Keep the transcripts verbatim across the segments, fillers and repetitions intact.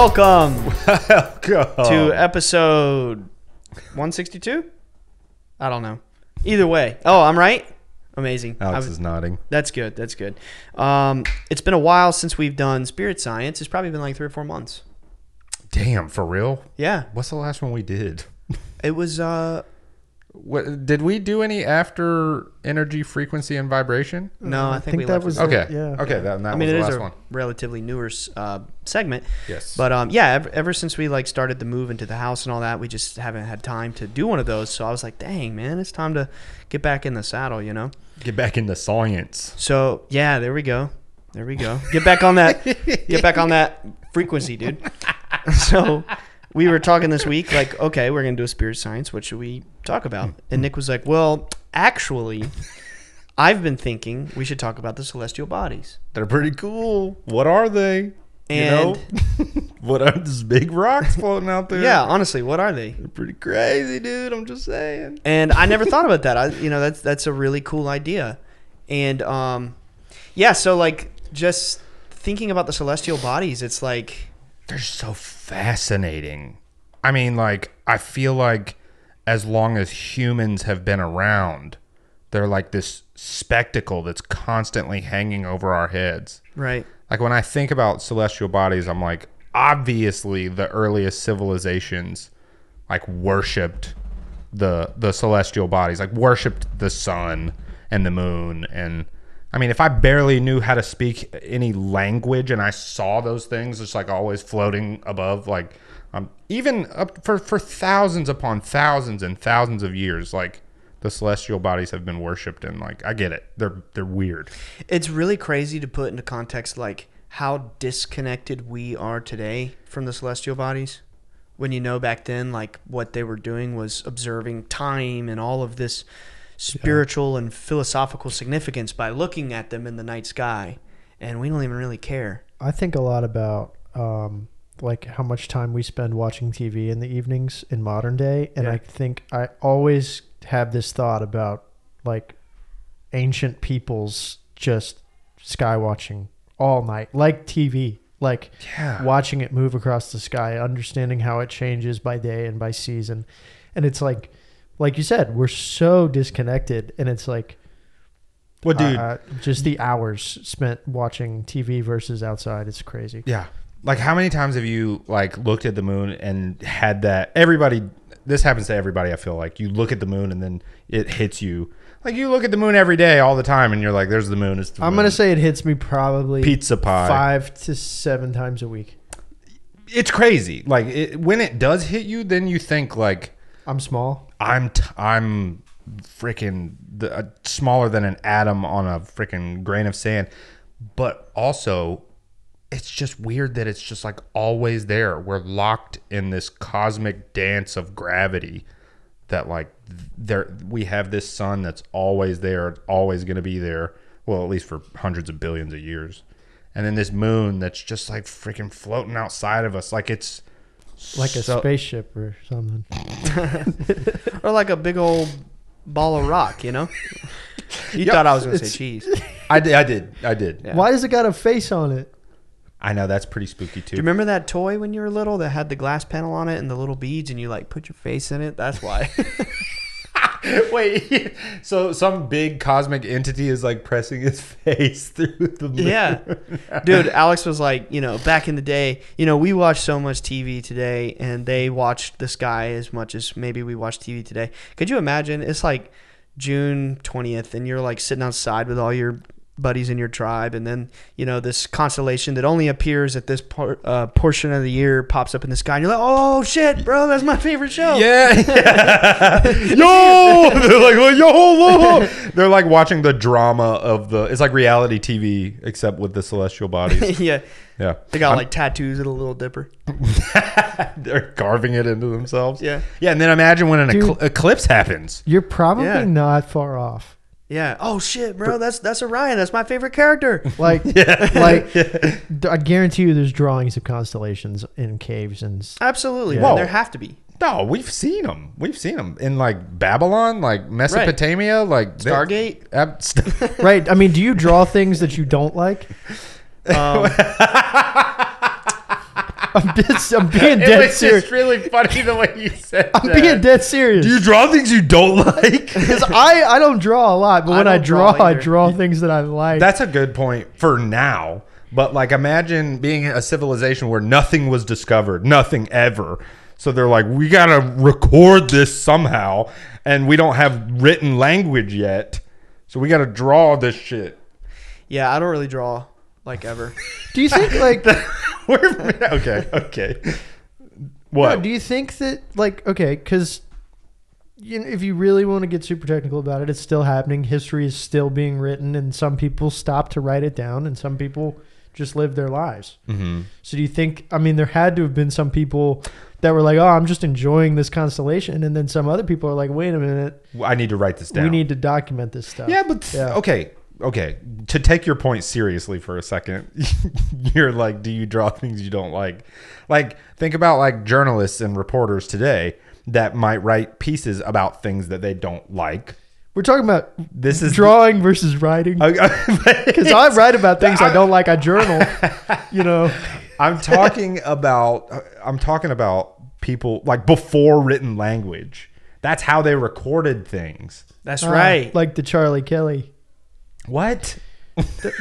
Welcome, Welcome to episode one sixty-two? I don't know. Either way. Oh, I'm right? Amazing. Alex was, is nodding. That's good. That's good. Um, it's been a while since we've done Spirit Science. It's probably been like three or four months. Damn, for real? Yeah. What's the last one we did? It was... Uh, what, did we do any after Energy Frequency and Vibration? No, I think, I think we that left was it. Okay. It, yeah. Okay, that, that I mean, was the last one. It is a relatively newer uh, segment. Yes. But um, yeah, ever, ever since we like started the move into the house and all that, we just haven't had time to do one of those. So I was like, dang, man, it's time to get back in the saddle, you know? Get back into science. So yeah, there we go. There we go. Get back on that. Get back on that frequency, dude. So... we were talking this week, like, okay, we're going to do a Spirit Science. What should we talk about? And Nick was like, well, actually, I've been thinking we should talk about the celestial bodies. They're pretty cool. What are they? And you know? What are these big rocks floating out there? Yeah, honestly, what are they? They're pretty crazy, dude. I'm just saying. And I never thought about that. I, you know, that's that's a really cool idea. And, um, yeah, so, like, just thinking about the celestial bodies, it's like... they're so fascinating. I mean, like, I feel like as long as humans have been around, they're like this spectacle that's constantly hanging over our heads. Right. Like, when I think about celestial bodies, I'm like, obviously the earliest civilizations, like, worshipped the, the celestial bodies, like, worshipped the sun and the moon and... I mean, if I barely knew how to speak any language and I saw those things just like always floating above, like um, even up for, for thousands upon thousands and thousands of years, like the celestial bodies have been worshipped and like, I get it. They're, they're weird. It's really crazy to put into context, like how disconnected we are today from the celestial bodies. When you know back then, like what they were doing was observing time and all of this spiritual and philosophical significance by looking at them in the night sky, and we don't even really care. I think a lot about um like how much time we spend watching T V in the evenings in modern day, and yeah. I think I always have this thought about like ancient peoples just sky watching all night, like T V, like yeah. watching it move across the sky, understanding how it changes by day and by season. And it's like, like you said, we're so disconnected, and it's like, well, dude, uh, just the hours spent watching T V versus outside, it's crazy. Yeah, like how many times have you like looked at the moon and had that? Everybody, this happens to everybody. I feel like you look at the moon and then it hits you. Like you look at the moon every day, all the time, and you're like, "There's the moon." It's the I'm moon. Gonna say it hits me probably pizza pie five to seven times a week. It's crazy. Like it, when it does hit you, then you think like, "I'm small." I'm t I'm freaking the, uh, smaller than an atom on a freaking grain of sand. But also, it's just weird that it's just like always there. We're locked in this cosmic dance of gravity that like there we have this sun that's always there, always going to be there. Well, at least for hundreds of billions of years. And then this moon that's just like freaking floating outside of us like it's... like a so, spaceship or something. Or like a big old ball of rock, you know? You yep. thought I was going to say cheese. I did. I did. I did. Yeah. Why does it got a face on it? I know. That's pretty spooky, too. Do you remember that toy when you were little that had the glass panel on it and the little beads and you, like, put your face in it? That's why. Wait. So some big cosmic entity is, like, pressing his face through the moon. Yeah. Dude, Alex was like, you know, back in the day, you know, we watch so much T V today, and they watched the sky as much as maybe we watch T V today. Could you imagine? It's like June twentieth, and you're, like, sitting outside with all your buddies in your tribe, and then, you know, this constellation that only appears at this por uh, portion of the year pops up in the sky, and you're like, oh shit, bro, that's my favorite show. Yeah, yeah. Yo, they're like, well, yo, whoa, whoa. They're like watching the drama of the, it's like reality T V except with the celestial bodies. Yeah, yeah, they got I'm, like tattoos of the Little Dipper. They're carving it into themselves. Yeah, yeah. And then imagine when an Dude, eclipse happens. You're probably yeah. not far off. Yeah. Oh shit, bro. That's that's Orion. That's my favorite character. Like, yeah. like, yeah. I guarantee you, there's drawings of constellations in caves and absolutely. Yeah. Well, there have to be. No, we've seen them. We've seen them in like Babylon, like Mesopotamia, right. like Stargate. They, uh, right. I mean, do you draw things that you don't like? Um, I'm, just, I'm being dead serious. It was just really funny the way you said I'm that. I'm being dead serious. Do you draw things you don't like? Because I, I don't draw a lot, but I when I draw, draw I draw things that I like. That's a good point for now. But like, imagine being a civilization where nothing was discovered, nothing ever. So they're like, we got to record this somehow, and we don't have written language yet. So we got to draw this shit. Yeah, I don't really draw, like, ever. Do you think, like... We're, okay, okay. What? No, do you think that, like, okay, because you know, if you really want to get super technical about it, it's still happening. History is still being written, and some people stop to write it down, and some people just live their lives. Mm-hmm. So do you think, I mean, there had to have been some people that were like, oh, I'm just enjoying this constellation. And then some other people are like, wait a minute. I need to write this down. We need to document this stuff. Yeah, but, yeah. okay. Okay, to take your point seriously for a second, you're like, do you draw things you don't like? Like, think about like journalists and reporters today that might write pieces about things that they don't like. We're talking about this is drawing the, versus writing. Because I write about things I, I don't like. I journal, you know. I'm talking about I'm talking about people like before written language. That's how they recorded things. That's uh, right. Like the Charlie Kelly. What?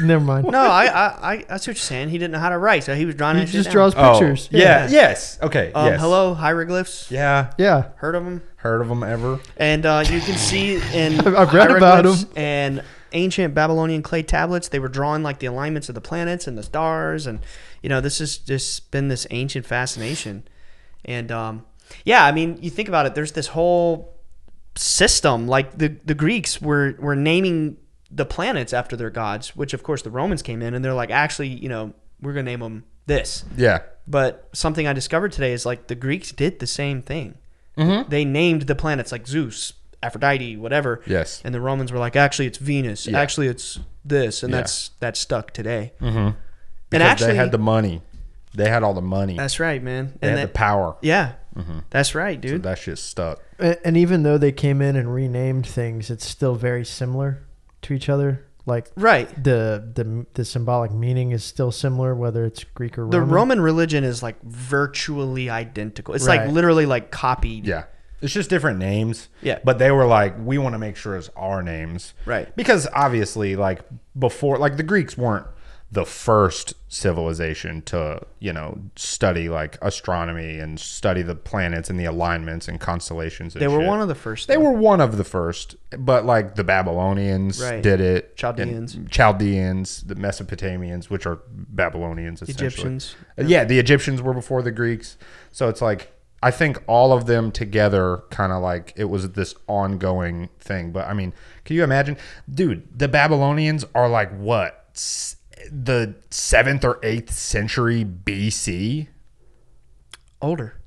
Never mind. No, I, I, I, I see what you're saying. He didn't know how to write, so he was drawing. He just down. draws pictures. Oh, yeah. yeah. Yes. Okay. Um, yes. Hello, hieroglyphs. Yeah. Yeah. Heard of them? Heard of them ever? And uh, you can see in I've read about them and ancient Babylonian clay tablets. They were drawing like the alignments of the planets and the stars, and you know, this has just been this ancient fascination. And um, yeah, I mean, you think about it. There's this whole system. Like the the Greeks were were naming the planets after their gods, which of course the Romans came in and they're like, actually, you know, we're going to name them this. Yeah. But something I discovered today is like the Greeks did the same thing. Mm-hmm. They named the planets like Zeus, Aphrodite, whatever. Yes. And the Romans were like, actually it's Venus. Yeah. Actually it's this. And yeah. that's, that's stuck today. Mm-hmm. And because actually they had the money. They had all the money. That's right, man. They and had that, the power. Yeah. Mm-hmm. That's right, dude. So that shit's stuck. And, and even though they came in and renamed things, it's still very similar to each other, like right. The the the symbolic meaning is still similar, whether it's Greek or Roman. The Roman religion is like virtually identical. It's right. like literally like copied. Yeah, it's just different names. Yeah, but they were like, we want to make sure it's our names, right? Because obviously, like before, like the Greeks weren't the first civilization to, you know, study like astronomy and study the planets and the alignments and constellations. And they were shit. one of the first. They though. were one of the first, but like the Babylonians right. did it. Chaldeans, and Chaldeans, the Mesopotamians, which are Babylonians, essentially. Egyptians. Yeah, the Egyptians were before the Greeks. So it's like, I think all of them together kind of like it was this ongoing thing. But I mean, can you imagine? Dude, the Babylonians are like what? The seventh or eighth century B C, older,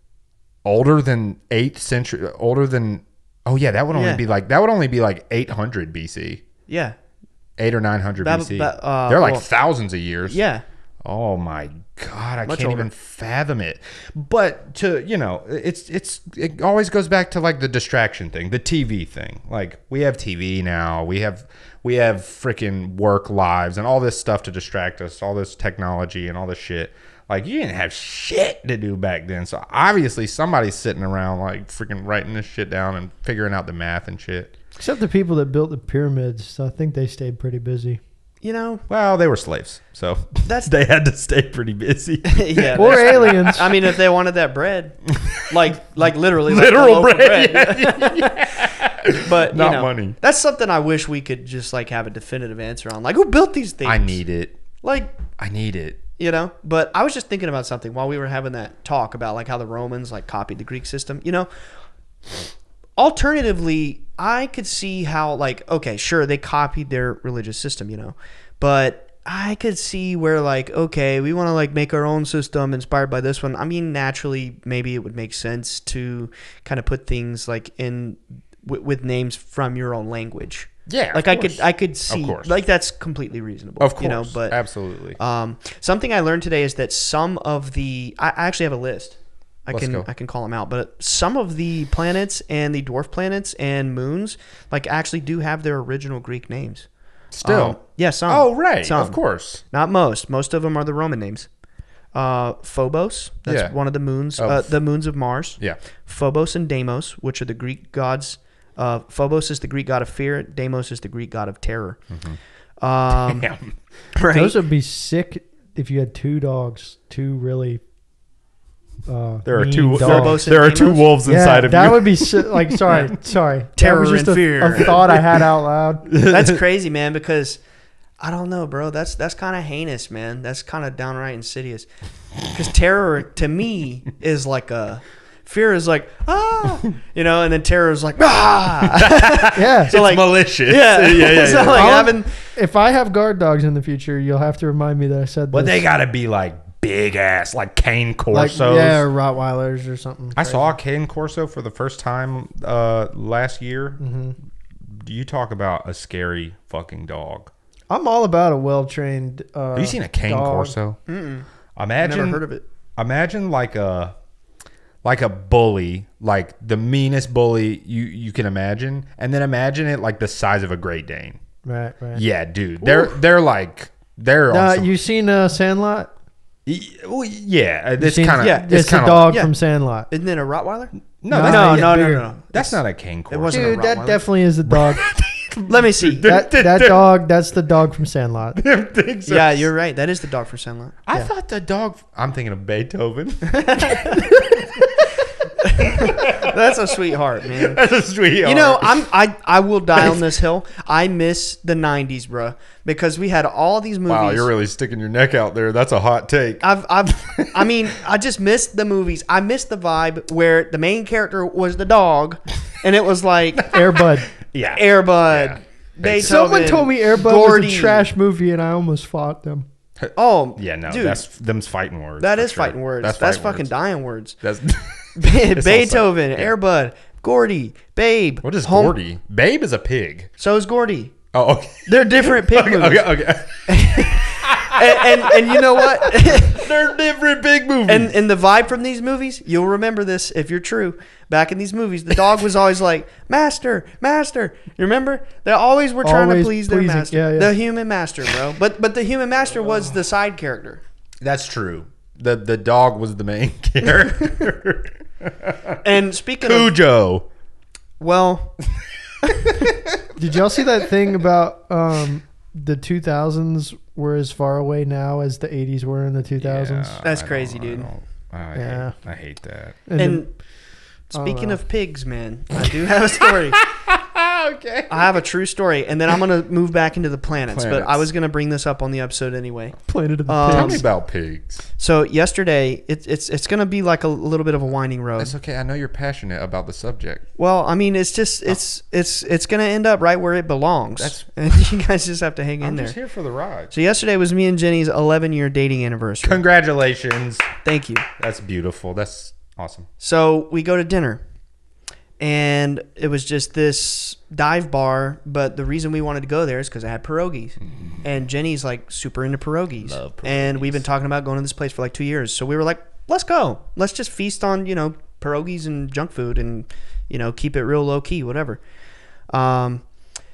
older than eighth century, older than oh yeah, that would only yeah. be like that would only be like eight hundred B C. Yeah, eight or nine hundred B C. Ba uh, They're like well, thousands of years. Yeah. Oh my God, I Much can't older. even fathom it. But to you know, it's it's it always goes back to like the distraction thing, the T V thing. Like we have T V now, we have. We have freaking work lives and all this stuff to distract us, all this technology and all this shit. Like, you didn't have shit to do back then. So, obviously, somebody's sitting around, like, freaking writing this shit down and figuring out the math and shit. Except the people that built the pyramids. So I think they stayed pretty busy. You know? Well, they were slaves. So, that's they had to stay pretty busy. yeah, or aliens. I mean, if they wanted that bread. Like, like literally. Literal like bread. bread. Yeah. yeah. But not you know, money. That's something I wish we could just like have a definitive answer on. Like, who built these things? I need it. Like, I need it. You know. But I was just thinking about something while we were having that talk about like how the Romans like copied the Greek system. You know. Alternatively, I could see how like okay, sure, they copied their religious system. You know, but I could see where like okay, we want to like make our own system inspired by this one. I mean, naturally, maybe it would make sense to kind of put things like in. With names from your own language, yeah. Like I could, I could see, like that's completely reasonable, of course. You know, but absolutely. Um, something I learned today is that some of the, I actually have a list. I Let's can, go. I can call them out, but some of the planets and the dwarf planets and moons, like actually do have their original Greek names. Still, um, yeah, some. Oh, right, some. Of course. Not most. Most of them are the Roman names. uh, Phobos. That's yeah. one of the moons, oh. uh, the moons of Mars. Yeah. Phobos and Deimos, which are the Greek gods. Uh, Phobos is the Greek god of fear. Deimos is the Greek god of terror. Mm-hmm. um, Damn. Right? Those would be sick if you had two dogs, two really... Uh, there are two. Dogs. There are two wolves yeah, inside of that you. That would be so, like sorry, sorry. Terror just and a, fear. A thought I had out loud. That's crazy, man. Because I don't know, bro. That's that's kind of heinous, man. That's kind of downright insidious. Because terror to me is like a fear is like ah, you know, and then terror is like ah. yeah, so it's like, malicious. Yeah, yeah, yeah. yeah, so yeah. Like having, if I have guard dogs in the future, you'll have to remind me that I said. But this. They gotta be like. Big ass, like cane corsos. Like, yeah, or Rottweilers or something. I crazy. saw a cane corso for the first time uh, last year. Mm-hmm. You talk about a scary fucking dog. I'm all about a well-trained uh, Have you seen a cane dog? corso? Mm-mm. Imagine, I've never heard of it. Imagine like a, like a bully, like the meanest bully you, you can imagine. And then imagine it like the size of a Great Dane. Right, right. Yeah, dude. They're, they're like... they're. Now, awesome. You seen uh, Sandlot? Yeah, this kind of yeah, it's, it's a dog yeah. from Sandlot. Isn't it a Rottweiler? No, no, no, no, no, no. That's not a cane corso. It wasn't Dude, a that definitely is a dog. Let me see that, that dog. That's the dog from Sandlot. Yeah, you're right. That is the dog from Sandlot. I yeah. thought the dog. I'm thinking of Beethoven. That's a sweetheart, man. That's a sweetheart. You know, I'm I I will die on this hill. I miss the nineties, bro, because we had all these movies. Wow, you're really sticking your neck out there. That's a hot take. I've I've I mean, I just missed the movies. I missed the vibe where the main character was the dog, and it was like Air Bud. Yeah, Air Bud. Yeah. Someone told me Air Bud Gordy. was a trash movie, and I almost fought them. Oh yeah, no, dude, that's them's fighting words. That is sure. fighting words. That's, that's fighting fucking words. dying words. That's. Beethoven, yeah. Air Bud, Gordy, Babe. What is Home Gordy? Babe is a pig. So is Gordy. Oh, okay. They're different pig okay, movies. Okay, okay. and, and and you know what? They're different pig movies. And and the vibe from these movies, you'll remember this if you're true. Back in these movies, the dog was always like, "Master, master." You remember? They always were trying always to please pleasing. their master, yeah, yeah. the human master, bro. But but the human master was the side character. That's true. The the dog was the main character. And speaking Cujo. of Cujo. Well. Did y'all see that thing about um, the two thousands were as far away now as the eighties were in the two thousands? Yeah, That's I crazy, dude. I, I, yeah. hate, I hate that. And, and speaking of pigs, man, I do have a story. Okay. I have a true story, and then I'm going to move back into the planets, planets. But I was going to bring this up on the episode anyway. Planet of the um, pigs. Tell me about pigs. So yesterday, it, it's it's going to be like a, a little bit of a winding road. That's okay. I know you're passionate about the subject. Well, I mean, it's just, it's oh. it's it's going to end up right where it belongs. That's, and you guys just have to hang I'm in there. I'm just here for the ride. So yesterday was me and Jenny's eleven-year dating anniversary. Congratulations. Thank you. That's beautiful. That's awesome. So we go to dinner. And it was just this dive bar, but the reason we wanted to go there is because I had pierogies. Mm-hmm. And Jenny's like super into pierogies. Love pierogies. And we've been talking about going to this place for like two years. So we were like, let's go. Let's just feast on, you know, pierogies and junk food and, you know, keep it real low key, whatever. Um,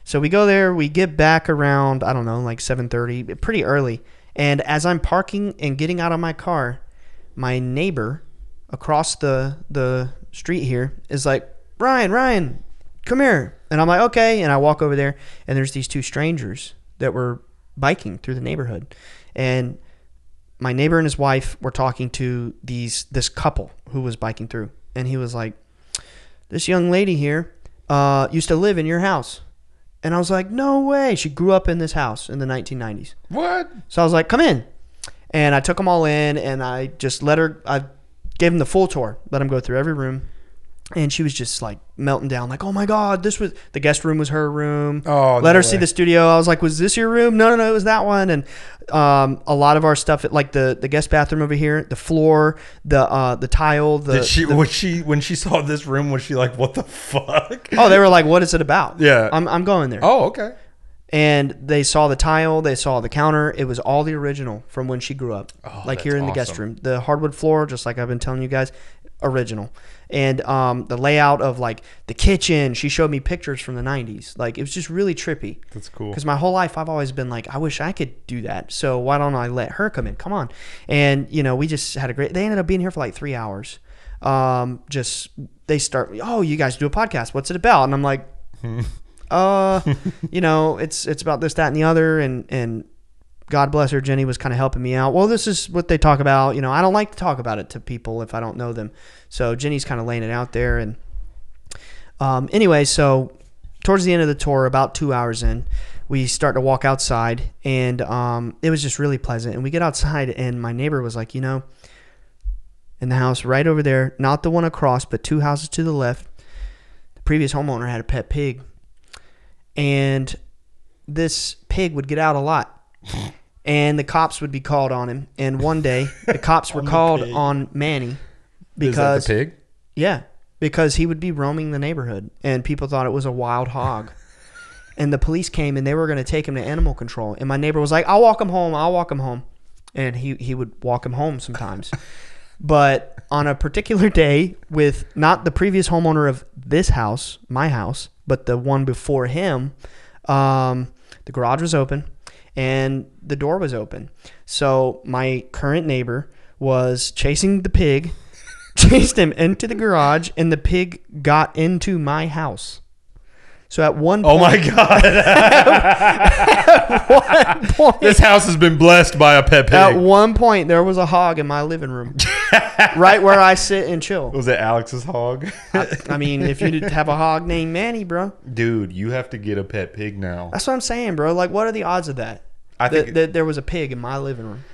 so we go there. We get back around, I don't know, like seven thirty, pretty early. And as I'm parking and getting out of my car, my neighbor across the, the street here is like, Ryan, Ryan, come here. And I'm like, okay. And I walk over there, and there's these two strangers that were biking through the neighborhood. And my neighbor and his wife were talking to these this couple who was biking through. And he was like, this young lady here uh, used to live in your house. And I was like, no way. She grew up in this house in the nineteen nineties. What? So I was like, come in. And I took them all in, and I just let her, I gave them the full tour, let them go through every room. And she was just like melting down, like, oh my God, this was, the guest room was her room. Oh, Let no her way. see the studio. I was like, was this your room? No, no, no, it was that one. And um, a lot of our stuff, like the, the guest bathroom over here, the floor, the uh, the tile. The, Did she, the was she, when she saw this room, was she like, what the fuck? Oh, they were like, what is it about? Yeah. I'm, I'm going there. Oh, okay. And they saw the tile, they saw the counter. It was all the original from when she grew up. Oh, like here in awesome. the guest room. The hardwood floor, just like I've been telling you guys, original. and um, the layout of like the kitchen. She showed me pictures from the nineties. Like, it was just really trippy. That's cool. Because my whole life I've always been like, I wish I could do that. So why don't I let her come in? Come on. And, you know, we just had a great, they ended up being here for like three hours. Um, just, they start, oh, you guys do a podcast. What's it about? And I'm like, uh, you know, it's, it's about this, that, and the other. And, and God bless her, Jenny was kind of helping me out. Well, this is what they talk about. You know, I don't like to talk about it to people if I don't know them. So Jenny's kind of laying it out there. And um, anyway, so towards the end of the tour, about two hours in, we start to walk outside, and um, it was just really pleasant. And we get outside, and my neighbor was like, you know, in the house right over there, not the one across, but two houses to the left, the previous homeowner had a pet pig. And this pig would get out a lot. And the cops would be called on him. And one day, the cops were called pig. on Manny. Because, is that the pig? Yeah, because he would be roaming the neighborhood, and people thought it was a wild hog. And the police came, and they were going to take him to animal control. And my neighbor was like, I'll walk him home, I'll walk him home. And he, he would walk him home sometimes. But on a particular day, with not the previous homeowner of this house, my house, but the one before him, um, the garage was open. And the door was open. So my current neighbor was chasing the pig, chased him into the garage, and the pig got into my house. So at one point... Oh, my God. at, at one point, this house has been blessed by a pet pig. At one point, there was a hog in my living room, right where I sit and chill. Was it Alex's hog? I, I mean, if you didn't have a hog named Manny, bro. Dude, you have to get a pet pig now. That's what I'm saying, bro. Like, what are the odds of that? I think that, that there was a pig in my living room.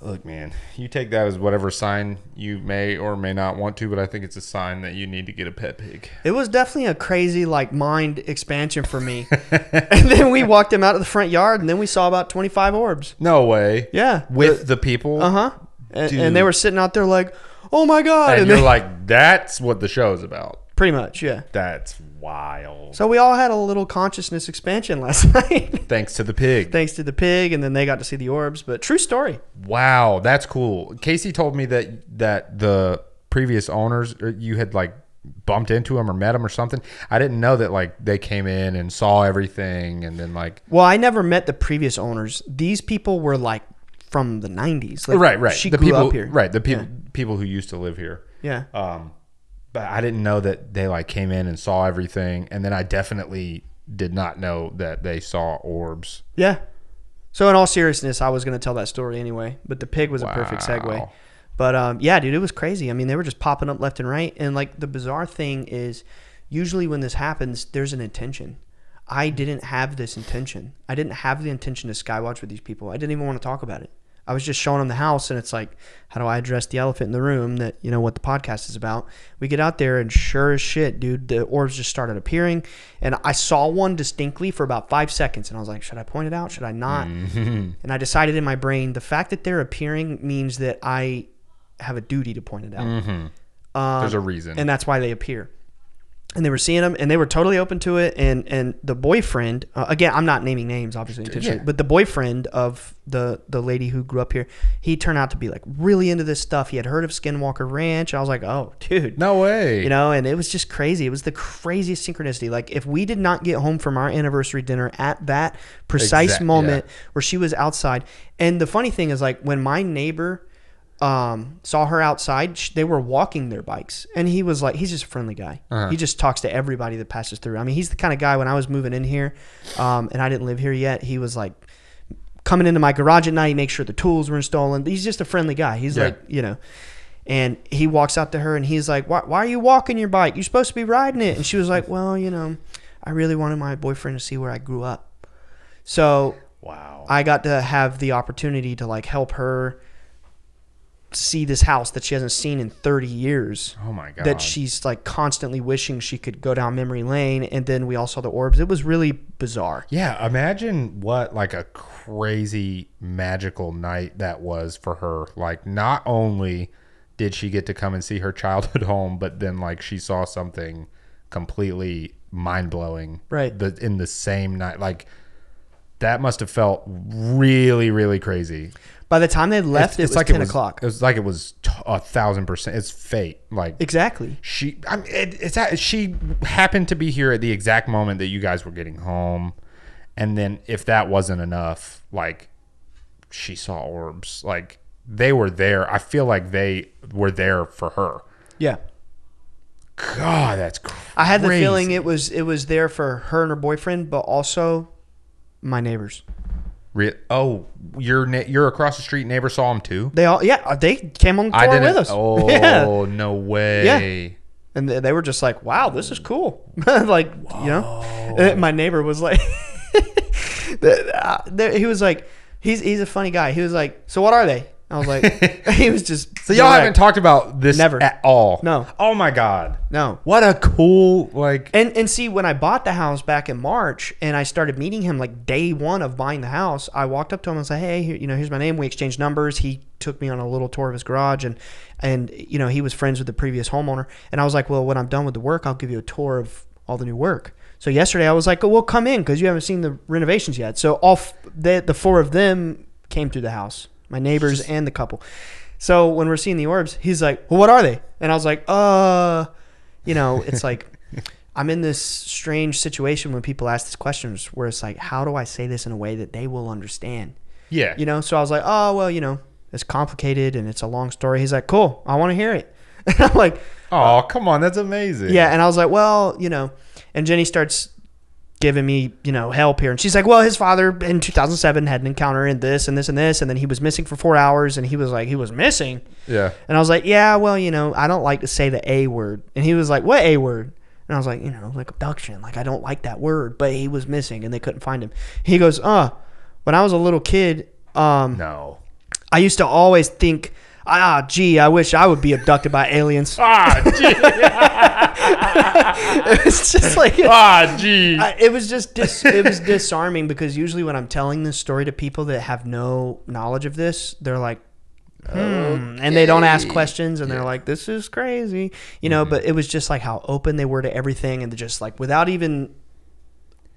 Look, man, you take that as whatever sign you may or may not want to, but I think it's a sign that you need to get a pet pig. It was definitely a crazy, like, mind expansion for me. And then we walked him out of the front yard, and then we saw about twenty-five orbs. No way. Yeah. With the, the people? Uh-huh. And, and they were sitting out there like, oh, my God. And, and you're they, like, that's what the show's about. Pretty much, yeah. That's wild. So we all had a little consciousness expansion last night. Thanks to the pig. Thanks to the pig, and then they got to see the orbs. But true story. Wow, that's cool. Casey told me that that the previous owners, you had like bumped into them or met them or something. I didn't know that like they came in and saw everything, and then like. Well, I never met the previous owners. These people were like from the nineties. Like, right, right. She the grew people, up here. Right, the people yeah. people who used to live here. Yeah. Um. But I didn't know that they like came in and saw everything. And then I definitely did not know that they saw orbs. Yeah. So in all seriousness, I was going to tell that story anyway. But the pig was wow. a perfect segue. But um, yeah, dude, it was crazy. I mean, they were just popping up left and right. And like the bizarre thing is usually when this happens, there's an intention. I didn't have this intention. I didn't have the intention to skywatch with these people. I didn't even want to talk about it. I was just showing them the house, and it's like, how do I address the elephant in the room that, you know, what the podcast is about? We get out there, and sure as shit, dude, the orbs just started appearing. And I saw one distinctly for about five seconds, and I was like, should I point it out? Should I not? Mm-hmm. And I decided in my brain, the fact that they're appearing means that I have a duty to point it out. Mm-hmm. um, There's a reason. And that's why they appear. And they were seeing them, and they were totally open to it. And and the boyfriend, uh, again, I'm not naming names, obviously, yeah. but the boyfriend of the, the lady who grew up here, he turned out to be like really into this stuff. He had heard of Skinwalker Ranch. I was like, oh, dude. No way. You know, and it was just crazy. It was the craziest synchronicity. Like, if we did not get home from our anniversary dinner at that precise exact, moment yeah. where she was outside. And the funny thing is, like, when my neighbor... Um, saw her outside, she, they were walking their bikes, and he was like, he's just a friendly guy. Uh-huh. He just talks to everybody that passes through. I mean, he's the kind of guy when I was moving in here, um, and I didn't live here yet, he was like coming into my garage at night, he makes sure the tools were installed. He's just a friendly guy. He's yeah. like, you know, and he walks out to her, and he's like, why, why are you walking your bike? You're supposed to be riding it. And she was like, well, you know, I really wanted my boyfriend to see where I grew up. So wow. I got to have the opportunity to like help her see this house that she hasn't seen in thirty years. Oh my God. That she's like constantly wishing she could go down memory lane. And then we all saw the orbs. It was really bizarre. Yeah. Imagine what like a crazy magical night that was for her. Like, not only did she get to come and see her childhood home, but then like she saw something completely mind blowing. Right. The, in the same night. Like, that must have felt really, really crazy. By the time they left, it's, it's it was like ten o'clock. It was like it was t a thousand percent. It's fate. Like exactly. She, I mean, it, it's she happened to be here at the exact moment that you guys were getting home, and then if that wasn't enough, like she saw orbs. Like they were there. I feel like they were there for her. Yeah. God, that's crazy. I had the feeling it was it was there for her and her boyfriend, but also my neighbors. Really? Oh, your your across the street neighbor saw them too. They all yeah, they came on the tour with us. Oh, yeah. No way. Yeah. And they were just like, "Wow, this is cool." Like, whoa. You know, and my neighbor was like, he was like, he's he's a funny guy. He was like, "So what are they?" I was like, he was just. So y'all haven't talked about this never at all. No. Oh my God. No. What a cool like. And and see, when I bought the house back in March, and I started meeting him like day one of buying the house, I walked up to him and said, "Hey, here, you know, here's my name." We exchanged numbers. He took me on a little tour of his garage, and and you know he was friends with the previous homeowner, and I was like, "Well, when I'm done with the work, I'll give you a tour of all the new work." So yesterday I was like, "Oh, well, come in because you haven't seen the renovations yet." So all f the the four of them came through the house. My neighbors and the couple. So when we're seeing the orbs, he's like, "Well, what are they?" And I was like, uh, you know, it's like, I'm in this strange situation when people ask these questions where it's like, how do I say this in a way that they will understand? Yeah. You know, so I was like, oh, well, you know, it's complicated and it's a long story. He's like, "Cool, I want to hear it." And I'm like, oh, uh, come on. That's amazing. Yeah. And I was like, well, you know, and Jenny starts giving me, you know, help here. And she's like, well, his father in two thousand seven had an encounter in this and this and this. And then he was missing for four hours. And he was like, he was missing. Yeah. And I was like, yeah, well, you know, I don't like to say the A word. And he was like, what A word? And I was like, you know, like abduction. Like, I don't like that word, but he was missing and they couldn't find him. He goes, uh, when I was a little kid, um, no, I used to always think, ah, gee, I wish I would be abducted by aliens. Ah, gee. It was just like, ah, gee. I, it was just, dis, it was disarming because usually when I'm telling this story to people that have no knowledge of this, they're like, hmm. Okay. And they don't ask questions and yeah. They're like, this is crazy. You know, mm-hmm. But it was just like how open they were to everything and just like without even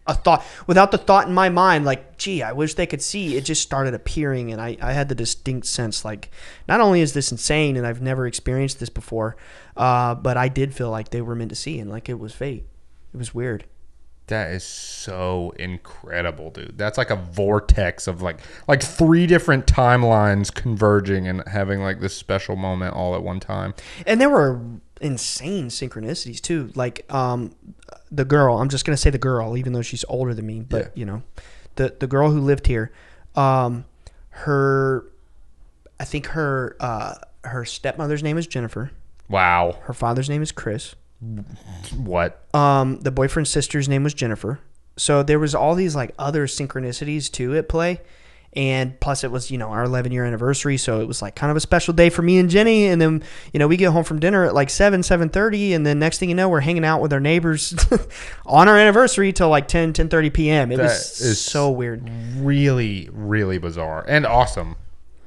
a thought, without the thought in my mind, like, gee, I wish they could see. It just started appearing, and I, I had the distinct sense, like, not only is this insane, and I've never experienced this before, uh, but I did feel like they were meant to see, and like it was fate. It was weird. That is so incredible, dude. That's like a vortex of like, like three different timelines converging and having like this special moment all at one time. And there were insane synchronicities too. Like um, the girl, I'm just going to say the girl, even though she's older than me, but yeah. You know, the, the girl who lived here, um, her, I think her, uh, her stepmother's name is Jennifer. Wow. Her father's name is Chris. What? Um, the boyfriend's sister's name was Jennifer. So there was all these like other synchronicities too at play. And plus it was, you know, our eleven year anniversary. So it was like kind of a special day for me and Jenny. And then, you know, we get home from dinner at like seven, seven thirty. And then next thing you know, we're hanging out with our neighbors on our anniversary till like ten, ten thirty P M It that was is so weird. Really, really bizarre and awesome.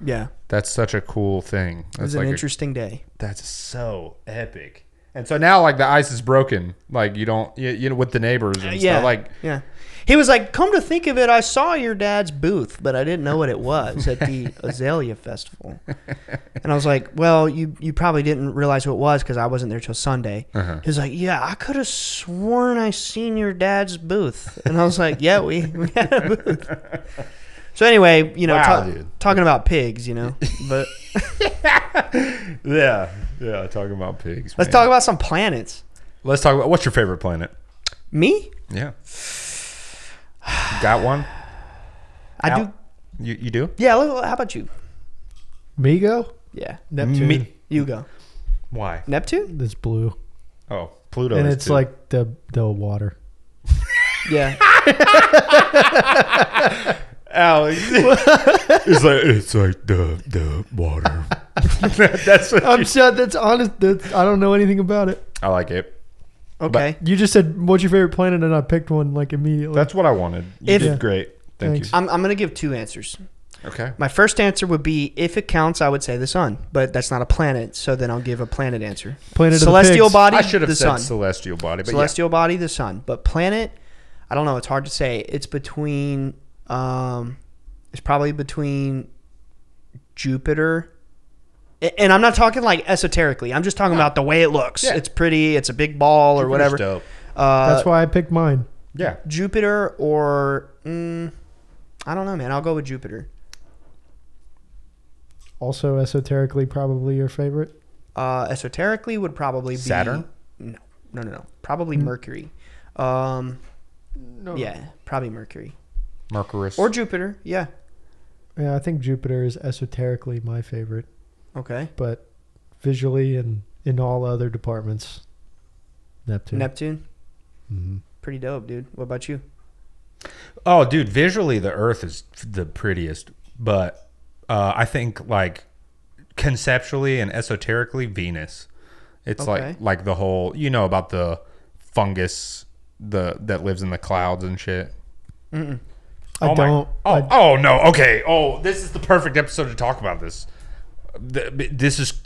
Yeah. That's such a cool thing. That's it was an like interesting a, day. That's so epic. And so now, like, the ice is broken. Like, you don't, you, you know, with the neighbors and uh, yeah, stuff. Like, yeah. He was like, come to think of it, I saw your dad's booth, but I didn't know what it was at the Azalea Festival. And I was like, well, you, you probably didn't realize who it was because I wasn't there till Sunday. Uh-huh. He was like, yeah, I could have sworn I seen your dad's booth. And I was like, yeah, we, we had a booth. So anyway, you know, wow, ta dude. talking about pigs, you know, but yeah, yeah, talking about pigs. Let's man. talk about some planets. Let's talk about what's your favorite planet? Me? Yeah. Got one? I Out? do. You you do? Yeah. How about you? Me go? Yeah. Neptune. Me. You go. Why? Neptune? It's blue. Oh, Pluto. And is it's too. like the the water. Yeah. Alex, it's like it's like the the water. That's what I'm sure. That's honest. That's, I don't know anything about it. I like it. Okay, but you just said what's your favorite planet, and I picked one like immediately. That's what I wanted. You if, did great. Thank thanks. you. I'm I'm gonna give two answers. Okay. My first answer would be if it counts, I would say the sun, but that's not a planet, so then I'll give a planet answer. Planet celestial of the body. I should have said sun. celestial body. But celestial yeah. body, the sun, but planet. I don't know. It's hard to say. It's between. Um, it's probably between Jupiter And I'm not talking like esoterically. I'm just talking no. about the way it looks. Yeah. It's pretty. It's a big ball or Jupiter's whatever. Dope. Uh, That's why I picked mine. Yeah. Jupiter or... Mm, I don't know, man. I'll go with Jupiter. Also esoterically probably your favorite? Uh, esoterically would probably be... Saturn? No. No, no, no. Probably mm. Mercury. Um, no. Yeah. Probably Mercury. Mercurius. Or Jupiter. Yeah. Yeah, I think Jupiter is esoterically my favorite. Okay. But visually and in all other departments, Neptune. Neptune? Mm-hmm. Pretty dope, dude. What about you? Oh, dude, visually the Earth is the prettiest, but uh, I think like conceptually and esoterically Venus. It's okay. like like the whole, you know about the fungus the that lives in the clouds and shit. Mm-mm. I oh don't. My, oh, I, oh no. Okay. Oh, this is the perfect episode to talk about this. This is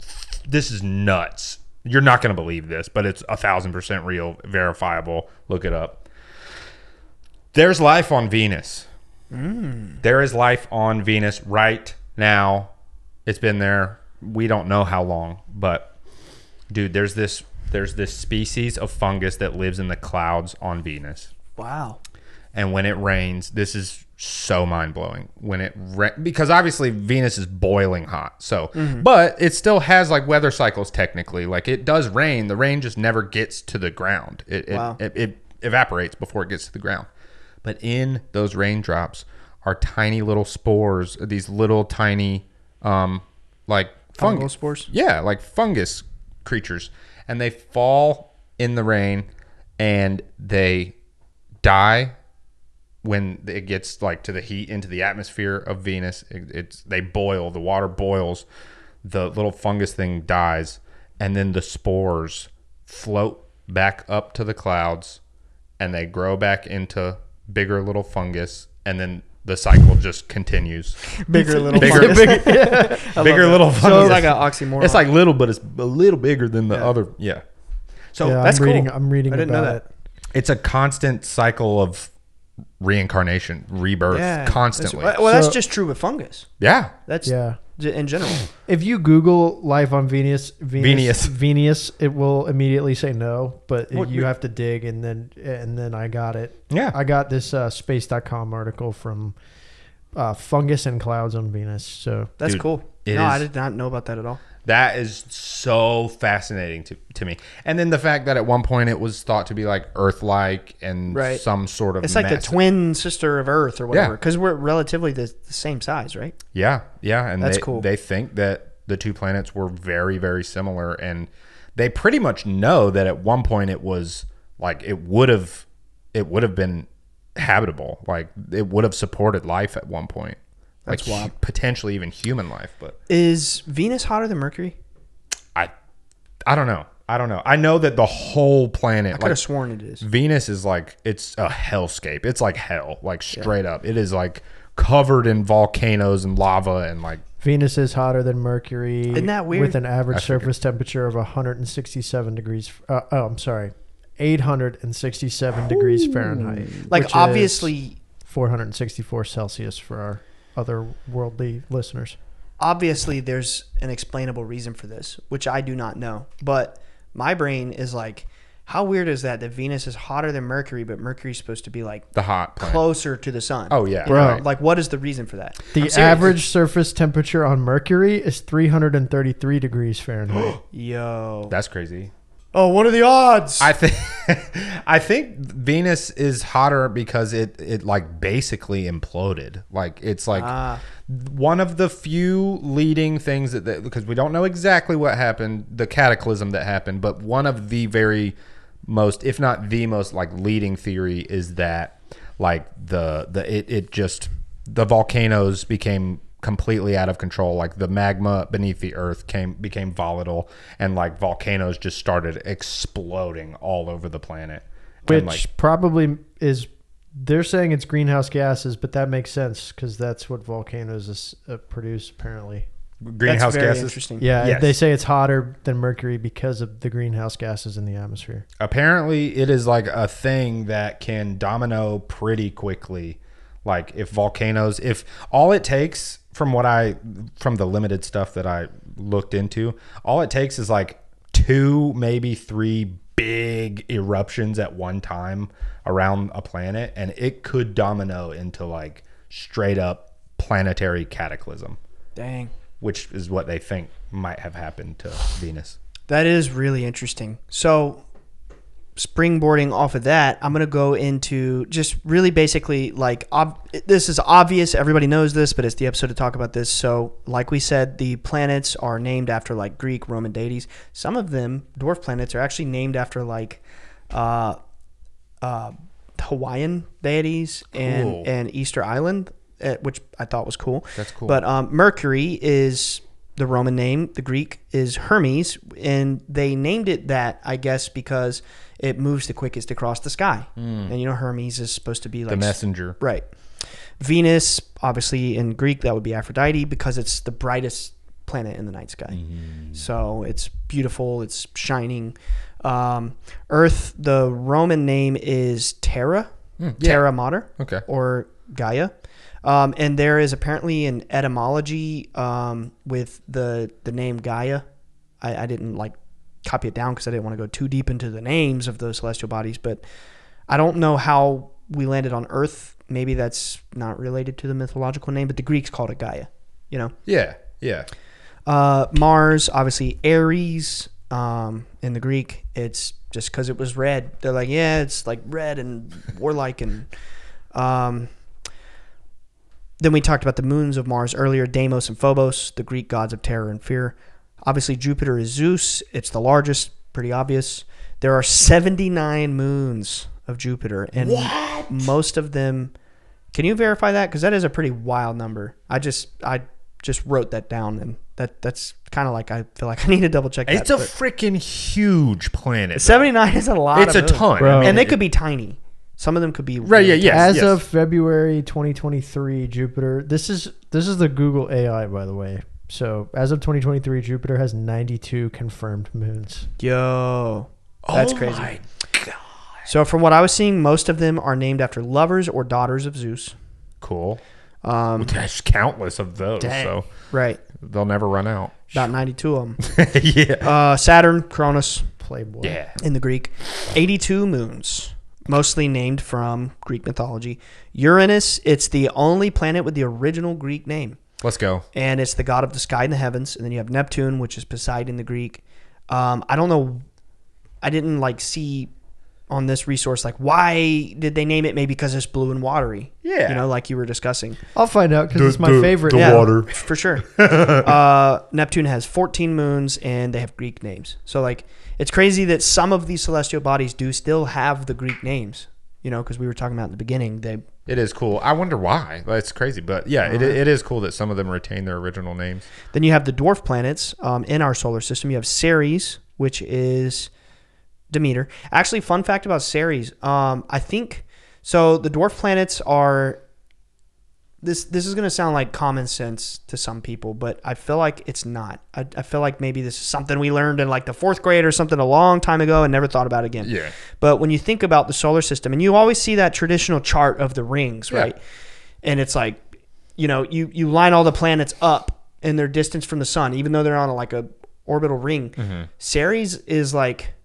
this is nuts. You're not going to believe this, but it's a thousand percent real, verifiable. Look it up. There's life on Venus. Mm. There is life on Venus right now. It's been there. We don't know how long, but dude, there's this there's this species of fungus that lives in the clouds on Venus. Wow. And when it rains, this is so mind-blowing. When it ra- because obviously Venus is boiling hot. So, mm-hmm. but it still has like weather cycles technically. Like it does rain, the rain just never gets to the ground. It wow. it, it it evaporates before it gets to the ground. But in those raindrops are tiny little spores, these little tiny um like fungal fungus spores. Yeah, like fungus creatures, and they fall in the rain and they die. When it gets like to the heat into the atmosphere of Venus, it, it's they boil. The water boils. The little fungus thing dies, and then the spores float back up to the clouds, and they grow back into bigger little fungus, and then the cycle just continues. Bigger little, bigger, fungus. bigger, yeah. bigger little fungus. So it's like an oxymoron. It's like little, but it's a little bigger than the yeah. other. Yeah. So yeah, that's I'm cool. Reading, I'm reading. I didn't about know that. It. It's a constant cycle of reincarnation, rebirth, yeah, constantly. That's, well, that's so, just true with fungus. Yeah, that's yeah. in general. If you Google life on Venus, Venus, Venus, Venus it will immediately say no. But well, you we, have to dig, and then and then I got it. Yeah, I got this uh, space dot com article from uh, fungus and clouds on Venus. So that's dude, cool. No, is, I did not know about that at all. That is so fascinating to, to me. And then the fact that at one point it was thought to be like Earth-like and right. some sort of It's like massive. The twin sister of Earth or whatever. Because yeah. we're relatively the, the same size, right? Yeah. Yeah. And That's they, cool. they think that the two planets were very, very similar. And they pretty much know that at one point it was like it would have it would have been habitable. Like it would have supported life at one point. That's like wild. Potentially even human life, but is Venus hotter than Mercury? I, I don't know. I don't know. I know that the whole planet. I could like, have sworn it is. Venus is like it's a hellscape. It's like hell, like straight yeah. up. It is like covered in volcanoes and lava and like. Venus is hotter than Mercury. Isn't that weird? With an average surface temperature of one hundred sixty-seven degrees. Uh, oh, I'm sorry, eight hundred sixty-seven Ooh. Degrees Fahrenheit. Like obviously, four hundred sixty-four Celsius for our. Other worldly listeners. Obviously there's an explainable reason for this, which I do not know, but my brain is like, how weird is that that Venus is hotter than Mercury, but Mercury's supposed to be like the hot planet. Closer to the sun. Oh yeah. Bro. Right. Like what is the reason for that? The average surface temperature on Mercury is three hundred thirty-three degrees Fahrenheit. Yo. That's crazy. Oh, what are the odds? I think I think Venus is hotter because it, it like basically imploded. Like it's like ah. one of the few leading things that, that because we don't know exactly what happened, the cataclysm that happened, but one of the very most, if not the most, like leading theory is that like the the it, it just the volcanoes became completely out of control, like the magma beneath the earth came became volatile and like volcanoes just started exploding all over the planet, which and, like, probably is they're saying it's greenhouse gases, but that makes sense because that's what volcanoes is, uh, produce apparently. Greenhouse that's very gases interesting. Yeah, yes. They say it's hotter than Mercury because of the greenhouse gases in the atmosphere. Apparently it is like a thing that can domino pretty quickly. Like if volcanoes, if all it takes from what I, from the limited stuff that I looked into, all it takes is like two, maybe three big eruptions at one time around a planet, and it could domino into like straight up planetary cataclysm. Dang. Which is what they think might have happened to Venus. That is really interesting. So springboarding off of that, I'm going to go into just really basically like, ob this is obvious. Everybody knows this, but it's the episode to talk about this. So like we said, the planets are named after like Greek, Roman deities. Some of them, dwarf planets, are actually named after like uh, uh, Hawaiian deities and, cool. and Easter Island, which I thought was cool. That's cool. But um, Mercury is the Roman name. The Greek is Hermes. And they named it that, I guess, because it moves the quickest across the sky. Mm. And, you know, Hermes is supposed to be like... the messenger. Right. Venus, obviously in Greek, that would be Aphrodite, because it's the brightest planet in the night sky. Mm. So it's beautiful. It's shining. Um, Earth, the Roman name is Terra. Mm, yeah. Terra Mater. Okay. Or Gaia. Um, and there is apparently an etymology um, with the the name Gaia. I, I didn't like copy it down because I didn't want to go too deep into the names of those celestial bodies. But I don't know how we landed on Earth. Maybe that's not related to the mythological name, but the Greeks called it Gaia. You know? Yeah, yeah. Uh, Mars, obviously Aries. Um, in the Greek, it's just because it was red. They're like, yeah, it's like red and warlike and... Um, Then we talked about the moons of Mars earlier, Deimos and Phobos, the Greek gods of terror and fear. Obviously, Jupiter is Zeus. It's the largest, pretty obvious. There are seventy-nine moons of Jupiter, and what? Most of them... Can you verify that? Because that is a pretty wild number. I just I just wrote that down, and that that's kind of like... I feel like I need to double-check that. It's a freaking huge planet. seventy-nine bro. Is a lot it's of It's a moons. Ton. Bro. And they could be tiny. Some of them could be right. Yeah, yes, as yes. of February twenty twenty-three, Jupiter. This is this is the Google A I, by the way. So as of twenty twenty-three, Jupiter has ninety-two confirmed moons. Yo, that's oh crazy. My God. So from what I was seeing, most of them are named after lovers or daughters of Zeus. Cool. Um, There's countless of those. Dang. So right, they'll never run out. About ninety-two of them. Yeah. Uh, Saturn, Cronus, Playboy. Yeah. In the Greek, eighty-two moons. Mostly named from Greek mythology. Uranus, it's the only planet with the original Greek name. Let's go. And it's the god of the sky and the heavens. And then you have Neptune, which is Poseidon in the Greek. Um, I don't know. I didn't like see on this resource, like, why did they name it? Maybe because it's blue and watery. Yeah. You know, like you were discussing. I'll find out because it's my the, favorite. The yeah, water. For sure. uh, Neptune has fourteen moons and they have Greek names. So, like, it's crazy that some of these celestial bodies do still have the Greek names, you know, because we were talking about in the beginning. They It is cool. I wonder why. That's crazy. But, yeah, uh-huh. it, it is cool that some of them retain their original names. Then you have the dwarf planets um, in our solar system. You have Ceres, which is Demeter. Actually, fun fact about Ceres. Um, I think – so the dwarf planets are – this This is going to sound like common sense to some people, but I feel like it's not. I, I feel like maybe this is something we learned in like the fourth grade or something a long time ago and never thought about again. Yeah. But when you think about the solar system, and you always see that traditional chart of the rings, right? Yeah. And it's like, you know, you, you line all the planets up and their distance from the sun, even though they're on like a orbital ring. Mm-hmm. Ceres is like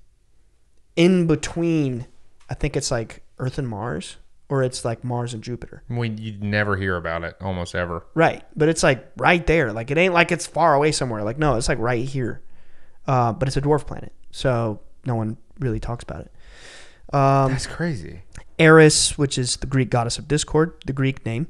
– in between, I think it's like Earth and Mars, or it's like Mars and Jupiter. We you'd never hear about it almost ever. Right, but it's like right there. Like it ain't like it's far away somewhere. Like no, it's like right here. Uh, but it's a dwarf planet, so no one really talks about it. Um, That's crazy. Eris, which is the Greek goddess of discord, the Greek name.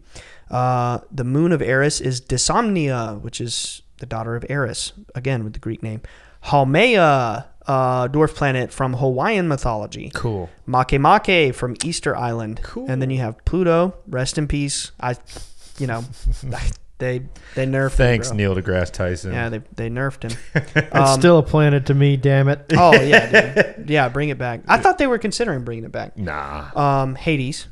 Uh, the moon of Eris is Dysomnia, which is the daughter of Eris, again with the Greek name. Haumea. Uh, dwarf planet from Hawaiian mythology. Cool. Makemake from Easter Island. Cool. And then you have Pluto. Rest in peace. I, you know, they they nerfed. Thanks, him, Neil deGrasse Tyson. Yeah, they they nerfed him. It's um, still a planet to me. Damn it. Oh yeah, dude. Yeah. Bring it back. I thought they were considering bringing it back. Nah. Um, Hades.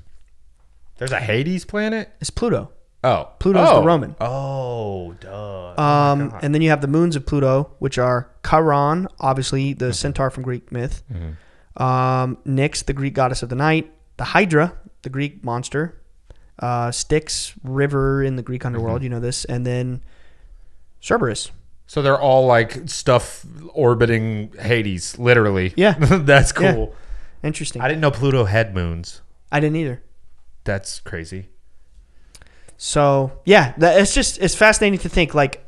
There's a Hades planet. It's Pluto. Oh, Pluto's oh. the Roman. Oh, duh. Um, God. And then you have the moons of Pluto, which are Charon, obviously the centaur from Greek myth. Mm-hmm. um, Nyx, the Greek goddess of the night. The Hydra, the Greek monster. Uh, Styx, river in the Greek underworld. Mm-hmm. You know this. And then Cerberus. So they're all like stuff orbiting Hades, literally. Yeah. That's cool. Yeah. Interesting. I didn't know Pluto had moons. I didn't either. That's crazy. So, yeah, it's just, it's fascinating to think, like,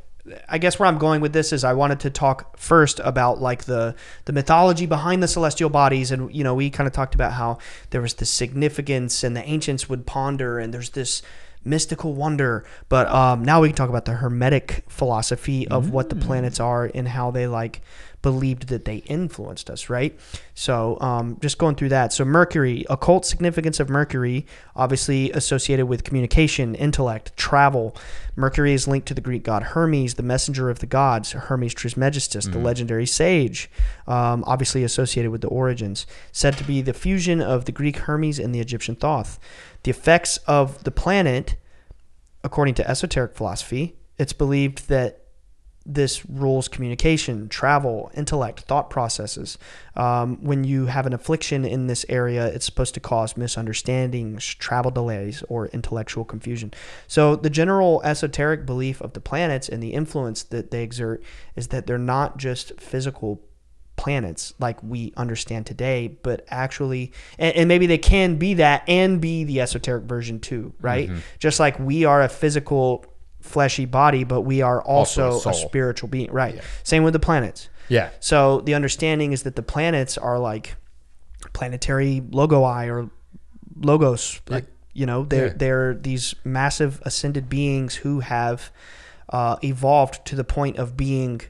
I guess where I'm going with this is I wanted to talk first about like the the mythology behind the celestial bodies. And, you know, we kind of talked about how there was this significance and the ancients would ponder and there's this mystical wonder. But um, now we can talk about the Hermetic philosophy of mm. what the planets are and how they like believed that they influenced us, right? So um, just going through that. So Mercury, occult significance of Mercury, obviously associated with communication, intellect, travel. Mercury is linked to the Greek god Hermes, the messenger of the gods, Hermes Trismegistus, mm. the legendary sage, um, obviously associated with the origins. Said to be the fusion of the Greek Hermes and the Egyptian Thoth. The effects of the planet, according to esoteric philosophy, it's believed that this rules communication, travel, intellect, thought processes. Um, when you have an affliction in this area, it's supposed to cause misunderstandings, travel delays, or intellectual confusion. So the general esoteric belief of the planets and the influence that they exert is that they're not just physical planets like we understand today, but actually, and, and maybe they can be that and be the esoteric version too, right? Mm-hmm. Just like we are a physical fleshy body, but we are also, also a, a spiritual being, right? Yeah. Same with the planets. Yeah. So the understanding is that the planets are like planetary logoi or logos, like, you know, they're yeah. they're these massive ascended beings who have uh, evolved to the point of being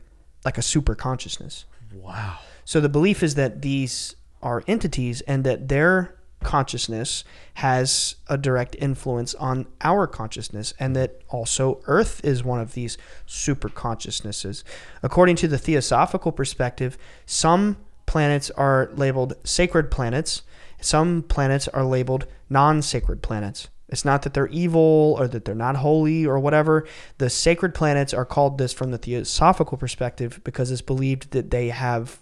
like a super consciousness. Wow. So the belief is that these are entities and that their consciousness has a direct influence on our consciousness, and that also Earth is one of these super consciousnesses. According to the Theosophical perspective, some planets are labeled sacred planets, some planets are labeled non-sacred planets. It's not that they're evil or that they're not holy or whatever. The sacred planets are called this from the Theosophical perspective because it's believed that they have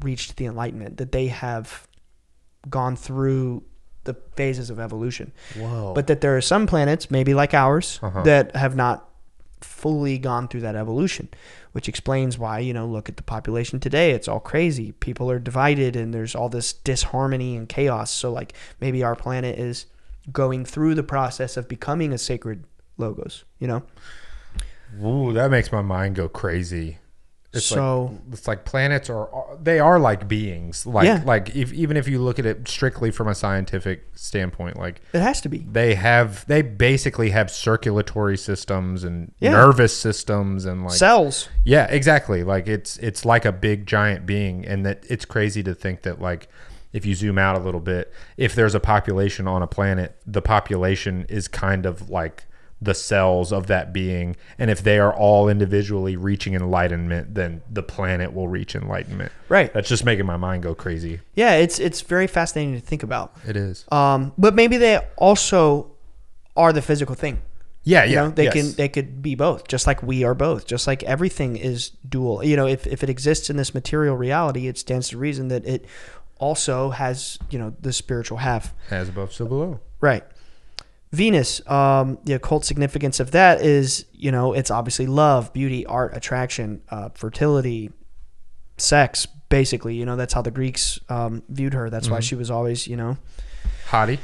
reached the Enlightenment, that they have gone through the phases of evolution. Whoa. But that there are some planets, maybe like ours, uh-huh. that have not fully gone through that evolution, which explains why, you know, look at the population today. It's all crazy. People are divided and there's all this disharmony and chaos. So like maybe our planet is going through the process of becoming a sacred logos, you know? Ooh, that makes my mind go crazy. It's so like, it's like planets are, they are like beings. Like, yeah. like if, even if you look at it strictly from a scientific standpoint, like it has to be, they have, they basically have circulatory systems and yeah. nervous systems and like cells. Yeah, exactly. Like it's, it's like a big giant being, and that it's crazy to think that like, if you zoom out a little bit, if there's a population on a planet, the population is kind of like the cells of that being. And if they are all individually reaching enlightenment, then the planet will reach enlightenment. Right. That's just making my mind go crazy. Yeah, it's it's very fascinating to think about. It is. Um, but maybe they also are the physical thing. Yeah, yeah. You know, they yes. can they could be both, just like we are both, just like everything is dual. You know, if, if it exists in this material reality, it stands to reason that it also has, you know, the spiritual half. As above, so below. Right. Venus, um, the occult significance of that is, you know, it's obviously love, beauty, art, attraction, uh, fertility, sex, basically. You know, that's how the Greeks um, viewed her. That's mm-hmm. why she was always, you know. Hottie.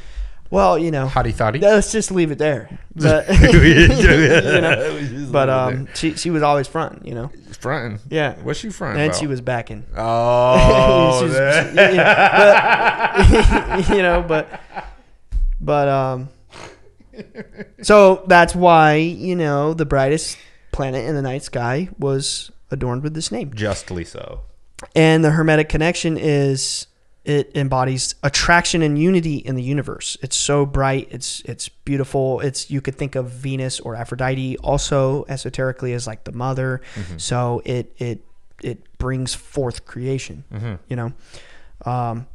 Well, you know. Hottie thottie. Let's just leave it there. But, you know, but um, she, she was always fronting, you know. Fronting? Yeah. What's she fronting And about? She was backing. Oh. was, you, know, but, you know, but, but, um. So that's why, you know, the brightest planet in the night sky was adorned with this name. Justly so. And the Hermetic connection is it embodies attraction and unity in the universe. It's so bright. It's it's beautiful. It's you could think of Venus or Aphrodite also esoterically as like the mother. Mm-hmm. So it it it brings forth creation. Mm-hmm. You know, um,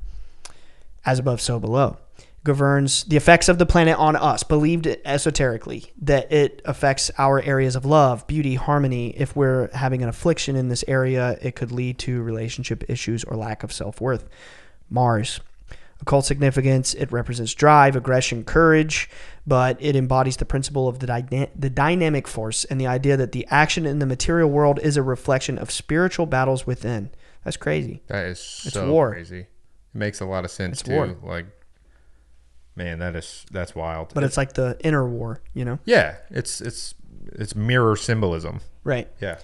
as above, so below. Governs the effects of the planet on us, believed esoterically that it affects our areas of love, beauty, harmony. If we're having an affliction in this area, it could lead to relationship issues or lack of self-worth. Mars, Occult significance, it represents drive, aggression, courage, but it embodies the principle of the, dyna- the dynamic force and the idea that the action in the material world is a reflection of spiritual battles within. That's crazy. That is so it's war. crazy. It makes a lot of sense, it's too. War. Like, man, that is, that's wild. But it's, it's like the inner war, you know? Yeah. It's, it's, it's mirror symbolism. Right. Yeah.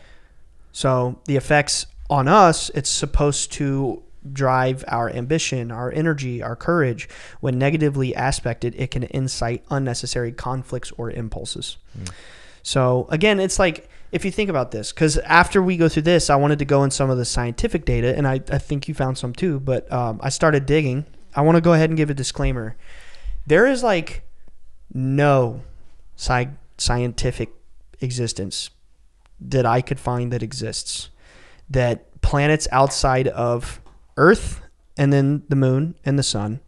So the effects on us, it's supposed to drive our ambition, our energy, our courage. When negatively aspected, it can incite unnecessary conflicts or impulses. Mm. So again, it's like, if you think about this, because after we go through this, I wanted to go in some of the scientific data, and I, I think you found some too, but um, I started digging. I want to go ahead and give a disclaimer. There is like no sci- scientific existence that I could find that exists, that planets outside of Earth and then the moon and the sun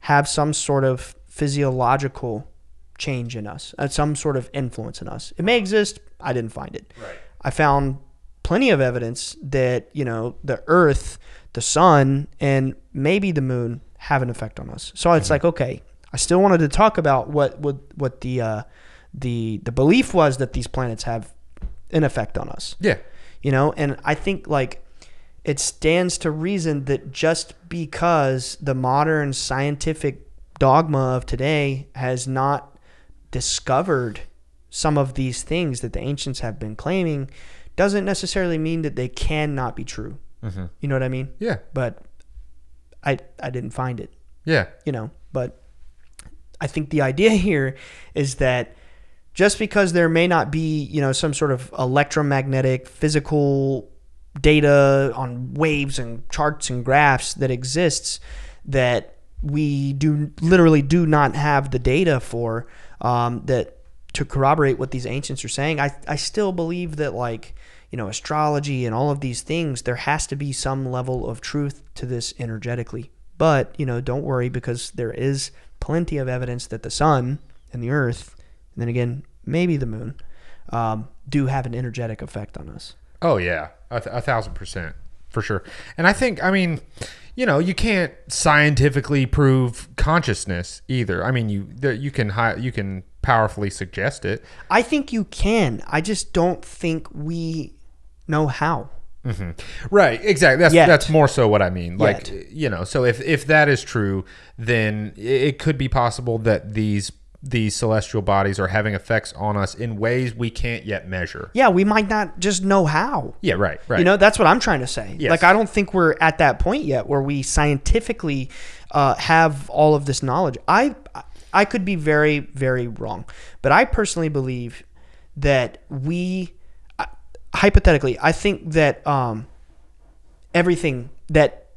have some sort of physiological change in us, some sort of influence in us. It may exist. I didn't find it. Right. I found plenty of evidence that, you know, the Earth, the sun, and maybe the moon have an effect on us. So it's mm-hmm. like, okay, I still wanted to talk about what what, what the uh, the the belief was that these planets have an effect on us. Yeah. You know, and I think like it stands to reason that just because the modern scientific dogma of today has not discovered some of these things that the ancients have been claiming doesn't necessarily mean that they cannot be true. Mm-hmm. You know what I mean? Yeah. But I I didn't find it. Yeah. You know, but I think the idea here is that just because there may not be, you know, some sort of electromagnetic physical data on waves and charts and graphs that exists that we do literally do not have the data for, um, that to corroborate what these ancients are saying, I, I still believe that, like, you know, astrology and all of these things, there has to be some level of truth to this energetically. But, you know, don't worry, because there is plenty of evidence that the sun and the earth, and then again, maybe the moon, um, do have an energetic effect on us. Oh, yeah. A, th- a thousand percent. For sure. And I think, I mean, you know, you can't scientifically prove consciousness either. I mean, you there, you can hi- you can powerfully suggest it. I think you can. I just don't think we know how. Mm-hmm. Right. Exactly. That's Yet. that's more so what I mean. Like, Yet. you know, so if, if that is true, then it could be possible that these these celestial bodies are having effects on us in ways we can't yet measure. Yeah, we might not just know how. Yeah, right, right. You know, that's what I'm trying to say. Yes. Like, I don't think we're at that point yet where we scientifically uh, have all of this knowledge. I I could be very, very wrong, but I personally believe that we, hypothetically, I think that um, everything that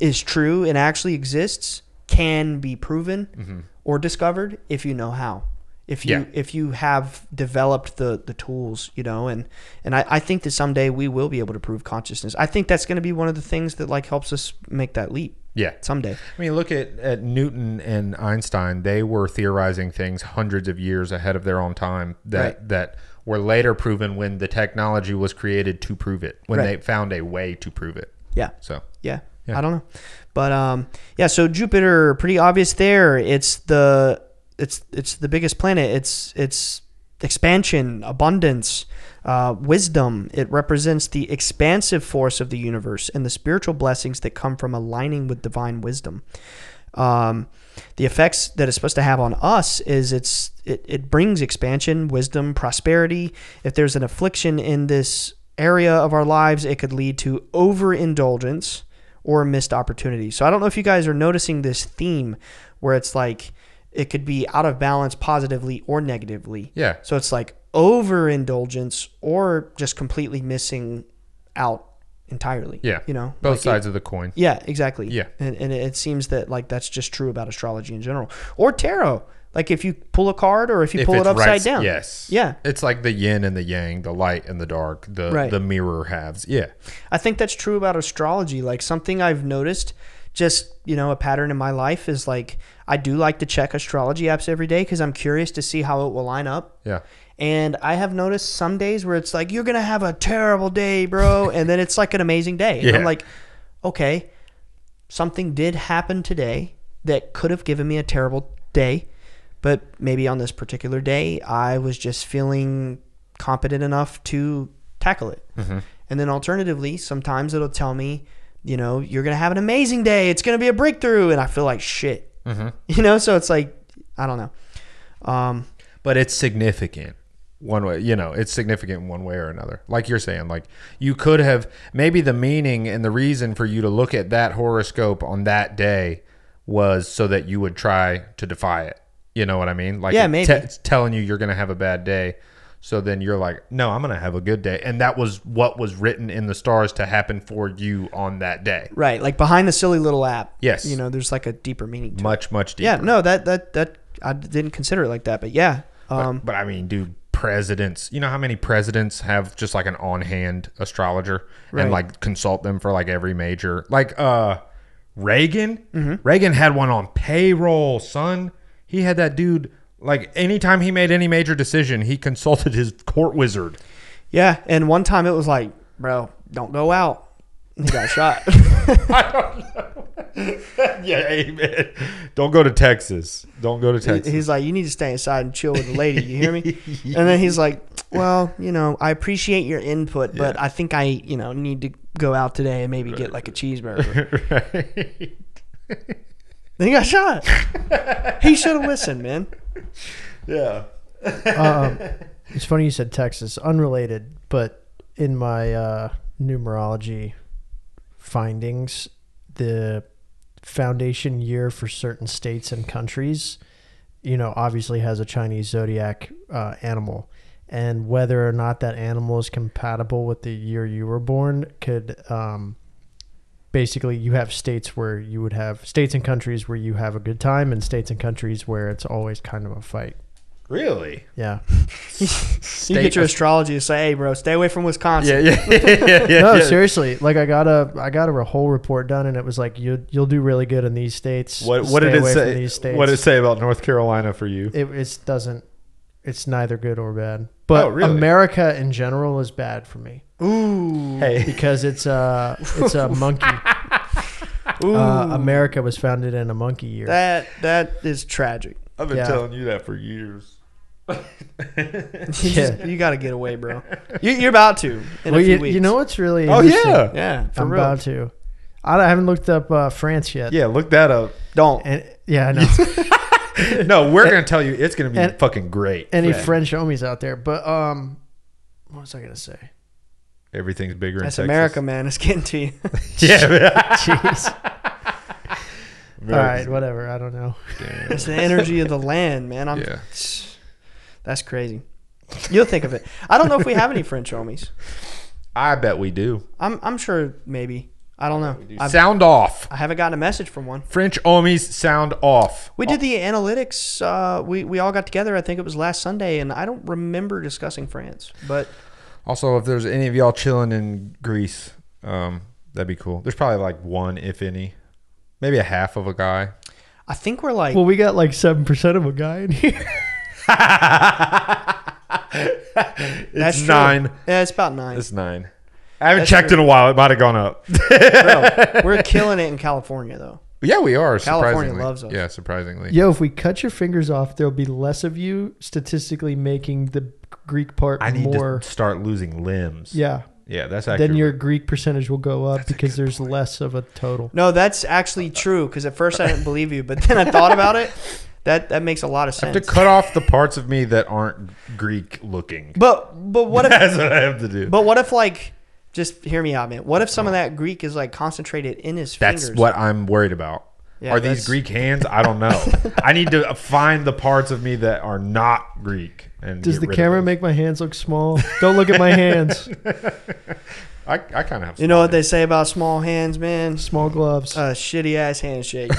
is true and actually exists can be proven mm-hmm. or discovered if you know how, if you yeah. if you have developed the, the tools, you know, and, and I, I think that someday we will be able to prove consciousness. I think that's going to be one of the things that like helps us make that leap. Yeah. Someday. I mean, look at, at Newton and Einstein. They were theorizing things hundreds of years ahead of their own time that, right. that were later proven when the technology was created to prove it, when right. they found a way to prove it. Yeah. So. Yeah. Yeah. I don't know. But um, yeah, so Jupiter, pretty obvious there. It's the it's it's the biggest planet. It's it's expansion, abundance, uh, wisdom. It represents the expansive force of the universe and the spiritual blessings that come from aligning with divine wisdom. Um, the effects that it's supposed to have on us is it's it, it brings expansion, wisdom, prosperity. If there's an affliction in this area of our lives, it could lead to overindulgence or missed opportunities. So I don't know if you guys are noticing this theme where it's like it could be out of balance positively or negatively. Yeah. So it's like overindulgence or just completely missing out entirely. Yeah. You know, both like sides it, of the coin. Yeah, exactly. Yeah. And, and it seems that like that's just true about astrology in general or tarot. Like if you pull a card or if you if pull it upside right, down. Yes. Yeah. It's like the yin and the yang, the light and the dark, the, right. the mirror halves. Yeah. I think that's true about astrology. Like something I've noticed, just, you know, a pattern in my life is like I do like to check astrology apps every day because I'm curious to see how it will line up. Yeah. And I have noticed some days where it's like, you're going to have a terrible day, bro. And then it's like an amazing day. Yeah. And I'm like, okay, something did happen today that could have given me a terrible day, but maybe on this particular day, I was just feeling competent enough to tackle it. Mm-hmm. And then alternatively, sometimes it'll tell me, you know, you're going to have an amazing day. It's going to be a breakthrough. And I feel like shit, mm-hmm. you know? So it's like, I don't know. Um, but it's significant one way, you know, it's significant in one way or another. Like you're saying, like you could have, maybe the meaning and the reason for you to look at that horoscope on that day was so that you would try to defy it. You know what I mean? Like yeah, maybe. T- it's telling you you're going to have a bad day. So then you're like, no, I'm going to have a good day. And that was what was written in the stars to happen for you on that day. Right. Like behind the silly little app. Yes. You know, there's like a deeper meaning to much, it. Much deeper. Yeah. No, that, that, that, I didn't consider it like that, but yeah. Um, but, but I mean, dude, presidents, you know how many presidents have just like an on-hand astrologer right. and like consult them for like every major, like, uh, Reagan, mm-hmm. Reagan had one on payroll, son. He had that dude. Like, anytime he made any major decision, he consulted his court wizard. Yeah, and one time it was like, bro, don't go out. He got shot. I don't know. Yeah, amen. Don't go to Texas. Don't go to Texas. He's like, you need to stay inside and chill with the lady. You hear me? And then he's like, well, you know, I appreciate your input, but yeah. I think I, you know, need to go out today and maybe right. get like a cheeseburger. Right. Then he got shot. He should have listened, man. Yeah. um, it's funny you said Texas. Unrelated, but in my uh, numerology findings, the foundation year for certain states and countries, you know, obviously has a Chinese zodiac uh, animal. And whether or not that animal is compatible with the year you were born could... Um, basically, you have states where you would have states and countries where you have a good time, and states and countries where it's always kind of a fight. Really? Yeah. You get your astrology to say, "Hey, bro, stay away from Wisconsin." Yeah, yeah, yeah, yeah. No, yeah. Seriously. Like, I got a, I got a whole report done, and it was like, "You, you'll do really good in these states." What, what did it say? What did it say about North Carolina for you? It, it doesn't. It's neither good or bad. But oh, really? America in general is bad for me. Ooh. Hey. Because it's a, it's a monkey. Ooh. Uh, America was founded in a monkey year. That That is tragic. I've been yeah. telling you that for years. Yeah. You got to get away, bro. You, you're about to in well, a few you, weeks. You know what's really oh, yeah. Yeah, for I'm real. about to. I, I haven't looked up uh, France yet. Yeah, look that up. Don't. And, yeah, I know. No, we're going to tell you it's going to be and, fucking great. Any yeah. French homies out there. But um, what was I going to say? Everything's bigger That's in Texas. That's America, man. It's getting to you. Yeah. Jeez. All right, whatever. I don't know. Damn. It's the energy of the land, man. I'm. Yeah. That's crazy. You'll think of it. I don't know if we have any French homies. I bet we do. I'm, I'm sure maybe. I don't know. Do. Sound off. I haven't gotten a message from one. French homies, sound off. We did the analytics. Uh, we, we all got together. I think it was last Sunday, and I don't remember discussing France. But also, if there's any of y'all chilling in Greece, um, that'd be cool. There's probably like one, if any. Maybe a half of a guy. I think we're like... Well, we got like seven percent of a guy in here. It's That's nine. True. Yeah, it's about nine. It's nine. I haven't That's checked true. in a while. It might have gone up. Bro, we're killing it in California, though. Yeah, we are. California loves us. Yeah, surprisingly. Yo, if we cut your fingers off, there'll be less of you, statistically making the Greek part I need more. To start losing limbs. Yeah. Yeah, that's actually... Then your Greek percentage will go up that's because there's point. less of a total. No, that's actually true, because at first I didn't believe you, but then I thought about it. That that makes a lot of sense. I have to cut off the parts of me that aren't Greek looking. But but what if... That's what I have to do. But what if, like... Just hear me out, man. What if some of that Greek is like concentrated in his that's fingers? That's what I'm worried about. Yeah, are that's... these Greek hands? I don't know. I need to find the parts of me that are not Greek. And Does the camera make my hands look small? Don't look at my hands. I, I kind of have. You know what hands. They say about small hands, man? Small gloves. A shitty ass handshake.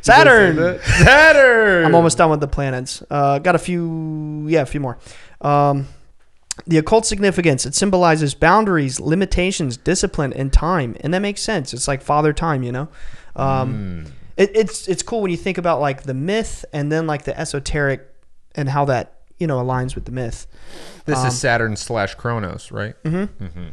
Saturn. Saturn. I'm almost done with the planets. Uh, got a few. Yeah, a few more. Um, The occult significance, it symbolizes boundaries, limitations, discipline, and time. And that makes sense. It's like father time, you know? Um, mm. it, it's it's cool when you think about like the myth and then like the esoteric and how that, you know, aligns with the myth. This um, is Saturn slash Kronos, right? Mm-hmm. Mm-hmm.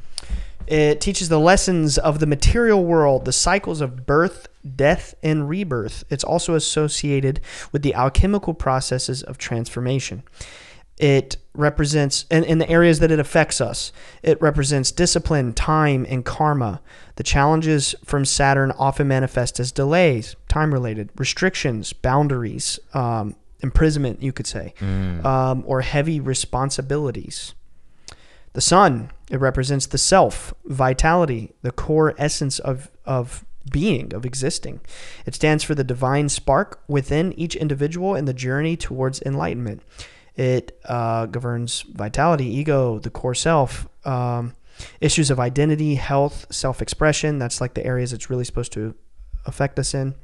It teaches the lessons of the material world, the cycles of birth, death, and rebirth. It's also associated with the alchemical processes of transformation. It represents, and in the areas that it affects us, it represents discipline, time, and karma. The challenges from Saturn often manifest as delays, time-related, restrictions, boundaries, um, imprisonment, you could say, mm. um, or heavy responsibilities. The sun, it represents the self, vitality, the core essence of, of being, of existing. It stands for the divine spark within each individual and the journey towards enlightenment. It uh, governs vitality, ego, the core self, um, issues of identity, health, self-expression. That's like the areas it's really supposed to affect us in.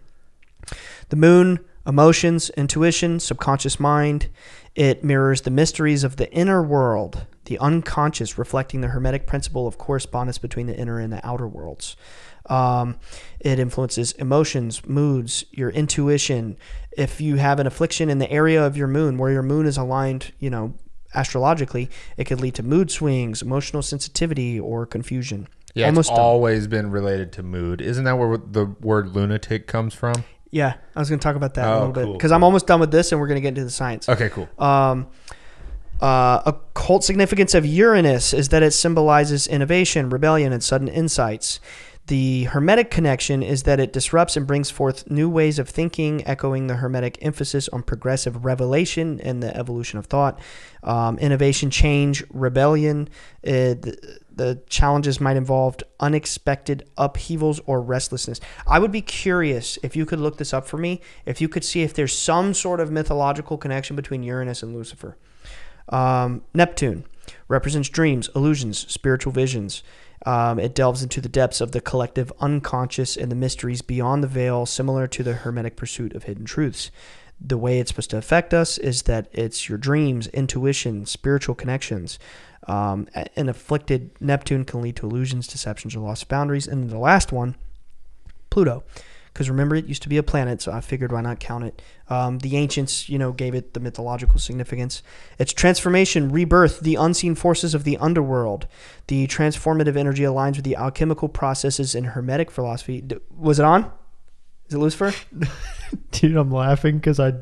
The moon, emotions, intuition, subconscious mind. It mirrors the mysteries of the inner world, the unconscious, reflecting the Hermetic principle of correspondence between the inner and the outer worlds. Um, it influences emotions, moods, your intuition. If you have an affliction in the area of your moon, where your moon is aligned, you know, astrologically, it could lead to mood swings, emotional sensitivity, or confusion. Yeah, Almost it's always a, been related to mood. Isn't that where the word lunatic comes from? Yeah, I was going to talk about that oh, a little cool, bit because cool. I'm almost done with this, and we're going to get into the science. Okay, cool. Um, Uh, occult significance of Uranus is that it symbolizes innovation, rebellion, and sudden insights. The Hermetic connection is that it disrupts and brings forth new ways of thinking, echoing the Hermetic emphasis on progressive revelation and the evolution of thought. Um, innovation, change, rebellion. Uh, the, the challenges might involve unexpected upheavals or restlessness. I would be curious if you could look this up for me, if you could see if there's some sort of mythological connection between Uranus and Lucifer. Um, Neptune represents dreams, illusions, spiritual visions. Um, it delves into the depths of the collective unconscious and the mysteries beyond the veil, similar to the Hermetic pursuit of hidden truths. The way it's supposed to affect us is that it's your dreams, intuition, spiritual connections. Um, an afflicted Neptune can lead to illusions, deceptions, or lost boundaries. And the last one, Pluto. Because remember, it used to be a planet, so I figured why not count it. Um, the ancients, you know, gave it the mythological significance. It's transformation, rebirth, the unseen forces of the underworld. The transformative energy aligns with the alchemical processes in Hermetic philosophy. D- was it on? Is it Lucifer? Dude, I'm laughing because I...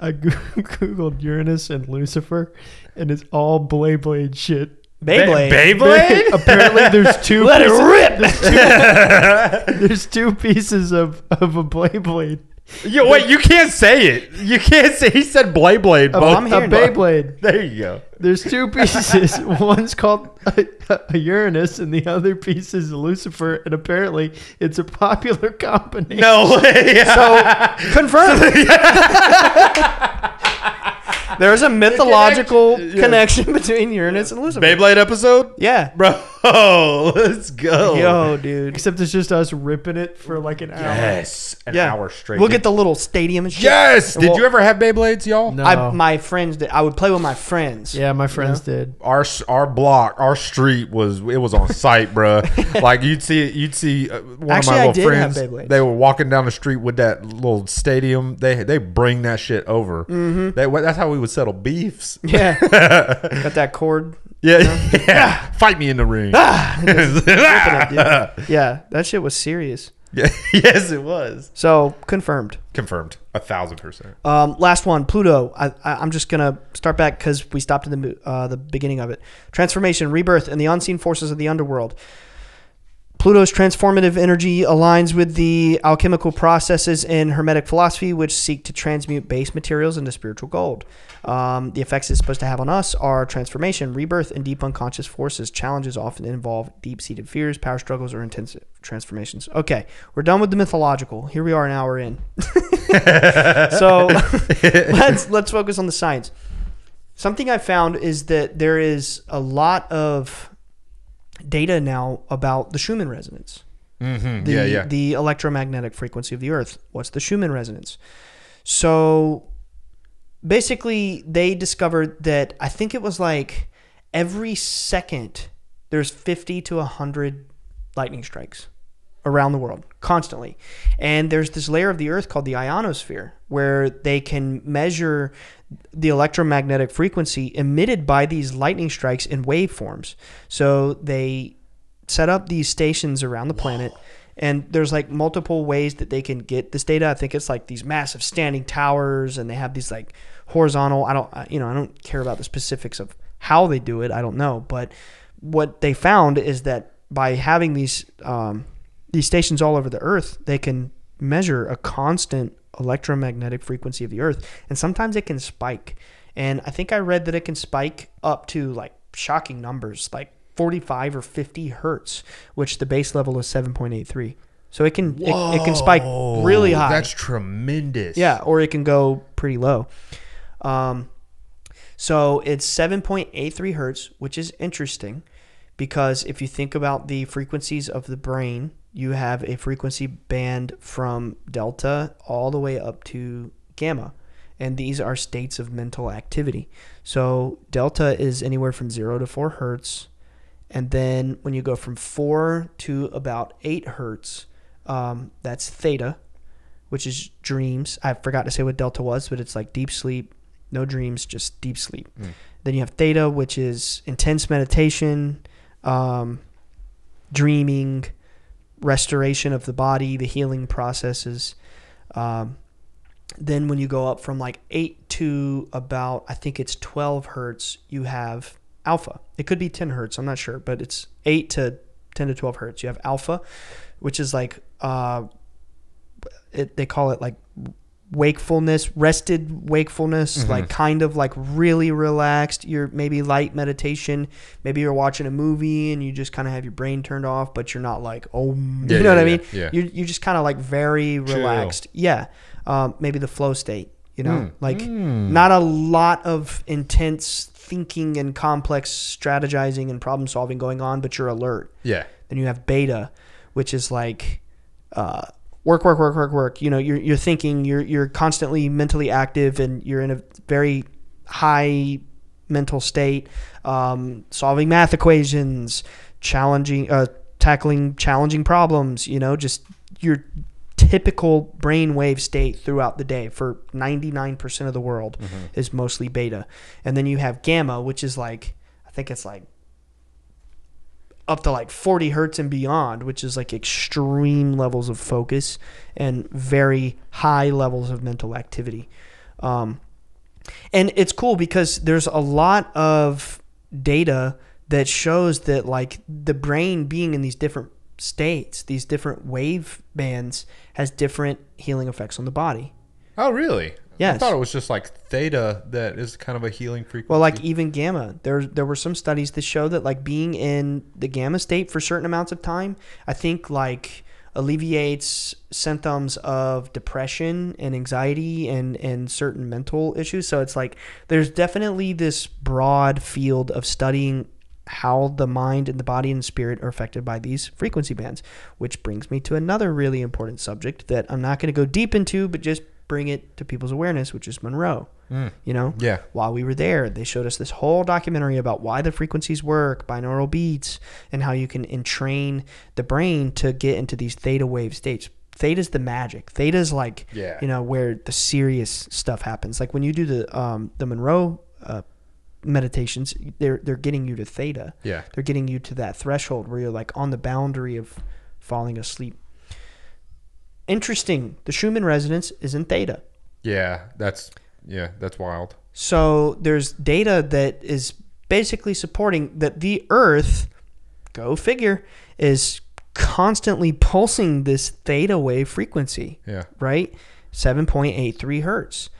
I googled Uranus and Lucifer, and it's all Beyblade shit. Beyblade. Beyblade? Apparently, there's two. Let pieces, it rip. There's two, there's two pieces of, of a Beyblade. Yo, wait, you can't say it. You can't say. He said Beyblade. Oh, I'm hearing Beyblade. There you go. There's two pieces. One's called a, a Uranus, and the other piece is Lucifer. And apparently, it's a popular combination. No way. So confirmed. There's a mythological connection, connection yeah. between Uranus yeah. and Lucifer. Beyblade episode? Yeah. Bro, oh, let's go. Yo, dude. Except it's just us ripping it for like an hour. Yes. An yeah. hour straight. We'll get the little stadium and shit. Yes. Did we'll, you ever have Beyblades, y'all? No. I, my friends did. I would play with my friends. Yeah, my friends you know? did. Our our block, our street, was it was on site, bro. Like, you'd see, you'd see one Actually, of my little friends. They were walking down the street with that little stadium. They they bring that shit over. Mm-hmm. They, that's how we would settle beefs. Yeah. Got that cord. Yeah. You know? Yeah. Fight me in the ring. Ah, just, ah. It, yeah. yeah. That shit was serious. Yeah. Yes, it was. So confirmed. Confirmed. A thousand percent. Um, last one, Pluto. I, I, I'm just going to start back because we stopped in the, uh, the beginning of it. Transformation, rebirth, and the unseen forces of the underworld. Pluto's transformative energy aligns with the alchemical processes in Hermetic philosophy, which seek to transmute base materials into spiritual gold. Um, the effects it's supposed to have on us are transformation, rebirth, and deep unconscious forces. Challenges often involve deep-seated fears, power struggles, or intense transformations. Okay, we're done with the mythological. Here we are an hour in. So let's, let's focus on the science. Something I found is that there is a lot of... data now about the Schumann resonance, mm-hmm. the, yeah, yeah. the electromagnetic frequency of the Earth. What's the Schumann resonance? So basically they discovered that, I think it was like every second there's fifty to one hundred lightning strikes around the world constantly. And there's this layer of the earth called the ionosphere where they can measure the electromagnetic frequency emitted by these lightning strikes in waveforms. So they set up these stations around the planet, and there's like multiple ways that they can get this data. I think it's like these massive standing towers, and they have these like horizontal, I don't, you know, I don't care about the specifics of how they do it. I don't know. But what they found is that by having these um, these stations all over the earth, they can measure a constant electromagnetic frequency of the earth. And sometimes it can spike. And I think I read that it can spike up to like shocking numbers, like forty-five or fifty hertz, which the base level is seven point eight three. So it can it, it can spike really high. That's tremendous. Yeah, or it can go pretty low. Um, so it's seven point eight three hertz, which is interesting because if you think about the frequencies of the brain, you have a frequency band from delta all the way up to gamma. And these are states of mental activity. So delta is anywhere from zero to four hertz. And then when you go from four to about eight hertz, um, that's theta, which is dreams. I forgot to say what delta was, but it's like deep sleep, no dreams, just deep sleep. Mm. Then you have theta, which is intense meditation, um, dreaming, restoration of the body, the healing processes. Um, then when you go up from like eight to about, I think it's twelve hertz, you have alpha. It could be ten hertz, I'm not sure, but it's eight to ten to twelve hertz. You have alpha, which is like, uh, it, they call it like wakefulness, rested wakefulness, mm-hmm. like kind of like really relaxed. You're maybe light meditation. Maybe you're watching a movie and you just kind of have your brain turned off, but you're not like, oh, yeah, you know yeah, what I mean? Yeah. You're, you're just kind of like very relaxed. Chill. Yeah. Um, maybe the flow state, you know, mm. like mm. not a lot of intense thinking and complex strategizing and problem solving going on, but you're alert. Yeah. Then you have beta, which is like uh, work, work, work, work, work. You know, you're you're thinking, you're you're constantly mentally active, and you're in a very high mental state, um, solving math equations, challenging, uh, tackling challenging problems. You know, just your typical brainwave state throughout the day for ninety-nine percent of the world mm-hmm. is mostly beta. And then you have gamma, which is like, I think it's like up to like forty hertz and beyond, which is like extreme levels of focus and very high levels of mental activity. Um, and it's cool because there's a lot of data that shows that like the brain being in these different states, these different wave bands, has different healing effects on the body. Oh, really? Yes. I thought it was just like theta that is kind of a healing frequency. Well, like even gamma. There, there were some studies that show that like being in the gamma state for certain amounts of time, I think like alleviates symptoms of depression and anxiety and, and certain mental issues. So it's like there's definitely this broad field of studying how the mind and the body and spirit are affected by these frequency bands, which brings me to another really important subject that I'm not going to go deep into, but just bring it to people's awareness, which is Monroe. Mm. You know, yeah. While we were there, they showed us this whole documentary about why the frequencies work, binaural beats, and how you can entrain the brain to get into these theta wave states. Theta's the magic. Theta's like, yeah. you know, where the serious stuff happens. Like when you do the um, the Monroe uh, meditations, they're they're getting you to theta. Yeah, they're getting you to that threshold where you're like on the boundary of falling asleep. Interesting. The Schumann resonance is in theta. Yeah, that's yeah, that's wild. So there's data that is basically supporting that the Earth, go figure, is constantly pulsing this theta wave frequency. Yeah, right, seven point eight three hertz.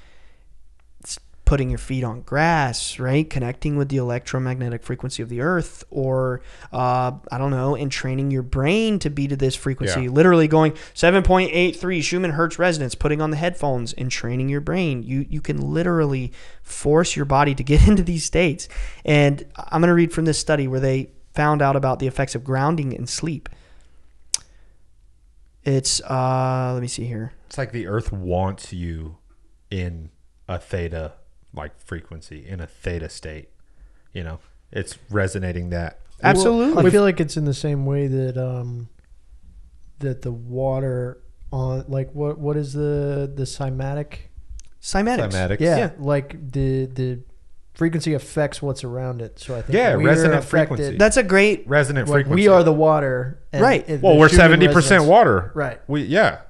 Putting your feet on grass, right? Connecting with the electromagnetic frequency of the earth, or uh, I don't know, and training your brain to be to this frequency. Yeah. Literally going seven point eight three Schumann hertz resonance, putting on the headphones and training your brain. You you can literally force your body to get into these states. And I'm going to read from this study where they found out about the effects of grounding and sleep. It's, uh, let me see here. It's like the earth wants you in a theta like frequency, in a theta state, you know, it's resonating that. Absolutely. Well, I feel like it's in the same way that um, that the water on, like, what what is the the cymatic? Cymatics. Cymatics. Yeah, yeah. Like the the frequency affects what's around it. So I think yeah, resonant frequency. That's a great resonant frequency. We are the water, and right? Well, we're seventy percent water, right? We yeah.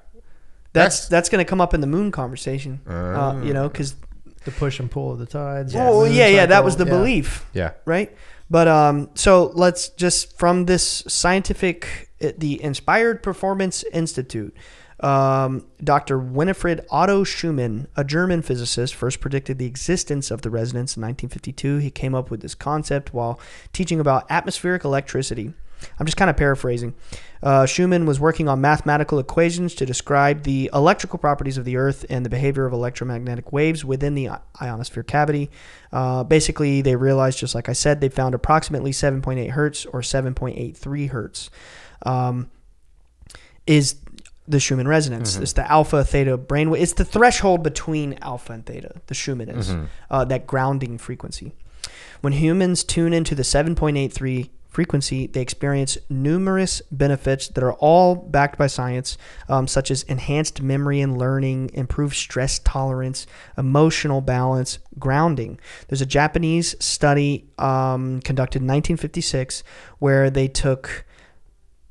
That's that's, that's going to come up in the moon conversation, uh, uh, you know, because the push and pull of the tides. Yeah, well, yeah, cycle, yeah. That was the yeah. belief. Yeah. Right. But um, so let's just from this scientific, the Inspired Performance Institute, um, Doctor Winifred Otto Schumann, a German physicist, first predicted the existence of the resonance in nineteen fifty-two. He came up with this concept while teaching about atmospheric electricity. I'm just kind of paraphrasing. Uh, Schumann was working on mathematical equations to describe the electrical properties of the Earth and the behavior of electromagnetic waves within the ionosphere cavity. Uh, basically, they realized, just like I said, they found approximately seven point eight hertz or seven point eight three hertz um, is the Schumann resonance. Mm-hmm. It's the alpha, theta brainwave. It's the threshold between alpha and theta, the Schumann is, mm-hmm. uh, that grounding frequency. When humans tune into the seven point eight three frequency, they experience numerous benefits that are all backed by science, um, such as enhanced memory and learning, improved stress tolerance, emotional balance, grounding. There's a Japanese study um, conducted in nineteen fifty-six where they took,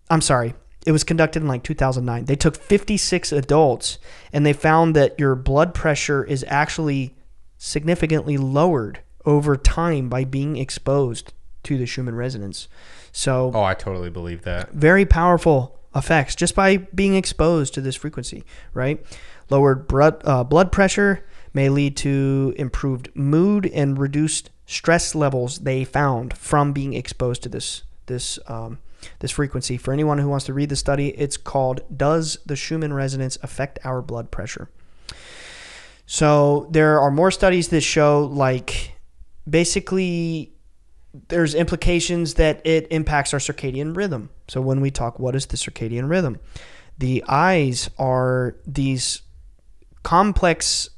I'm sorry, it was conducted in like two thousand nine. They took fifty-six adults and they found that your blood pressure is actually significantly lowered over time by being exposed to the Schumann resonance. So oh, I totally believe that. Very powerful effects just by being exposed to this frequency, right? Lowered blood, uh, blood pressure may lead to improved mood and reduced stress levels they found from being exposed to this this um, this frequency. For anyone who wants to read the study, it's called Does the Schumann Resonance Affect Our Blood Pressure? So there are more studies that show, like, basically there's implications that it impacts our circadian rhythm. So when we talk, what is the circadian rhythm? The eyes are these complex,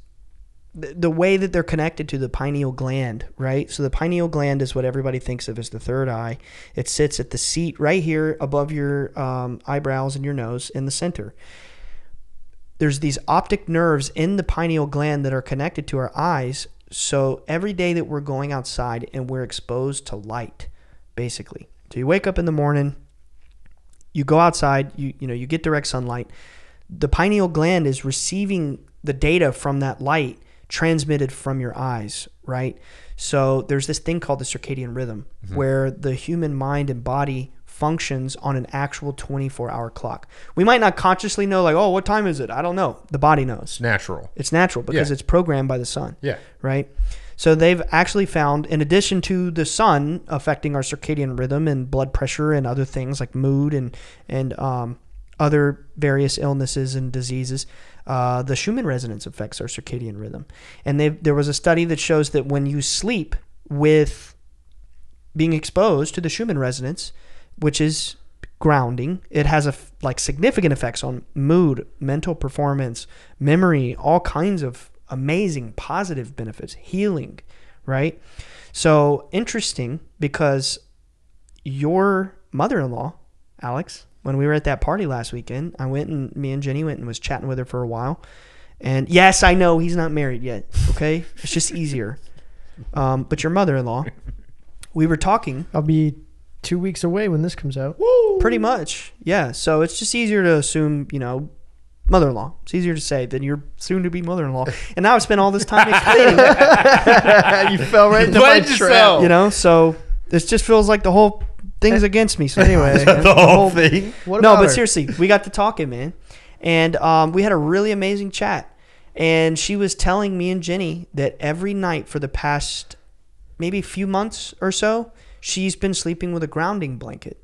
the way that they're connected to the pineal gland, right? So the pineal gland is what everybody thinks of as the third eye. It sits at the seat right here above your um, eyebrows and your nose in the center. There's these optic nerves in the pineal gland that are connected to our eyes. So every day that we're going outside and we're exposed to light, basically. So you wake up in the morning, you go outside, you you know, you get direct sunlight. The pineal gland is receiving the data from that light transmitted from your eyes, right? So there's this thing called the circadian rhythm, mm-hmm. where the human mind and body functions on an actual twenty-four hour clock. We might not consciously know, like, oh, what time is it? I don't know. The body knows. Natural. It's natural because yeah. it's programmed by the sun. Yeah. Right? So they've actually found, in addition to the sun affecting our circadian rhythm and blood pressure and other things like mood and, and um, other various illnesses and diseases, uh, the Schumann resonance affects our circadian rhythm. And there was a study that shows that when you sleep with being exposed to the Schumann resonance, which is grounding, it has a like significant effects on mood, mental performance, memory, all kinds of amazing positive benefits, healing, right? So interesting, because your mother-in-law, Alex, when we were at that party last weekend, I went and me and Jenny went and was chatting with her for a while. And yes, I know he's not married yet, okay? It's just easier. Um, but your mother-in-law, we were talking. I'll be two weeks away when this comes out. Woo! Pretty much, yeah. So it's just easier to assume, you know, mother-in-law. It's easier to say than your soon-to-be mother-in-law. And now I've spent all this time explaining that. You fell right into my trap. You know, so this just feels like the whole thing's against me. So anyway, the, the whole, whole thing. What about no, but her? Seriously, we got to talking, man, and um, we had a really amazing chat. And she was telling me and Jenny that every night for the past maybe a few months or so, she's been sleeping with a grounding blanket.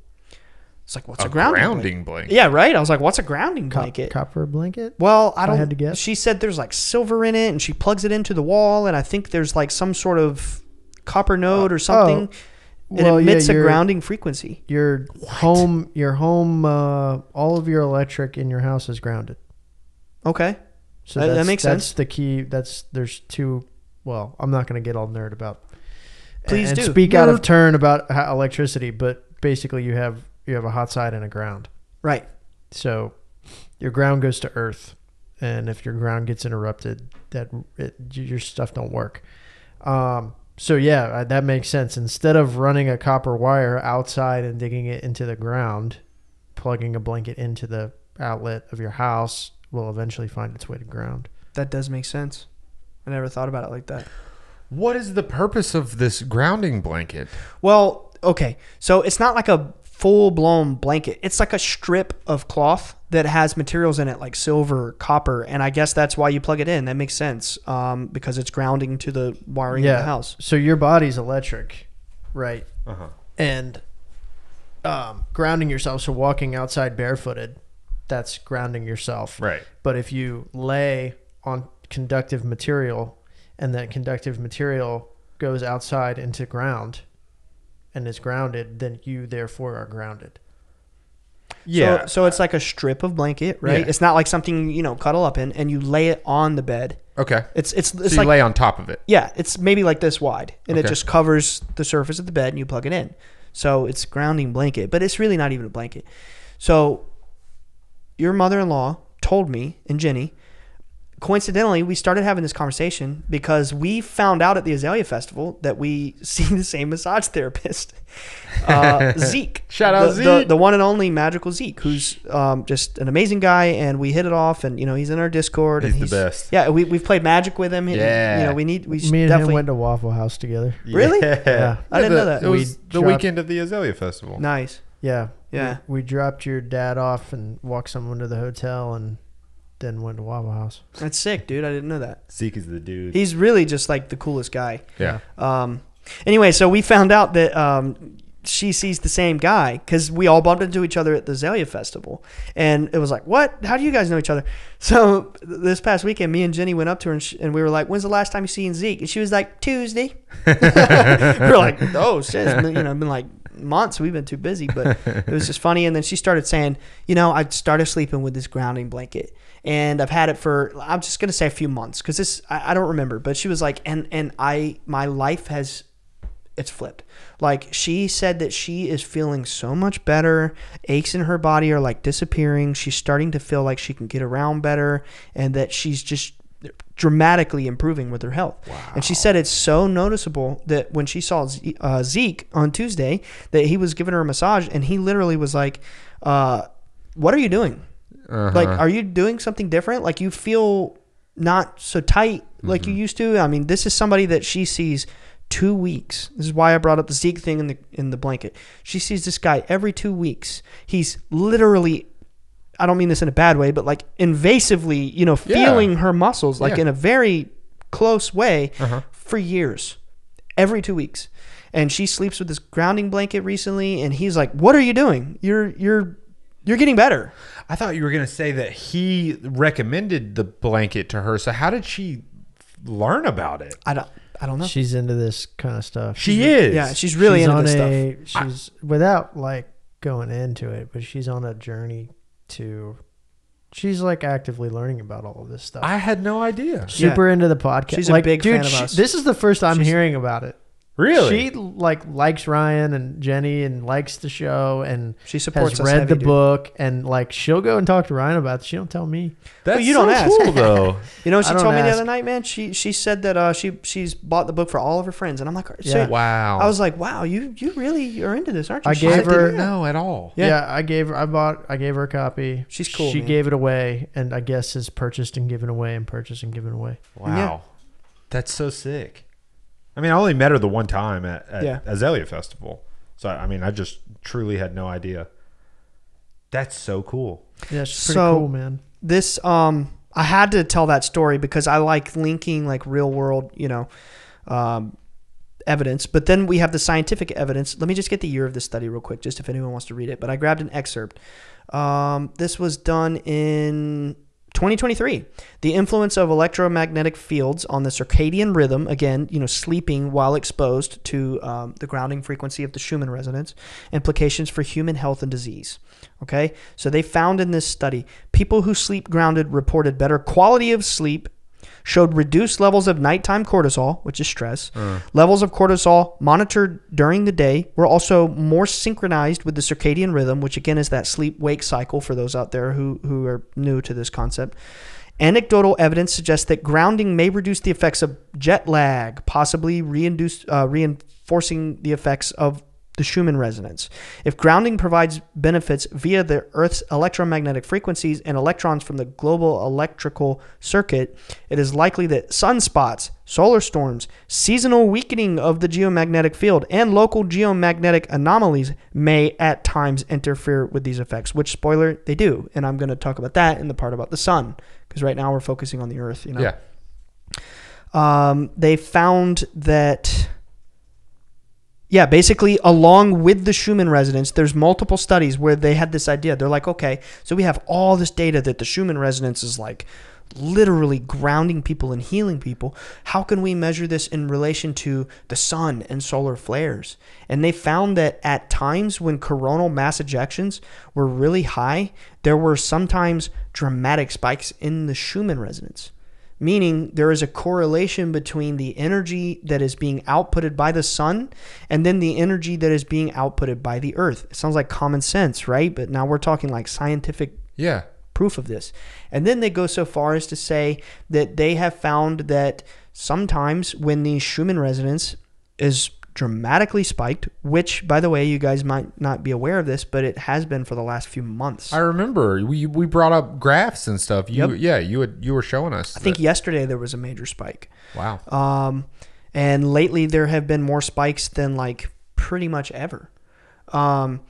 It's like, what's a, a grounding, grounding blanket? blanket? Yeah, right. I was like, what's a grounding blanket? Cop, copper blanket? Well, I don't. I had to guess. She said there's like silver in it, and she plugs it into the wall, and I think there's like some sort of copper node or something. Oh. Well, it emits yeah, your, a grounding frequency. Your what? home, your home, uh, all of your electric in your house is grounded. Okay, so that, that makes that's sense. That's the key. That's there's two. Well, I'm not going to get all nerd about. Please and do. speak no. out of turn about electricity, but basically you have you have a hot side and a ground. Right. So your ground goes to earth, and if your ground gets interrupted, that it, your stuff don't work. Um, so yeah, that makes sense. Instead of running a copper wire outside and digging it into the ground, plugging a blanket into the outlet of your house will eventually find its way to ground. That does make sense. I never thought about it like that. What is the purpose of this grounding blanket? Well, okay. So it's not like a full-blown blanket. It's like a strip of cloth that has materials in it like silver, copper, and I guess that's why you plug it in. That makes sense, um, because it's grounding to the wiring yeah. of the house. So your body's electric, right? Uh-huh. And um, grounding yourself, so walking outside barefooted, that's grounding yourself. Right. But if you lay on conductive material and that conductive material goes outside into ground, and is grounded, then you therefore are grounded. Yeah. So, so it's like a strip of blanket, right? Yeah. It's not like something you know cuddle up in, and you lay it on the bed. Okay. It's it's it's so you like, lay on top of it. Yeah, it's maybe like this wide, and okay. it just covers the surface of the bed, and you plug it in. So it's grounding blanket, but it's really not even a blanket. So your mother-in-law told me and Jenny. Coincidentally, we started having this conversation because we found out at the Azalea Festival that we see the same massage therapist, uh, Zeke. Shout out the, Zeke. The, the one and only magical Zeke, who's um, just an amazing guy, and we hit it off, and you know he's in our Discord. He's, and he's the best. Yeah, we we've played Magic with him. Yeah, and, you know we need we. Me and definitely... him went to Waffle House together. Really? Yeah, yeah. I didn't the, know that. It was we the dropped... weekend of the Azalea Festival. Nice. Yeah, yeah. We, we dropped your dad off and walked someone to the hotel and. Then went to Wawa House. That's sick, dude. I didn't know that. Zeke is the dude. He's really just like the coolest guy. Yeah. Um. Anyway, so we found out that um, she sees the same guy because we all bumped into each other at the Azalea Festival, and it was like, what? How do you guys know each other? So this past weekend, me and Jenny went up to her, and, she, and we were like, when's the last time you seen Zeke? And she was like, Tuesday. We were like, oh shit! It's been, you know, I've been like. months we've been too busy, but it was just funny. And then she started saying, you know, I started sleeping with this grounding blanket, and I've had it for, I'm just gonna say a few months because this I, I don't remember, but she was like, and and I my life has it's flipped. Like, she said that she is feeling so much better. Aches in her body are like disappearing. She's starting to feel like she can get around better, and that she's just dramatically improving with her health. Wow. And she said it's so noticeable that when she saw Ze- uh, Zeke on Tuesday, that he was giving her a massage, and he literally was like, uh, what are you doing? Uh-huh. Like, are you doing something different? Like, you feel not so tight like mm-hmm. you used to. I mean, this is somebody that she sees two weeks. This is why I brought up the Zeke thing in the in the blanket. She sees this guy every two weeks. He's literally... I don't mean this in a bad way, but like invasively, you know, feeling yeah. her muscles like yeah. in a very close way uh-huh. for years, every two weeks. And she sleeps with this grounding blanket recently, and he's like, "What are you doing? You're you're you're getting better." I thought you were going to say that he recommended the blanket to her. So how did she learn about it? I don't I don't know. She's into this kind of stuff. She she's, is. Yeah, she's really she's into this a, stuff. She's I, without like going into it, but she's on a journey to she's like actively learning about all of this stuff. I had no idea. Super yeah. into the podcast. She's like, a big dude, fan of us. She, this is the first I'm she's, hearing about it. Really? She like likes Ryan and Jenny and likes the show, and she supports has read heavy, the dude. book, and like she'll go and talk to Ryan about it. She don't tell me. That's well, you so don't ask. Cool though. You know what she told ask. me the other night, man? She she said that uh, she she's bought the book for all of her friends, and I'm like, yeah. so, wow. I was like, wow, you you really are into this, aren't you? I she gave her no at all. Yeah. yeah, I gave her. I bought. I gave her a copy. She's cool. She man. gave it away, and I guess is purchased and given away, and purchased and given away. Wow, yeah. That's so sick. I mean, I only met her the one time at, at yeah. Azalea Festival. So, I mean, I just truly had no idea. That's so cool. Yeah, it's pretty so, cool, man. This, um, I had to tell that story because I like linking like real world, you know, um, evidence. But then we have the scientific evidence. Let me just get the year of this study real quick, just if anyone wants to read it. But I grabbed an excerpt. Um, this was done in... twenty twenty-three, the influence of electromagnetic fields on the circadian rhythm, again, you know, sleeping while exposed to um, the grounding frequency of the Schumann resonance, implications for human health and disease. Okay, so they found in this study, people who sleep grounded reported better quality of sleep, showed reduced levels of nighttime cortisol, which is stress. Uh. Levels of cortisol monitored during the day were also more synchronized with the circadian rhythm, which again is that sleep-wake cycle for those out there who, who are new to this concept. Anecdotal evidence suggests that grounding may reduce the effects of jet lag, possibly reinduce, uh, reinforcing the effects of the Schumann resonance. If grounding provides benefits via the Earth's electromagnetic frequencies and electrons from the global electrical circuit, it is likely that sunspots, solar storms, seasonal weakening of the geomagnetic field, and local geomagnetic anomalies may at times interfere with these effects, which, spoiler, they do. And I'm going to talk about that in the part about the sun, because right now we're focusing on the Earth, you know? Yeah. Um, they found that... Yeah, basically, along with the Schumann resonance, there's multiple studies where they had this idea. They're like, okay, so we have all this data that the Schumann resonance is like literally grounding people and healing people. How can we measure this in relation to the sun and solar flares? And they found that at times when coronal mass ejections were really high, there were sometimes dramatic spikes in the Schumann resonance. Meaning there is a correlation between the energy that is being outputted by the sun and then the energy that is being outputted by the earth. It sounds like common sense, right? But now we're talking like scientific yeah. proof of this. And then they go so far as to say that they have found that sometimes when the Schumann resonance is dramatically spiked, which, by the way, you guys might not be aware of this, but it has been for the last few months. I remember we we brought up graphs and stuff. You, yep. Yeah, you had, you were showing us. I that. think yesterday there was a major spike. Wow. Um, and lately there have been more spikes than like pretty much ever. Um,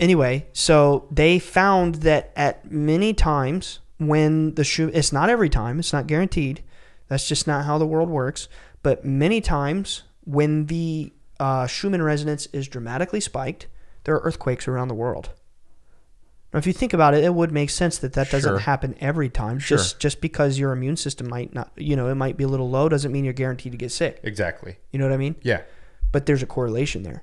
anyway, so they found that at many times when the Schumann, it's not every time, it's not guaranteed. That's just not how the world works. But many times, when the uh, Schumann resonance is dramatically spiked, there are earthquakes around the world. Now, if you think about it, it would make sense that that doesn't sure. happen every time. Sure. Just just because your immune system might not, you know, it might be a little low doesn't mean you're guaranteed to get sick. Exactly. You know what I mean? Yeah. But there's a correlation there.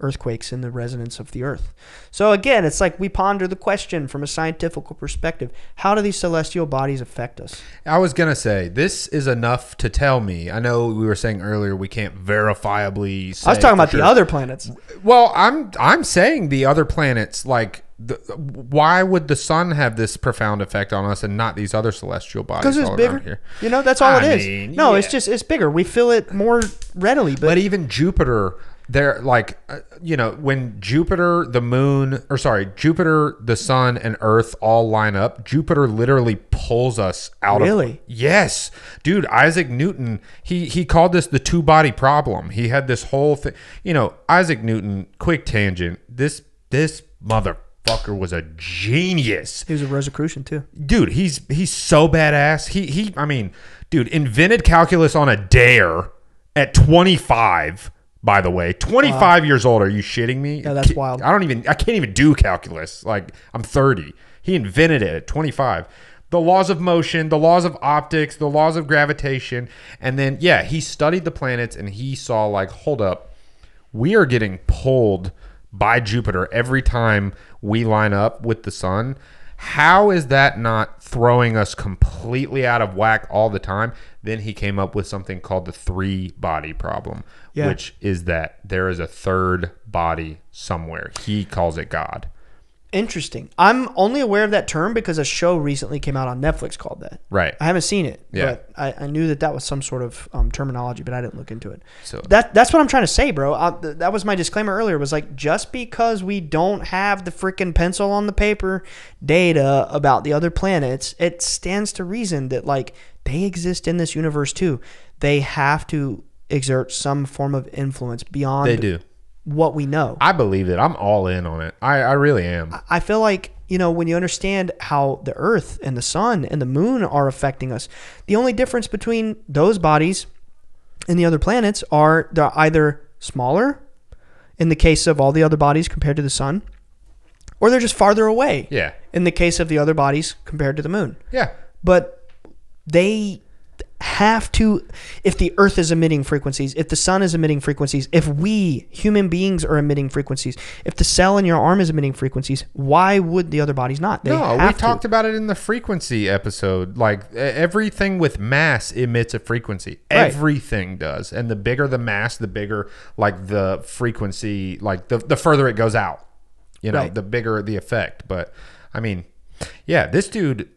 Earthquakes and the resonance of the earth. So again, it's like we ponder the question from a scientific perspective. How do these celestial bodies affect us? I was going to say, this is enough to tell me. I know we were saying earlier we can't verifiably say. I was talking about sure. the other planets. Well, I'm I'm saying the other planets. Like, the, why would the sun have this profound effect on us and not these other celestial bodies? Because it's all bigger. Here? You know, that's all I it mean, is. No, yeah. it's just it's bigger. We feel it more readily. But, but even Jupiter... They're like, uh, you know, when Jupiter, the moon, or sorry, Jupiter, the sun, and Earth all line up, Jupiter literally pulls us out really? of... Really? Yes. Dude, Isaac Newton, he, he called this the two-body problem. He had this whole thing. You know, Isaac Newton, quick tangent, this this motherfucker was a genius. He was a Rosicrucian, too. Dude, he's he's so badass. He he, I mean, dude, invented calculus on a dare at twenty-five... By the way, twenty-five wow. years old. Are you shitting me? Yeah, that's wild. I don't even, I can't even do calculus. Like, I'm thirty. He invented it at twenty-five. The laws of motion, the laws of optics, the laws of gravitation. And then, yeah, he studied the planets and he saw, like, hold up, we are getting pulled by Jupiter every time we line up with the sun. How is that not throwing us completely out of whack all the time? Then he came up with something called the three-body problem, yeah. which is that there is a third body somewhere. He calls it God. Interesting. I'm only aware of that term because a show recently came out on Netflix called that. Right. I haven't seen it, yeah. but I, I knew that that was some sort of um, terminology, but I didn't look into it. So that that's what I'm trying to say, bro. I, th that was my disclaimer earlier, was like, just because we don't have the freaking pencil on the paper data about the other planets, it stands to reason that, like, they exist in this universe too. They have to exert some form of influence beyond... They do. What we know. I believe it. I'm all in on it. I, I really am. I feel like, you know, when you understand how the earth and the sun and the moon are affecting us, the only difference between those bodies and the other planets are they're either smaller in the case of all the other bodies compared to the sun, or they're just farther away. Yeah. In the case of the other bodies compared to the moon. Yeah. But they have to, if the earth is emitting frequencies, if the sun is emitting frequencies, if we human beings are emitting frequencies, if the cell in your arm is emitting frequencies, why would the other bodies not? They no, we talked to. about it in the frequency episode. Like everything with mass emits a frequency. Right. Everything does. And the bigger the mass, the bigger like the frequency, like the, the further it goes out, you know, right. the bigger the effect. But I mean, yeah, this dude,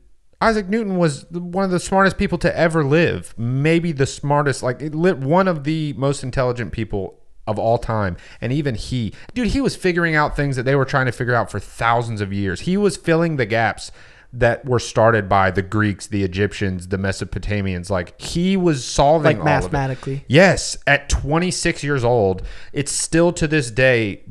Isaac Newton, was one of the smartest people to ever live. Maybe the smartest, like one of the most intelligent people of all time. And even he, dude, he was figuring out things that they were trying to figure out for thousands of years. He was filling the gaps that were started by the Greeks, the Egyptians, the Mesopotamians. Like he was solving like all mathematically. Of it. Yes, at twenty-six years old, it's still to this day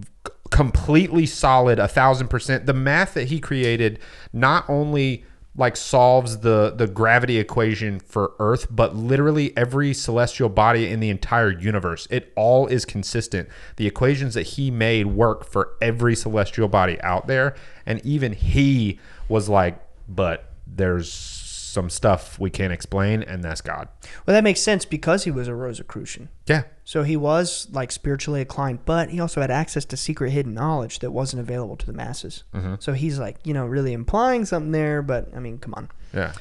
completely solid, a thousand percent. The math that he created not only like solves the the gravity equation for Earth, but literally every celestial body in the entire universe. It all is consistent. The equations that he made work for every celestial body out there. And even he was like, but there's some stuff we can't explain, and that's God. Well, that makes sense because he was a Rosicrucian. Yeah. So he was like spiritually inclined, but he also had access to secret hidden knowledge that wasn't available to the masses. Mm-hmm. So he's like, you know, really implying something there, but I mean, come on. Yeah.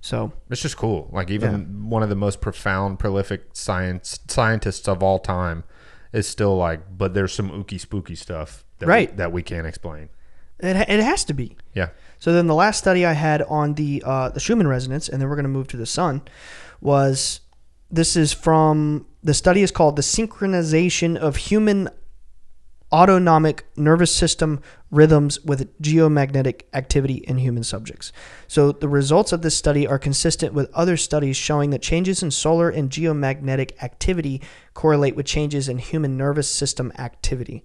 So it's just cool. Like even yeah. one of the most profound, prolific science scientists of all time is still like, but there's some ooky spooky stuff that, right. we, that we can't explain. It, it has to be. Yeah. So then the last study I had on the, uh, the Schumann resonance, and then we're going to move to the sun, was this is from... The study is called The Synchronization of Human Autonomic Nervous System Rhythms with Geomagnetic Activity in Human Subjects. So the results of this study are consistent with other studies showing that changes in solar and geomagnetic activity correlate with changes in human nervous system activity.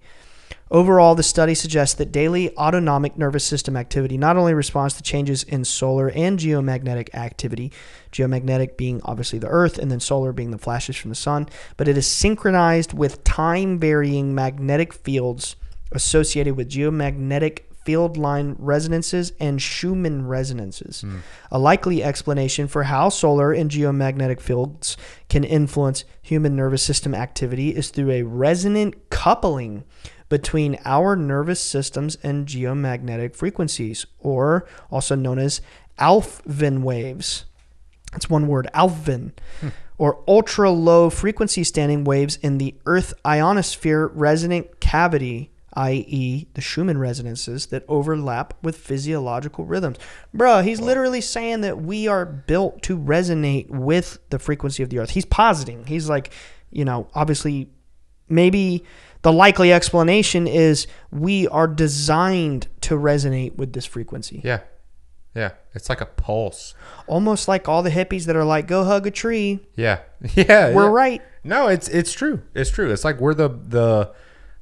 Overall, the study suggests that daily autonomic nervous system activity not only responds to changes in solar and geomagnetic activity, geomagnetic being obviously the Earth and then solar being the flashes from the sun, but it is synchronized with time-varying magnetic fields associated with geomagnetic field line resonances and Schumann resonances, mm. a likely explanation for how solar and geomagnetic fields can influence human nervous system activity is through a resonant coupling between our nervous systems and geomagnetic frequencies, or also known as Alfvén waves. That's one word, Alfvén, hmm. or ultra-low frequency standing waves in the Earth ionosphere resonant cavity, that is the Schumann resonances that overlap with physiological rhythms. Bruh, he's literally saying that we are built to resonate with the frequency of the Earth. He's positing. He's like, you know, obviously maybe... The likely explanation is we are designed to resonate with this frequency. Yeah. Yeah. It's like a pulse. Almost like all the hippies that are like, go hug a tree. Yeah. Yeah. We're yeah. right. No, it's it's true. It's true. It's like we're the, the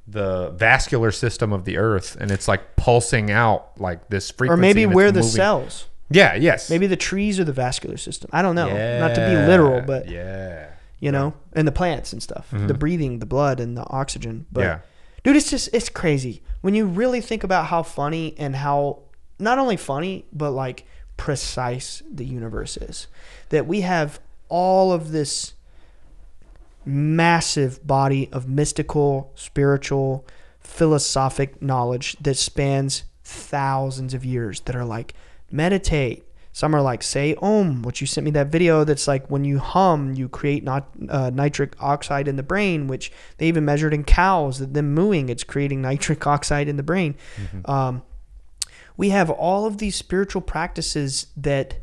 the vascular system of the Earth, and it's like pulsing out like this frequency. Or maybe we're the cells. Yeah, yes. Maybe the trees are the vascular system. I don't know. Yeah. Not to be literal, but yeah. You know, and the plants and stuff, mm-hmm. the breathing, the blood and the oxygen. But yeah. dude, it's just, it's crazy. When you really think about how funny and how not only funny, but like precise the universe is, that we have all of this massive body of mystical, spiritual, philosophic knowledge that spans thousands of years that are like meditate. Some are like, say Om, which you sent me that video that's like when you hum, you create not, uh, nitric oxide in the brain, which they even measured in cows, that them mooing, it's creating nitric oxide in the brain. Mm-hmm. Um, we have all of these spiritual practices that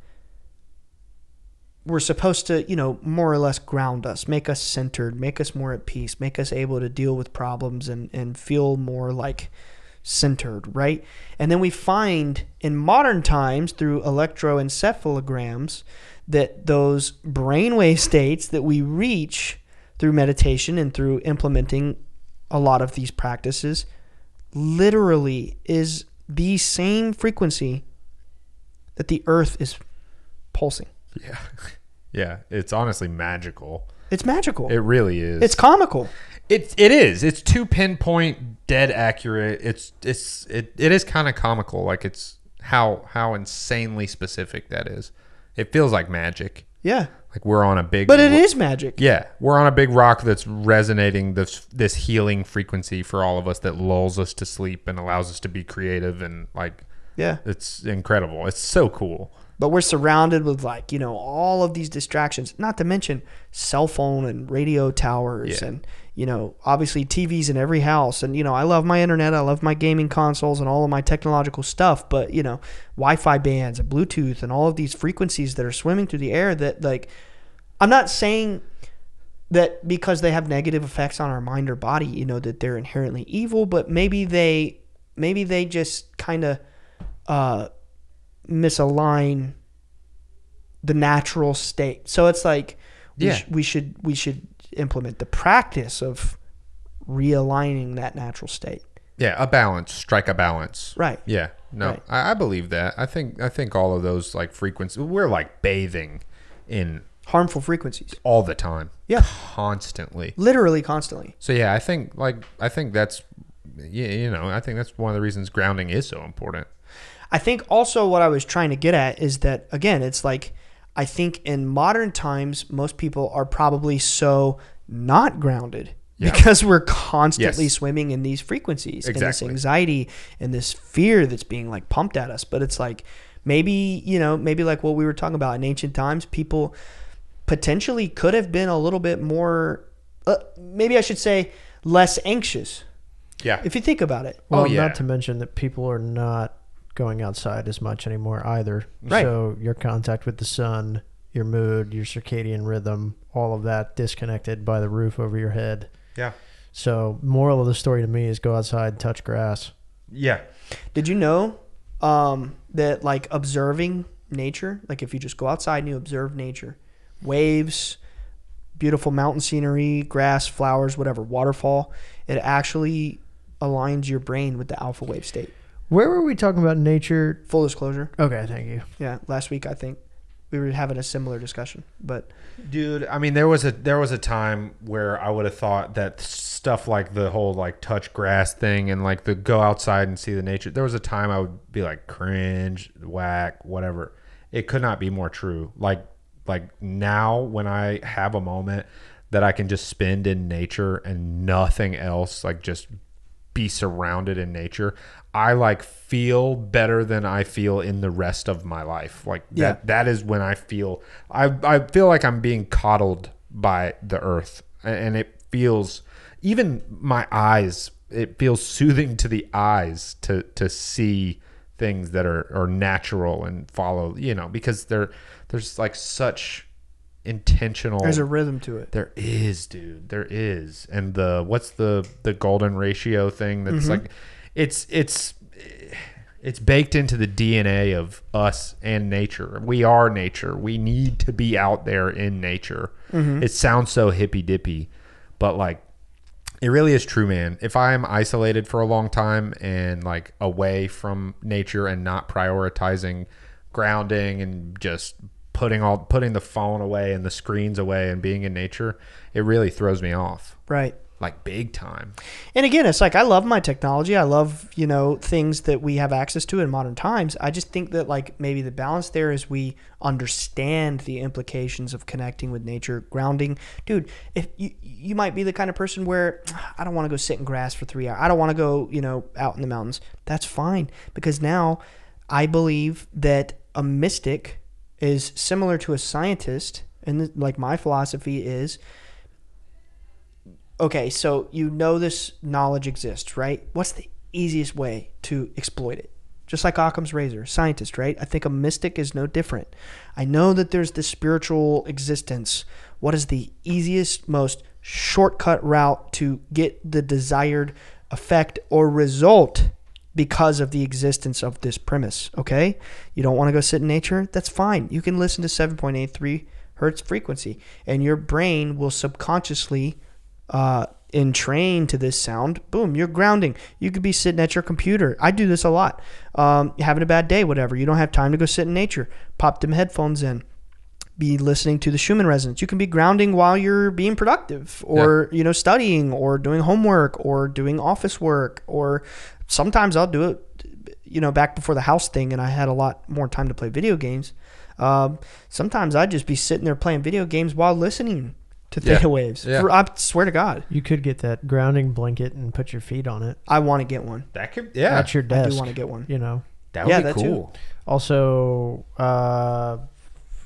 we're supposed to, you know, more or less ground us, make us centered, make us more at peace, make us able to deal with problems and, and feel more like... centered, right? And then we find in modern times through electroencephalograms that those brainwave states that we reach through meditation and through implementing a lot of these practices literally is the same frequency that the Earth is pulsing. Yeah. Yeah. It's honestly magical. It's magical. It really is. It's comical. It it is. It's too pinpoint, dead accurate. It's it's it it is kind of comical. Like it's how how insanely specific that is. It feels like magic. Yeah. Like we're on a big... But it is magic. Yeah. We're on a big rock that's resonating this this healing frequency for all of us that lulls us to sleep and allows us to be creative and like... Yeah. It's incredible. It's so cool. But we're surrounded with like, you know, all of these distractions, not to mention cell phone and radio towers yeah. and, you know, obviously T Vs in every house. And, you know, I love my internet. I love my gaming consoles and all of my technological stuff. But, you know, Wi-Fi bands and Bluetooth and all of these frequencies that are swimming through the air that like, I'm not saying that because they have negative effects on our mind or body, you know, that they're inherently evil, but maybe they, maybe they just kind of, uh, misalign the natural state. So it's like we, yeah. sh- we should we should implement the practice of realigning that natural state. Yeah, a balance, strike a balance. Right. Yeah. No, right. I, I believe that. I think I think all of those like frequencies. We're like bathing in harmful frequencies all the time. Yeah, constantly. Literally constantly. So yeah, I think like I think that's yeah you know I think that's one of the reasons grounding is so important. I think also what I was trying to get at is that, again, it's like I think in modern times, most people are probably so not grounded yeah. because we're constantly yes. swimming in these frequencies exactly. and this anxiety and this fear that's being like pumped at us. But it's like maybe, you know, maybe like what we were talking about in ancient times, people potentially could have been a little bit more, uh, maybe I should say less anxious. Yeah. If you think about it. Well, oh, yeah. Not to mention that people are not going outside as much anymore either. Right. So your contact with the sun, your mood, your circadian rhythm, all of that disconnected by the roof over your head. Yeah. So moral of the story to me is go outside, touch grass. Yeah. Did you know um, that like observing nature, like if you just go outside and you observe nature, waves, beautiful mountain scenery, grass, flowers, whatever, waterfall, it actually aligns your brain with the alpha wave state. Where were we talking about nature? Full disclosure. Okay, thank you. Yeah, last week I think we were having a similar discussion, but dude, I mean, there was a there was a time where I would have thought that stuff like the whole like touch grass thing and like the go outside and see the nature. There was a time I would be like cringe, whack, whatever. It could not be more true. Like like now when I have a moment that I can just spend in nature and nothing else, like just be surrounded in nature, I like feel better than I feel in the rest of my life. Like that, yeah. that is when I feel, I I feel like I'm being coddled by the earth, and it feels, even my eyes, it feels soothing to the eyes to, to see things that are, are natural and follow, you know, because there, there's like such intentional, there's a rhythm to it. There is, dude, there is. And the, what's the, the golden ratio thing that's mm-hmm. like, It's it's it's baked into the D N A of us and nature. We are nature. We need to be out there in nature. Mm-hmm. It sounds so hippy dippy, but like it really is true, man. If I am isolated for a long time and like away from nature and not prioritizing grounding and just putting all putting the phone away and the screens away and being in nature, it really throws me off. Right. Like big time. And again, it's like I love my technology. I love, you know, things that we have access to in modern times. I just think that like maybe the balance there is we understand the implications of connecting with nature, grounding. Dude, if you, you might be the kind of person where I don't want to go sit in grass for three hours. I don't want to go, you know, out in the mountains. That's fine, because now I believe that a mystic is similar to a scientist, and like my philosophy is, okay, so you know this knowledge exists, right? What's the easiest way to exploit it? Just like Occam's razor, scientist, right? I think a mystic is no different. I know that there's this spiritual existence. What is the easiest, most shortcut route to get the desired effect or result because of the existence of this premise, okay? You don't want to go sit in nature? That's fine. You can listen to seven point eight three hertz frequency, and your brain will subconsciously... Uh, entrained to this sound, boom, you're grounding. You could be sitting at your computer. I do this a lot. Um, having a bad day, whatever. You don't have time to go sit in nature. Pop them headphones in. Be listening to the Schumann resonance. You can be grounding while you're being productive or, yeah. you know, studying or doing homework or doing office work, or sometimes I'll do it, you know, back before the house thing and I had a lot more time to play video games. Um, sometimes I'd just be sitting there playing video games while listening to theta yeah. waves. Yeah. For, I swear to God. You could get that grounding blanket and put your feet on it. I want to get one. That could, yeah. At your desk. I do want to get one. You know. That would yeah, be that cool. Too. Also, uh,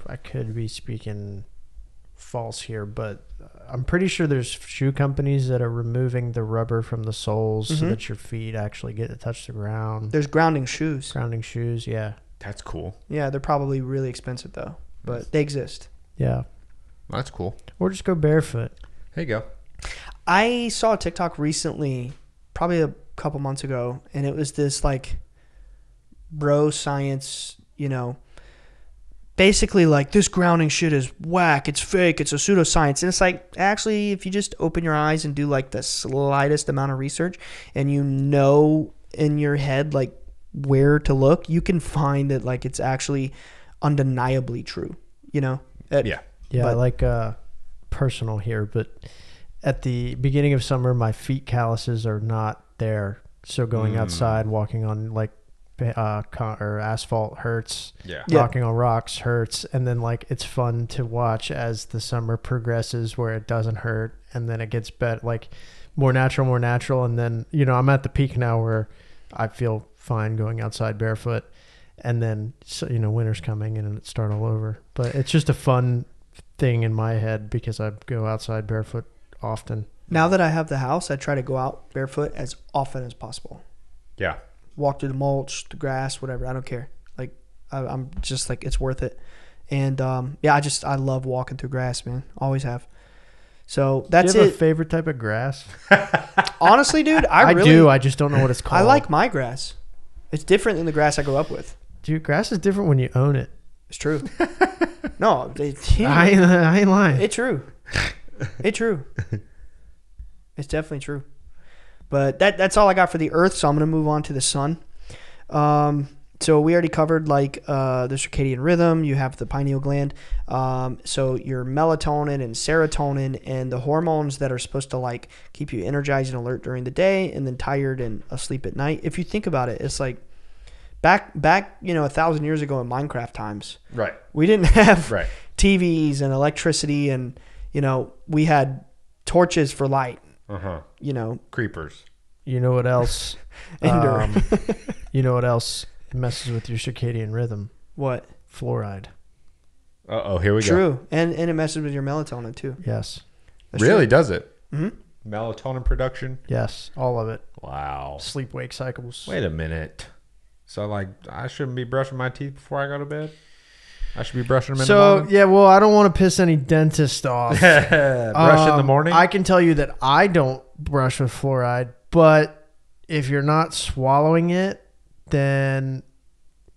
I could be speaking false here, but I'm pretty sure there's shoe companies that are removing the rubber from the soles mm-hmm. so that your feet actually get to touch the ground. There's grounding shoes. Grounding shoes, yeah. That's cool. Yeah, they're probably really expensive, though, but they exist. Yeah. That's cool. Or just go barefoot. There you go. I saw a TikTok recently, probably a couple months ago, and it was this, like, bro science, you know, basically like this grounding shit is whack, it's fake, it's a pseudoscience. And it's like, actually, if you just open your eyes and do like the slightest amount of research and you know in your head like where to look, you can find that like it's actually undeniably true, you know? It, yeah. Yeah, but, like uh, personal here, but at the beginning of summer, my feet calluses are not there. So going mm. outside, walking on like Uh, con- or asphalt hurts, yeah. walking yeah. on rocks hurts, and then like it's fun to watch as the summer progresses where it doesn't hurt, and then it gets better, like more natural, more natural, and then you know I'm at the peak now where I feel fine going outside barefoot, and then so, you know winter's coming and it's starting all over. But it's just a fun thing in my head because I go outside barefoot often. Now that I have the house, I try to go out barefoot as often as possible. Yeah. Walk through the mulch, the grass, whatever. I don't care. Like, I, I'm just like, it's worth it. And, um, yeah, I just, I love walking through grass, man. Always have. So that's it. Do you have it. a favorite type of grass? Honestly, dude, I, I really. I do. I just don't know what it's called. I like my grass. It's different than the grass I grew up with. Dude, grass is different when you own it. It's true. No. It, I, ain't, I ain't lying. It's true. It's true. It's definitely true. But that that's all I got for the Earth, so I'm going to move on to the Sun. Um, so we already covered, like, uh, the circadian rhythm. You have the pineal gland. Um, so your melatonin and serotonin and the hormones that are supposed to, like, keep you energized and alert during the day and then tired and asleep at night. If you think about it, it's like back, back you know, a thousand years ago in Minecraft times. Right. We didn't have right. T Vs and electricity and, you know, we had torches for light. Uh-huh. You know, creepers. You know what else? Ender. Um, you know what else messes with your circadian rhythm? What? Fluoride. Uh oh, here we true. go. True, and and it messes with your melatonin too. Yes. That's really true. Does it? Mm-hmm. Melatonin production. Yes, all of it. Wow. Sleep wake cycles. Wait a minute. So like, I shouldn't be brushing my teeth before I go to bed. I should be brushing them in so, the morning. So, yeah, well, I don't want to piss any dentist off. Brush um, in the morning? I can tell you that I don't brush with fluoride, but if you're not swallowing it, then...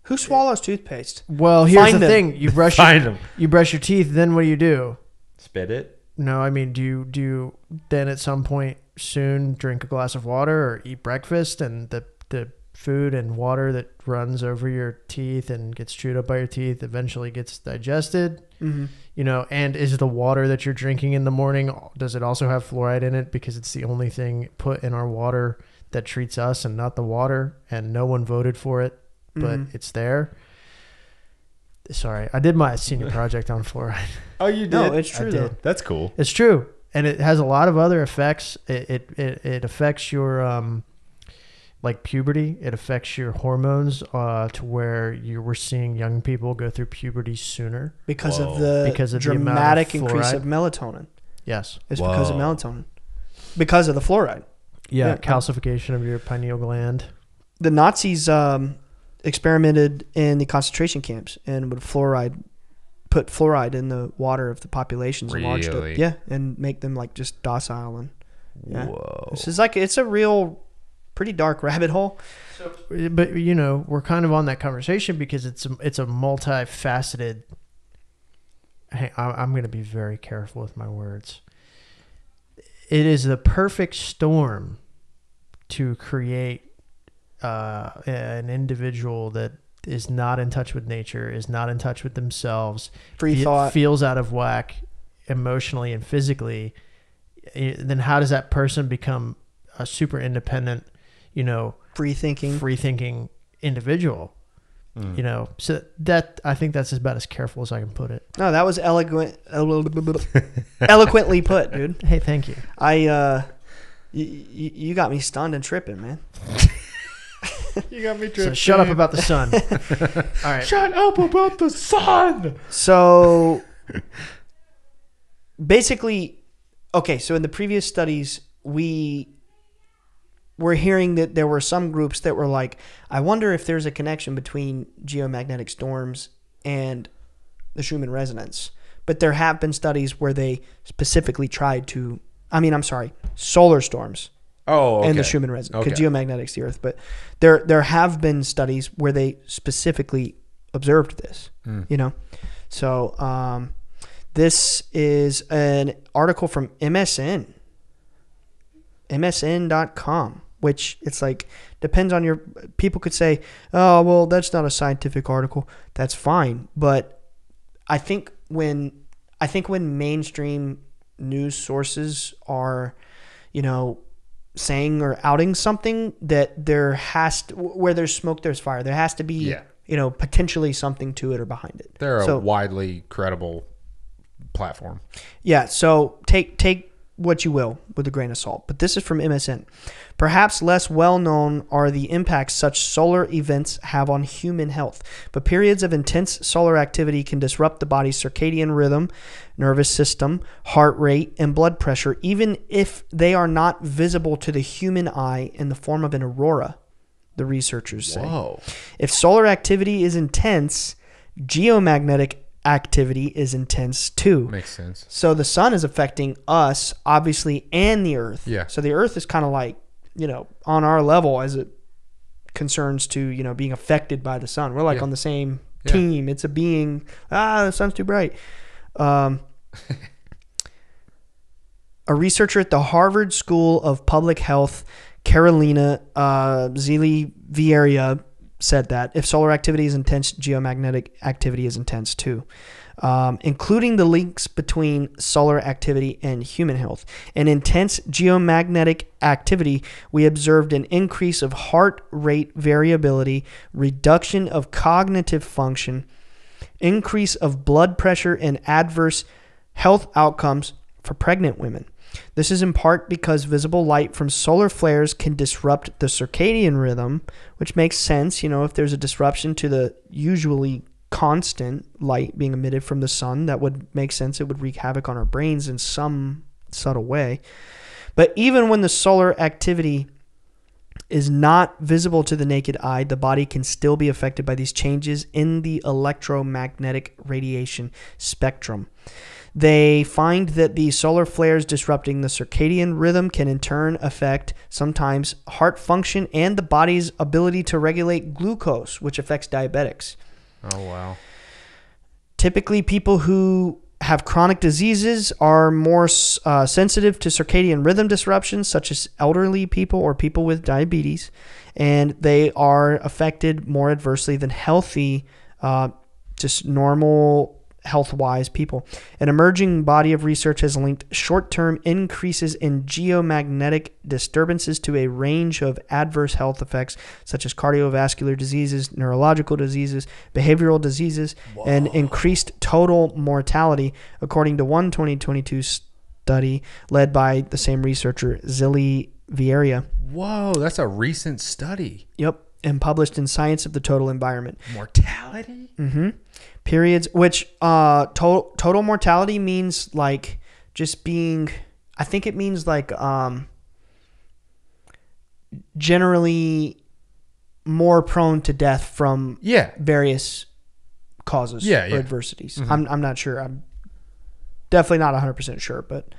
Who swallows toothpaste? Well, here's Find the them. thing. You brush, Find your, them. you brush your teeth, then what do you do? Spit it? No, I mean, do you, do you then at some point soon drink a glass of water or eat breakfast and the the... food and water that runs over your teeth and gets chewed up by your teeth eventually gets digested, mm-hmm. you know, and is the water that you're drinking in the morning, does it also have fluoride in it? Because it's the only thing put in our water that treats us and not the water, and no one voted for it, but mm-hmm. it's there. Sorry, I did my senior project on fluoride. Oh, you did? No, it's true I though. Did. That's cool. It's true. And it has a lot of other effects. It, it, it, it affects your, um, like puberty, it affects your hormones uh, to where you were seeing young people go through puberty sooner. Because Whoa. of the because of dramatic the of increase of melatonin. Yes. It's Whoa. because of melatonin. Because of the fluoride. Yeah, yeah. Calcification of your pineal gland. The Nazis um, experimented in the concentration camps and would fluoride, put fluoride in the water of the populations. Really? And launched it. Yeah, and make them like just docile. And, yeah. Whoa. This is like, it's a real... pretty dark rabbit hole. So, but you know, we're kind of on that conversation because it's a, it's a multifaceted. Hey, I'm going to be very careful with my words. It is the perfect storm to create uh, an individual that is not in touch with nature, is not in touch with themselves, free thought, feels out of whack emotionally and physically. Then how does that person become a super independent, you know, free thinking, free thinking individual? Mm. You know, so that, I think that's about as careful as I can put it. No, that was eloquent, eloquently put, dude. Hey, thank you. I, uh, you, you got me stunned and tripping, man. You got me tripping. So shut up about the sun. All right. Shut up about the sun. So basically, okay, so in the previous studies, we were hearing that there were some groups that were like, I wonder if there's a connection between geomagnetic storms and the Schumann resonance. But there have been studies where they specifically tried to, I mean, I'm sorry, solar storms. Oh, okay. And the Schumann resonance, because okay. geomagnetic's the Earth. But there there have been studies where they specifically observed this, mm. you know. So um, this is an article from M S N, M S N dot com, which it's like, depends on your, people could say, oh, well, that's not a scientific article. That's fine. But I think when, I think when mainstream news sources are, you know, saying or outing something, that there has to, where there's smoke there's fire, there has to be yeah. you know, potentially something to it or behind it. They're so, a widely credible platform. Yeah, so take take what you will with a grain of salt, but this is from M S N. Perhaps less well known are the impacts such solar events have on human health, but periods of intense solar activity can disrupt the body's circadian rhythm, nervous system, heart rate, and blood pressure, even if they are not visible to the human eye in the form of an aurora, the researchers say. Whoa. If solar activity is intense, geomagnetic activity is intense too. Makes sense. So the sun is affecting us, obviously, and the earth. Yeah. So the earth is kind of like, you know, on our level as it concerns to, you know, being affected by the sun. We're like yeah. on the same team. Yeah. It's a being, ah, the sun's too bright. Um, a researcher at the Harvard School of Public Health, Carolina uh, Zeliviera, said that if solar activity is intense, geomagnetic activity is intense too, um, including the links between solar activity and human health. In intense geomagnetic activity, we observed an increase of heart rate variability, reduction of cognitive function, increase of blood pressure, and adverse health outcomes for pregnant women. This is in part because visible light from solar flares can disrupt the circadian rhythm, which makes sense, you know, if there's a disruption to the usually constant light being emitted from the sun, that would make sense. It would wreak havoc on our brains in some subtle way. But even when the solar activity is not visible to the naked eye, the body can still be affected by these changes in the electromagnetic radiation spectrum. They find that the solar flares disrupting the circadian rhythm can in turn affect sometimes heart function and the body's ability to regulate glucose, which affects diabetics. Oh, wow. Typically, people who have chronic diseases are more uh, sensitive to circadian rhythm disruptions, such as elderly people or people with diabetes, and they are affected more adversely than healthy, uh, just normal health-wise people. An emerging body of research has linked short-term increases in geomagnetic disturbances to a range of adverse health effects, such as cardiovascular diseases, neurological diseases, behavioral diseases, Whoa. and increased total mortality, according to one twenty twenty-two study led by the same researcher, Zeliviera. Whoa, that's a recent study. Yep, and published in Science of the Total Environment. Mortality? Mm-hmm. Periods, which uh, total, total mortality means like just being, I think it means like um, generally more prone to death from yeah. various causes yeah, or yeah. adversities. Mm-hmm. I'm, I'm not sure. I'm definitely not one hundred percent sure, but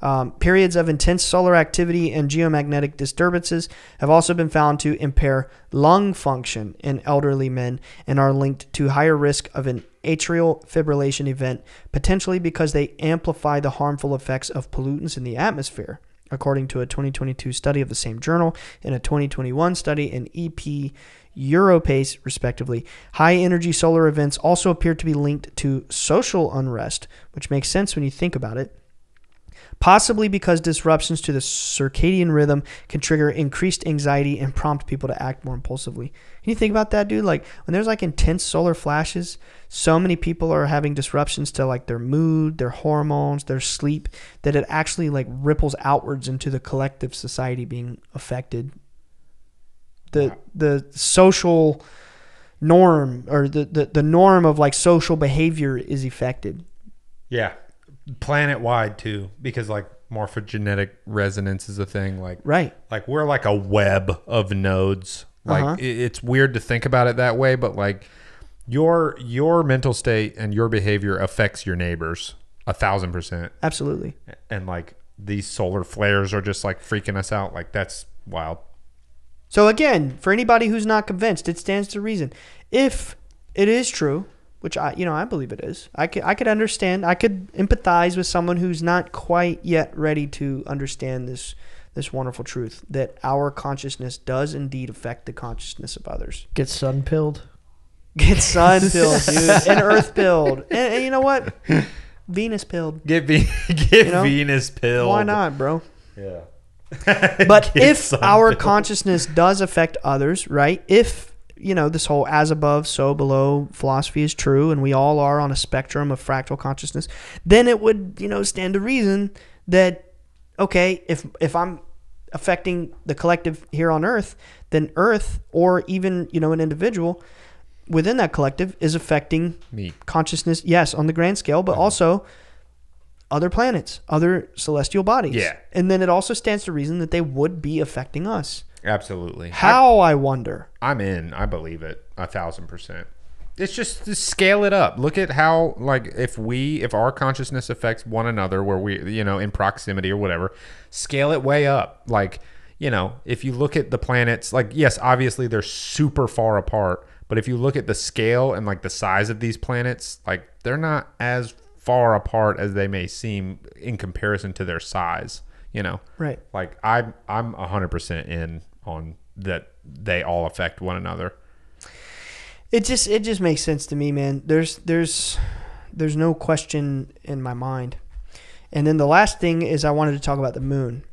um, periods of intense solar activity and geomagnetic disturbances have also been found to impair lung function in elderly men and are linked to higher risk of an atrial fibrillation event, potentially because they amplify the harmful effects of pollutants in the atmosphere, according to a twenty twenty-two study of the same journal and a twenty twenty-one study in E P Europace, respectively. High energy solar events also appear to be linked to social unrest, which makes sense when you think about it. possibly because disruptions to the circadian rhythm can trigger increased anxiety and prompt people to act more impulsively. Can you think about that, dude? Like, when there's like intense solar flashes, so many people are having disruptions to like their mood, their hormones, their sleep, that it actually like ripples outwards into the collective society being affected. The, the social norm, or the, the, the norm of like social behavior is affected. Yeah. Planet-wide too, because like morphogenetic resonance is a thing. Like, right. Like we're like a web of nodes. Like uh-huh. it, it's weird to think about it that way, but like your, your mental state and your behavior affects your neighbors a thousand percent. Absolutely. And like these solar flares are just like freaking us out. Like that's wild. So again, for anybody who's not convinced, it stands to reason. If it is true, which I, you know, I believe it is, I could, I could understand, I could empathize with someone who's not quite yet ready to understand this, this wonderful truth that our consciousness does indeed affect the consciousness of others. Get sun pilled. Get sun pilled, dude, and earth pilled, and, and you know what, Venus pilled. Get be, get you know? Venus pilled. Why not, bro? Yeah. But if our consciousness does affect others, right? If, you know, this whole as above, so below philosophy is true, and we all are on a spectrum of fractal consciousness, then it would, you know, stand to reason that, okay, if if I'm affecting the collective here on Earth, then Earth, or even, you know, an individual within that collective, is affecting me, consciousness, yes, on the grand scale, but mm-hmm. also other planets, other celestial bodies. Yeah. And then it also stands to reason that they would be affecting us. Absolutely. How, I, I wonder. I'm in. I believe it. A thousand percent. It's just to scale it up. Look at how, like, if we, if our consciousness affects one another where we, you know, in proximity or whatever, scale it way up. Like, you know, if you look at the planets, like, yes, obviously they're super far apart, but if you look at the scale and, like, the size of these planets, like, they're not as far apart as they may seem in comparison to their size, you know? Right. Like I'm, I'm a hundred percent in on that. They all affect one another. It just, it just makes sense to me, man. There's, there's, there's no question in my mind. And then the last thing is I wanted to talk about the moon,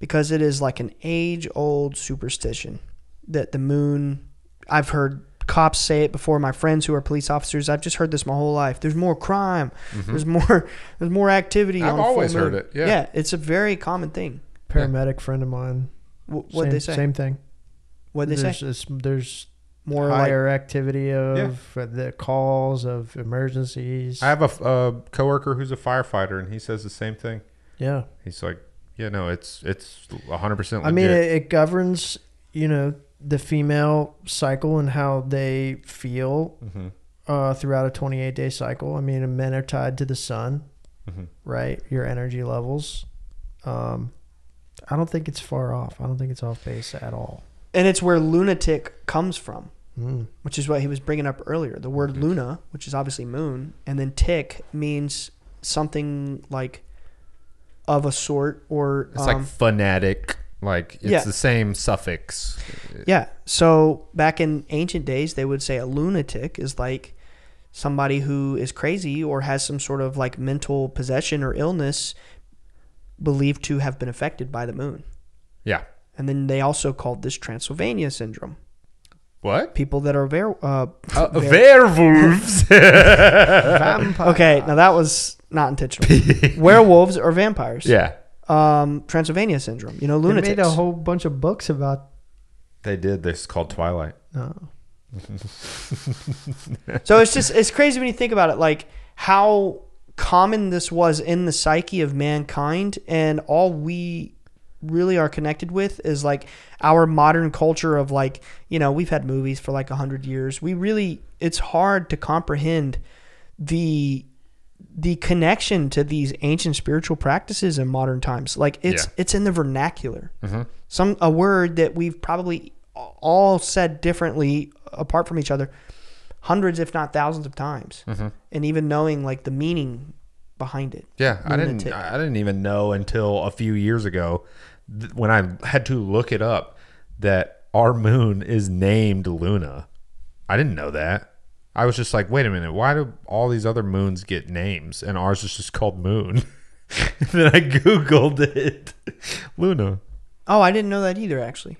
because it is like an age old superstition that the moon, I've heard cops say it before, my friends who are police officers, I've just heard this my whole life. There's more crime. Mm-hmm. There's more there's more activity. I've on always heard it. Yeah. Yeah, it's a very common thing. Paramedic yeah. friend of mine. W what'd same, they say? Same thing. What'd they there's say? This, there's more higher like, activity of yeah. the calls of emergencies. I have a, a coworker who's a firefighter, and he says the same thing. Yeah. He's like, yeah, no, it's it's one hundred percent legit. I mean, it, it governs, you know, the female cycle and how they feel mm-hmm. uh, throughout a twenty-eight day cycle. I mean, men are tied to the sun, mm-hmm. right? Your energy levels. Um, I don't think it's far off. I don't think it's off base at all. And it's where lunatic comes from, mm. which is what he was bringing up earlier. The word mm-hmm. luna, which is obviously moon, and then tic means something like of a sort, or it's um, like fanatic. Like, it's yeah. the same suffix. Yeah. So back in ancient days, they would say a lunatic is like somebody who is crazy or has some sort of like mental possession or illness believed to have been affected by the moon. Yeah. And then they also called this Transylvania Syndrome. What? People that are ver uh, uh, werewolves. Okay, now that was not intentional. Werewolves are vampires. Yeah. Um, Transylvania Syndrome, you know, lunatics. They made a whole bunch of books about. They did. This is called Twilight. No. So it's just, it's crazy when you think about it, like how common this was in the psyche of mankind, and all we really are connected with is like our modern culture of like, you know, we've had movies for like a hundred years. We really, it's hard to comprehend the. the connection to these ancient spiritual practices in modern times. Like it's, yeah. it's in the vernacular, mm-hmm. some, a word that we've probably all said differently apart from each other, hundreds, if not thousands of times. Mm-hmm. And even knowing like the meaning behind it. Yeah. I didn't, I didn't even know until a few years ago when I had to look it up that our moon is named Luna. I didn't know that. I was just like, wait a minute, why do all these other moons get names and ours is just called moon? Then I Googled it. Luna. Oh, I didn't know that either, actually.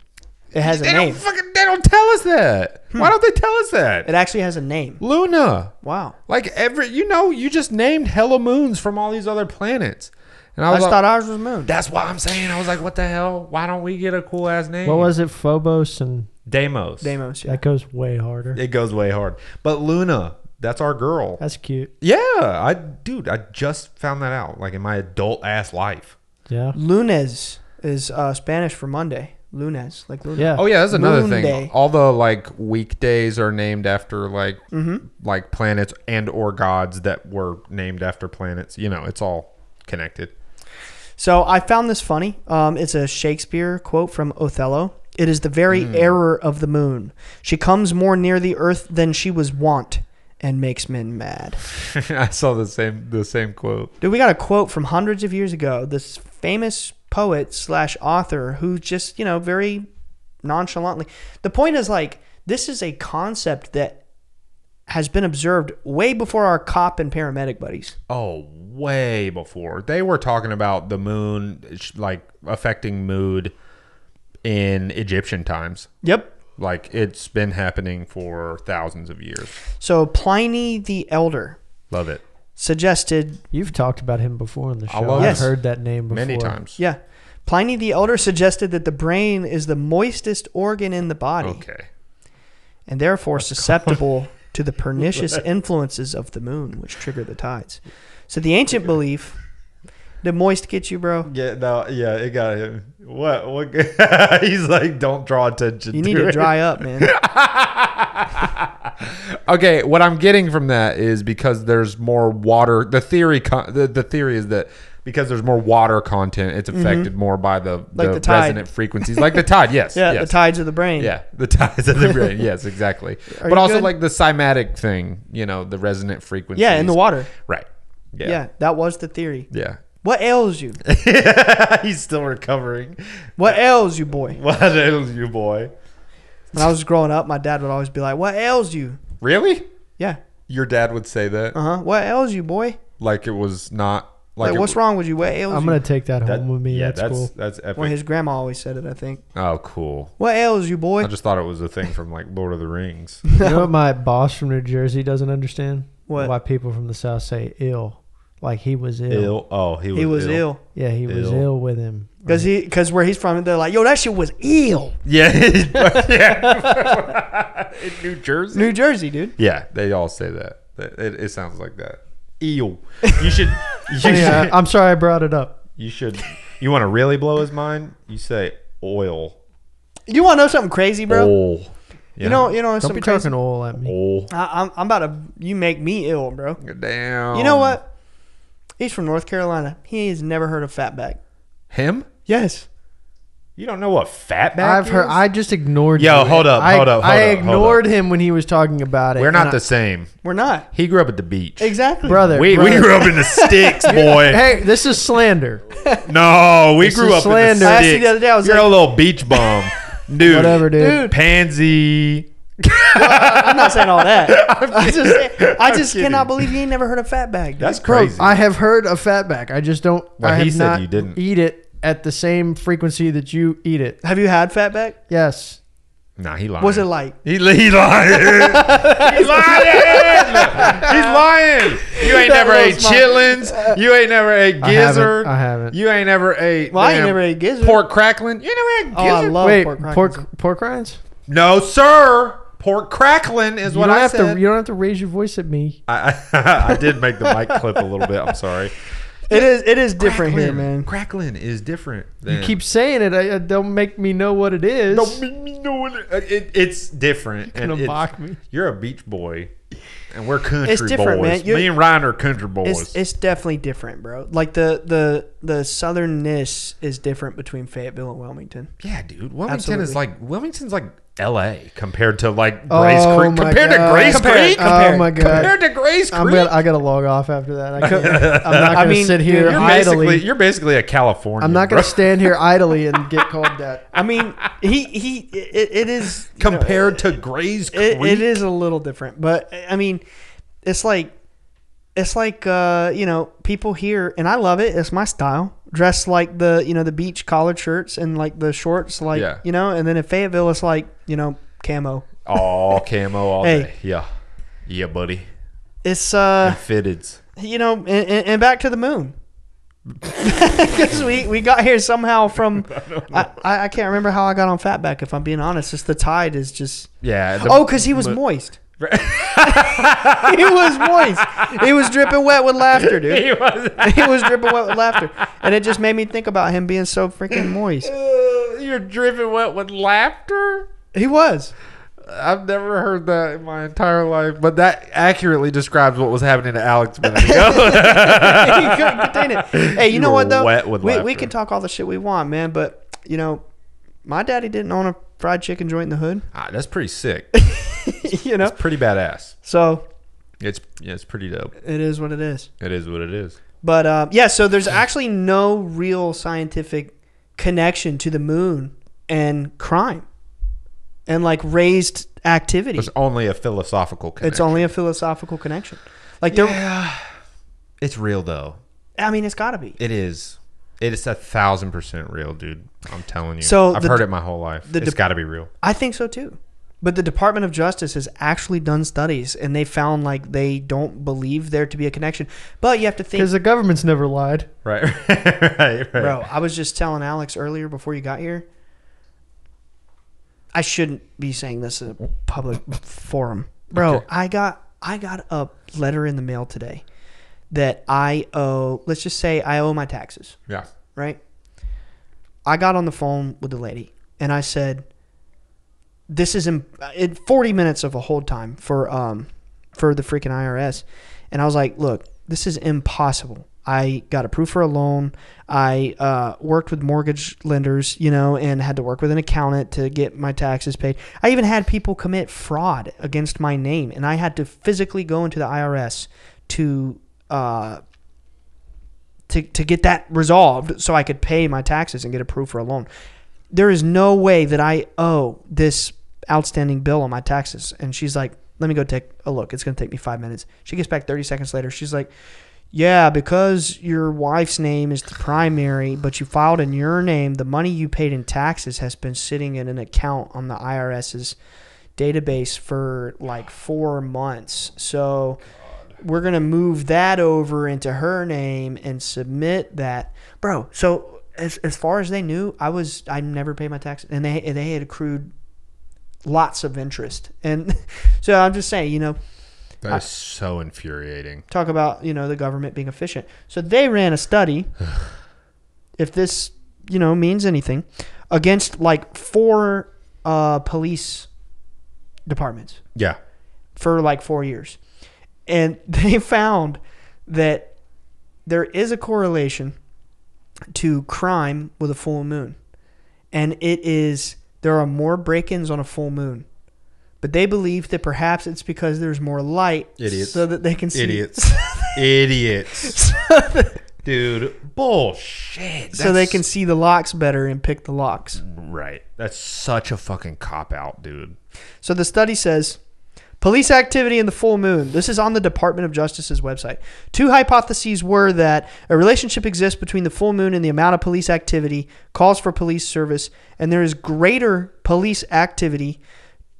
It has a they name. Don't fucking, they don't tell us that. Hmm. Why don't they tell us that? It actually has a name. Luna. Wow. Like every, you know, you just named hella moons from all these other planets. And I, was I like, thought ours was moon. That's what I'm saying. I was like, what the hell? Why don't we get a cool ass name? What was it? Phobos and Deimos. Deimos, yeah. That goes way harder. It goes way hard. But Luna, that's our girl. That's cute. Yeah. I, dude, I just found that out, like in my adult ass life. Yeah. Lunes is uh, Spanish for Monday. Lunes, like Luna. Yeah. Oh yeah, that's another Moon thing. Day. All the like weekdays are named after like mm-hmm. like planets and or gods that were named after planets. You know, it's all connected. So I found this funny. Um, it's a Shakespeare quote from Othello. It is the very mm. error of the moon. She comes more near the earth than she was wont, and makes men mad. I saw the same the same quote. Dude, we got a quote from hundreds of years ago. This famous poet slash author who just, you know, very nonchalantly. The point is, like, this is a concept that has been observed way before our cop and paramedic buddies. Oh, way before. They were talking about the moon, like, affecting mood in Egyptian times. Yep. Like, it's been happening for thousands of years. So Pliny the Elder. Love it. Suggested. You've talked about him before on the show. I've yes. heard that name before. Many times. Yeah. Pliny the Elder suggested that the brain is the moistest organ in the body. Okay. And therefore susceptible to the pernicious influences of the moon, which trigger the tides. So the ancient belief. Did moist get you, bro? Yeah, no, yeah, it got him. What? What? He's like, don't draw attention. You to need to it. Dry up, man. Okay, what I'm getting from that is because there's more water. The theory, the, the theory is that because there's more water content, it's affected mm-hmm. more by the, like the, the resonant frequencies, like the tide. Yes, yeah, yes. The tides of the brain. Yeah, the tides of the brain. Yes, exactly. Are but also good? Like the cymatic thing, you know, the resonant frequencies. Yeah, in the water. Right. Yeah, yeah, that was the theory. Yeah. What ails you? He's still recovering. What ails you, boy? What ails you, boy? When I was growing up, my dad would always be like, what ails you? Really? Yeah. Your dad would say that? Uh-huh. What ails you, boy? Like it was not... Like, like what's wrong with you? What ails I'm you? I'm going to take that, that home with me. Yeah, that's, that's cool. That's epic. Well, his grandma always said it, I think. Oh, cool. What ails you, boy? I just thought it was a thing from like Lord of the Rings. You know what my boss from New Jersey doesn't understand? What? Why people from the South say ill. Like he was ill. Ill. Oh, he was, he was ill. ill. Yeah, he Ill. was ill with him. Because right. he, because where he's from, they're like, yo, that shit was ill. Yeah. Yeah. In New Jersey. New Jersey, dude. Yeah, they all say that. It, it sounds like that. Ill. You should. You should yeah, I'm sorry I brought it up. You should. You want to really blow his mind? You say oil. You want to know something crazy, bro? Oil. Yeah. You know, you know, don't be talking oil at me. Oil. I, I'm, I'm about to. You make me ill, bro. Damn. You know what? He's from North Carolina. He has never heard of fatback. Him? Yes. You don't know what fatback I've is? heard. I just ignored Yo, him. hold up, hold I, up, hold I up, ignored hold him up. when he was talking about it. We're not the I, same. We're not. He grew up at the beach. Exactly. Brother. We, brother. we grew up in the sticks, boy. Hey, this is slander. No, we this grew up slander. in the sticks. I asked you the other day, I was You're like, a little beach bum. Dude. Whatever, dude. dude. Pansy. Well, I'm not saying all that. I just, I just cannot believe you ain't never heard of fatback. Dude. That's crazy. Bro, I have heard of fatback. I just don't. Well, I have he said not you didn't eat it at the same frequency that you eat it. Have you had fatback? Yes. Nah, he lied. What's it like? He, he lied. He's lying. He's lying. You ain't never ate chitlins. You ain't never ate gizzard. I haven't. I haven't. You ain't never ate. Well, damn, I ain't never ate gizzard. Pork cracklin. You ain't never ate gizzard. Oh, I love Wait, pork cracklin. Pork, pork rinds? No, sir. Pork crackling is you what I have said. To, you don't have to raise your voice at me. I, I, I did make the mic clip a little bit. I'm sorry. It is it is different crackling, here, man. Crackling is different. Than, you keep saying it. I, I don't make me know what it is. Don't make me know what it, it, it's different. You're going to mock me. You're a beach boy, and we're country it's different, boys. Man. Me and Ryan are country boys. It's, it's definitely different, bro. Like the the the southernness is different between Fayetteville and Wilmington. Yeah, dude. Wilmington Absolutely. is like Wilmington's like. L A compared to like Grace oh Creek compared god. to Grace compared, Creek compared, oh my god compared to Grace Creek. I'm gonna, I gotta log off after that. I could, I'm not gonna I mean, sit here you're idly. Basically, you're basically a Californian. I'm not gonna bro. stand here idly and get called that. I mean, he he it, it is compared know, it, to Grace Creek. It, it is a little different, but I mean, it's like it's like, uh, you know, people here, and I love it. It's my style. Dressed like the, you know, the beach collar shirts and like the shorts, like, yeah. you know, and then in Fayetteville, it's like, you know, camo. All camo all hey. day. Yeah. Yeah, buddy. It's, uh. And fitteds. You know, and, and back to the moon. Because we, we got here somehow from, I, I, I can't remember how I got on Fatback, if I'm being honest. It's the tide is just. Yeah. The, oh, because he was but, moist. He was moist. He was dripping wet with laughter, dude. He was. He was dripping wet with laughter, and it just made me think about him being so freaking moist. Uh, you're dripping wet with laughter? He was. I've never heard that in my entire life, but that accurately describes what was happening to Alex a minute ago. He couldn't contain it. Hey, you, you know what though? Wet with we, we can talk all the shit we want, man, but you know, my daddy didn't own a fried chicken joint in the hood. Ah, that's pretty sick. You know, it's pretty badass. So it's yeah, it's pretty dope. It is what it is. It is what it is. But uh, yeah, so there's actually no real scientific connection to the moon and crime and like raised activity. There's only a philosophical connection. It's only a philosophical connection. Like there, yeah. It's real though. I mean, it's got to be. It is. It is a thousand percent real, dude. I'm telling you. So I've heard it my whole life. It's got to be real. I think so too. But the Department of Justice has actually done studies, and they found like they don't believe there to be a connection. But you have to think, because the government's never lied, right? right, right? Bro, I was just telling Alex earlier before you got here. I shouldn't be saying this in a public forum, bro. Okay. I got I got a letter in the mail today that I owe. Let's just say I owe my taxes. Yeah. Right. I got on the phone with the lady, and I said, this is in, in forty minutes of a hold time for um for the freaking I R S. And I was like, look, this is impossible. I got approved for a loan. I uh, worked with mortgage lenders, you know, and had to work with an accountant to get my taxes paid. I even had people commit fraud against my name, and I had to physically go into the I R S to uh to to get that resolved so I could pay my taxes and get approved for a loan. There is no way that I owe this outstanding bill on my taxes. And she's like, let me go take a look. It's going to take me five minutes. She gets back thirty seconds later. She's like, yeah, because your wife's name is the primary, but you filed in your name, the money you paid in taxes has been sitting in an account on the IRS's database for like four months. So we're going to move that over into her name and submit that. Bro, so... As, as far as they knew, I was I never paid my taxes, and they they had accrued lots of interest, and so I'm just saying, you know, that is I, so infuriating. Talk about, you know, the government being efficient. So they ran a study, if this, you know, means anything, against like four uh, police departments. Yeah, for like four years, and they found that there is a correlation to crime with a full moon, and it is there are more break-ins on a full moon, but they believe that perhaps it's because there's more light. Idiots. So that they can see. Idiots. Idiots. So dude, bullshit. That's... So they can see the locks better and pick the locks. Right. That's such a fucking cop-out, dude. So the study says, police activity in the full moon. This is on the Department of Justice's website. Two hypotheses were that a relationship exists between the full moon and the amount of police activity, calls for police service, and there is greater police activity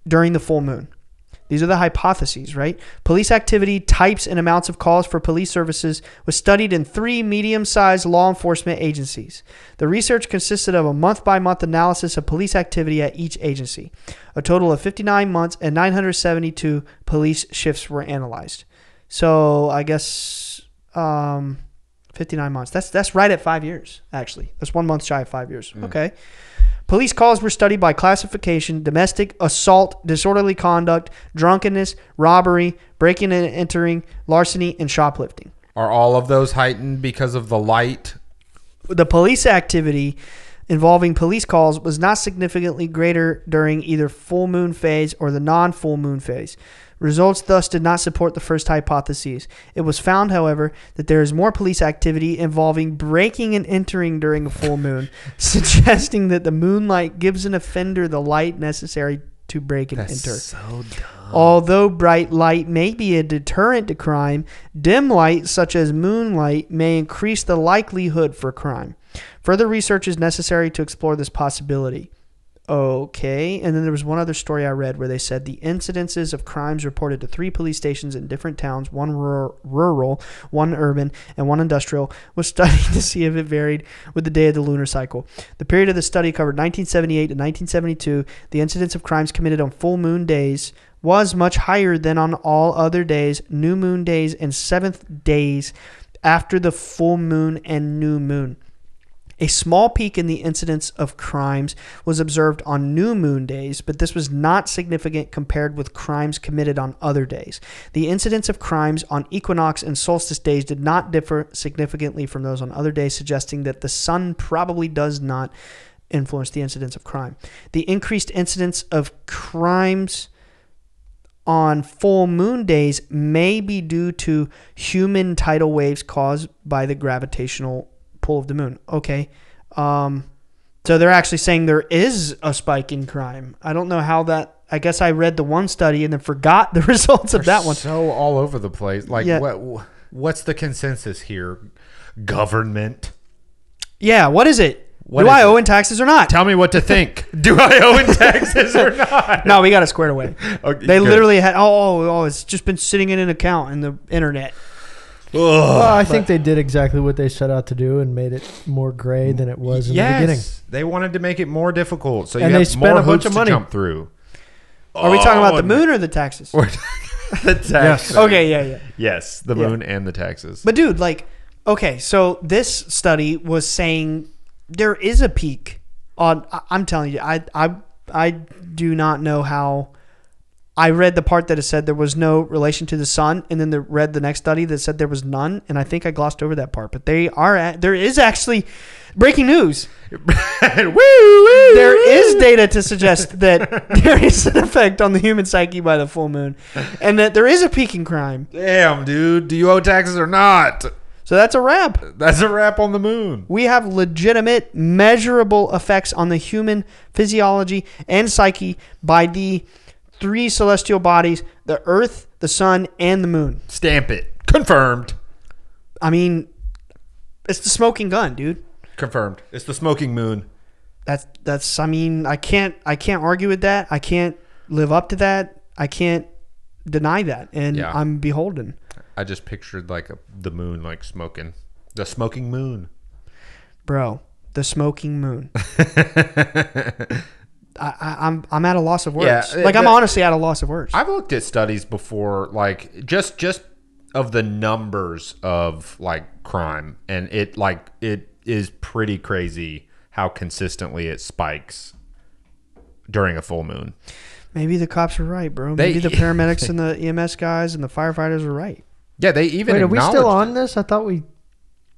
during the full moon. These are the hypotheses, right? Police activity, types, and amounts of calls for police services was studied in three medium-sized law enforcement agencies. The research consisted of a month-by-month analysis of police activity at each agency. A total of fifty-nine months and nine hundred seventy-two police shifts were analyzed. So I guess um, fifty-nine months. That's, that's right at five years, actually. That's one month shy of five years. Mm. Okay. Police calls were studied by classification: domestic, assault, disorderly conduct, drunkenness, robbery, breaking and entering, larceny, and shoplifting. Are all of those heightened because of the light? The police activity involving police calls was not significantly greater during either full moon phase or the non-full moon phase. Results thus did not support the first hypothesis. It was found, however, that there is more police activity involving breaking and entering during a full moon, suggesting that the moonlight gives an offender the light necessary to break and That's enter. So dumb. Although bright light may be a deterrent to crime, dim light, such as moonlight, may increase the likelihood for crime. Further research is necessary to explore this possibility. Okay, and then there was one other story I read where they said the incidences of crimes reported to three police stations in different towns, one rur- rural, one urban, and one industrial, was studied to see if it varied with the day of the lunar cycle. The period of the study covered nineteen seventy-eight to nineteen seventy-two. The incidence of crimes committed on full moon days was much higher than on all other days, new moon days, and seventh days after the full moon and new moon. A small peak in the incidence of crimes was observed on new moon days, but this was not significant compared with crimes committed on other days. The incidence of crimes on equinox and solstice days did not differ significantly from those on other days, suggesting that the sun probably does not influence the incidence of crime. The increased incidence of crimes on full moon days may be due to human tidal waves caused by the gravitational of the moon. Okay. Um, so they're actually saying there is a spike in crime. I don't know how that, I guess I read the one study and then forgot the results of that one. So all over the place. Like yeah. what, what's the consensus here? Government. Yeah. What is it? What Do is I owe it? in taxes or not? Tell me what to think. Do I owe in taxes or not? No, we got it squared away. Okay, they good. literally had, oh, oh, it's just been sitting in an account in the internet. Ugh, well, I think they did exactly what they set out to do and made it more gray than it was in yes, the beginning. They wanted to make it more difficult, so and you have spent more a bunch of money to jump through. Are oh, we talking about the moon or the taxes? Or the taxes. Yes. Okay, yeah, yeah. Yes, the moon yeah. and the taxes. But dude, like, okay, so this study was saying there is a peak on. I'm telling you, I, I, I do not know how. I read the part that it said there was no relation to the sun, and then the, read the next study that said there was none, and I think I glossed over that part. But they are at, there is actually breaking news. woo, woo, there woo. is data to suggest that there is an effect on the human psyche by the full moon, and that there is a peak in crime. Damn, dude. Do you owe taxes or not? So that's a wrap. That's a wrap on the moon. We have legitimate, measurable effects on the human physiology and psyche by the three celestial bodies, the Earth, the Sun, and the Moon. Stamp it. Confirmed. I mean, it's the smoking gun, dude. Confirmed. It's the smoking moon. That's, that's, I mean, I can't, I can't argue with that. I can't live up to that. I can't deny that. And yeah. I'm beholden. I just pictured like a, the moon, like smoking. The smoking moon. Bro, the smoking moon. I, I'm I'm at a loss of words. Yeah, like I'm honestly at a loss of words. I've looked at studies before, like just just of the numbers of like crime, and it like it is pretty crazy how consistently it spikes during a full moon. Maybe the cops are right, bro. Maybe they, the paramedics and the E M S guys and the firefighters are right. Yeah, they even. Wait, are we still on this? I thought we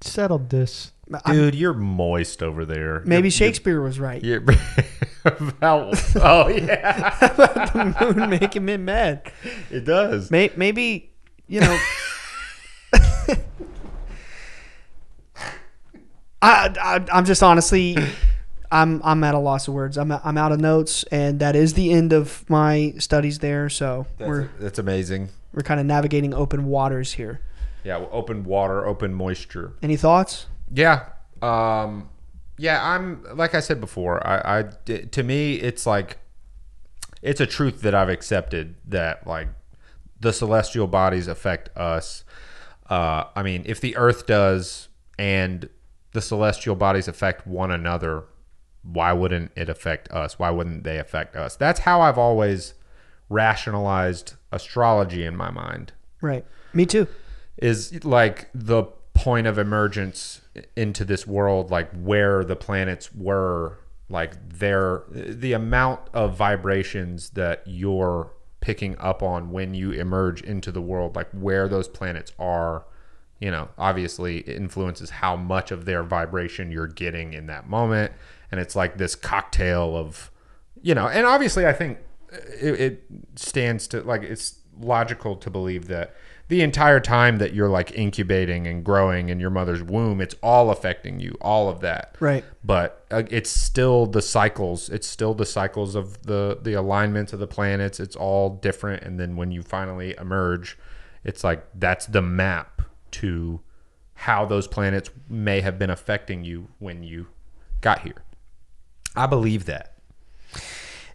settled this. Dude, I'm, you're moist over there. Maybe you're, Shakespeare you're, was right. Yeah. About, oh, yeah. About the moon making me mad. It does. May, maybe, you know. I, I, I'm just honestly, I'm I'm at a loss of words. I'm I'm out of notes, and that is the end of my studies there. So that's, we're, that's amazing. We're kind of navigating open waters here. Yeah, well, open water, open moisture. Any thoughts? Yeah. Um, yeah, I'm like I said before, I, I to me it's like it's a truth that I've accepted that like the celestial bodies affect us. Uh, I mean, if the earth does and the celestial bodies affect one another, why wouldn't it affect us? Why wouldn't they affect us? That's how I've always rationalized astrology in my mind. Right. Me too. Is like the point of emergence into this world, like where the planets were, like their the amount of vibrations that you're picking up on when you emerge into the world, like where those planets are, you know, obviously influences how much of their vibration you're getting in that moment. And it's like this cocktail of, you know, and obviously I think it, it stands to, like, it's logical to believe that the entire time that you're like incubating and growing in your mother's womb, it's all affecting you, all of that. Right. But uh, it's still the cycles. It's still the cycles of the, the alignments of the planets. It's all different. And then when you finally emerge, it's like, that's the map to how those planets may have been affecting you when you got here. I believe that.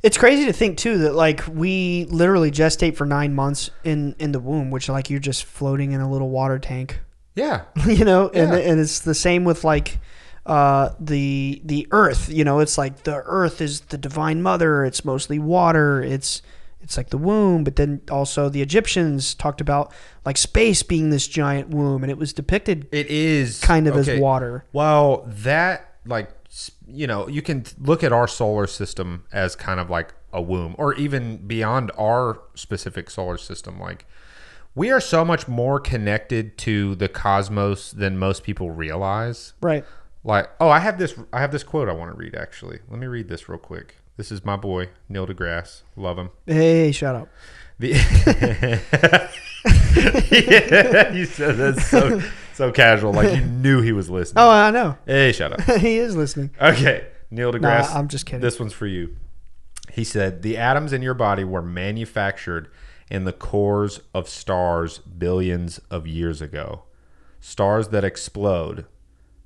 It's crazy to think, too, that, like, we literally gestate for nine months in, in the womb, which, like, you're just floating in a little water tank. Yeah. You know, yeah. And, and it's the same with, like, uh, the the earth. You know, it's like the earth is the divine mother. It's mostly water. It's, it's like the womb. But then also the Egyptians talked about, like, space being this giant womb, and it was depicted it is kind of okay. as water. Well, that, like... you know, you can look at our solar system as kind of like a womb, or even beyond our specific solar system. Like, we are so much more connected to the cosmos than most people realize. Right. Like, oh, I have this, I have this quote I want to read, actually. Let me read this real quick. This is my boy, Neil deGrasse. Love him. Hey, shout out. The yeah, you said that so, so casual, like you knew he was listening. Oh, I know. Hey, shut up. He is listening. Okay, Neil deGrasse. Nah, I'm just kidding. This one's for you. He said, "The atoms in your body were manufactured in the cores of stars billions of years ago. Stars that explode.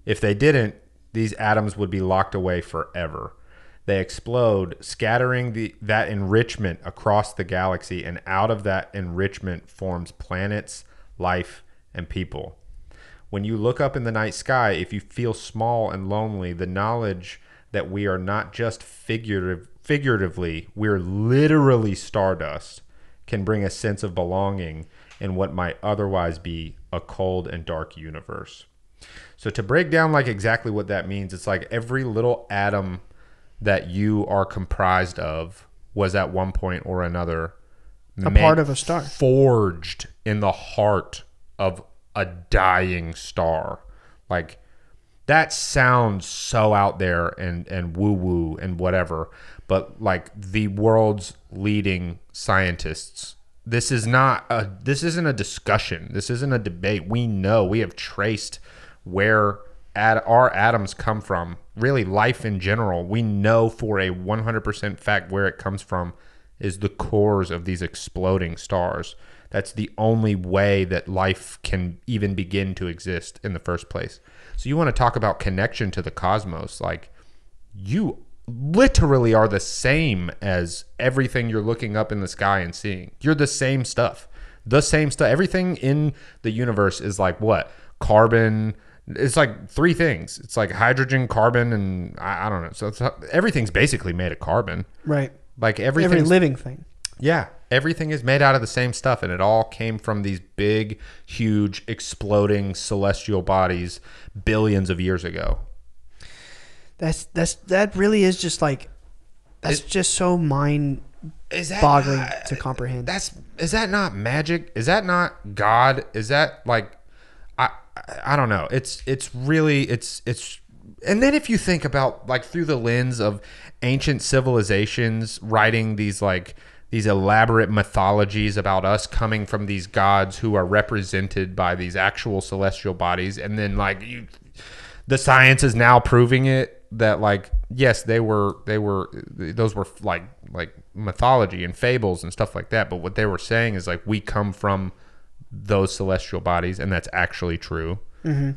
If they didn't, these atoms would be locked away forever. They explode, scattering the, that enrichment across the galaxy, and out of that enrichment forms planets, life, and people. When you look up in the night sky, if you feel small and lonely, the knowledge that we are not just figurative, figuratively, we're literally stardust, can bring a sense of belonging in what might otherwise be a cold and dark universe." So to break down like exactly what that means, it's like every little atom that you are comprised of was at one point or another a part of a star, forged in the heart of a dying star. Like, that sounds so out there and and woo woo and whatever, but like the world's leading scientists, this is not a this isn't a discussion. This isn't a debate. We know, we have traced where Ad, our atoms come from, really life in general. We know for a one hundred percent fact where it comes from is the cores of these exploding stars. That's the only way that life can even begin to exist in the first place. So you want to talk about connection to the cosmos. Like, you literally are the same as everything you're looking up in the sky and seeing. You're the same stuff. The same stuff. Everything in the universe is like what? Carbon... It's like three things. It's like hydrogen, carbon, and I, I don't know. So it's, everything's basically made of carbon. Right. Like everything. Every living thing. Yeah. Everything is made out of the same stuff, and it all came from these big, huge, exploding celestial bodies billions of years ago. That's that's that really is just like that's it, just so mind is that boggling not, to comprehend. That's is that not magic? Is that not God? Is that like I I don't know. It's it's really it's it's and then if you think about like through the lens of ancient civilizations writing these like these elaborate mythologies about us coming from these gods who are represented by these actual celestial bodies, and then like you, the science is now proving it that like yes they were they were those were like like mythology and fables and stuff like that, but what they were saying is like we come from those celestial bodies, and that's actually true. Mm-hmm.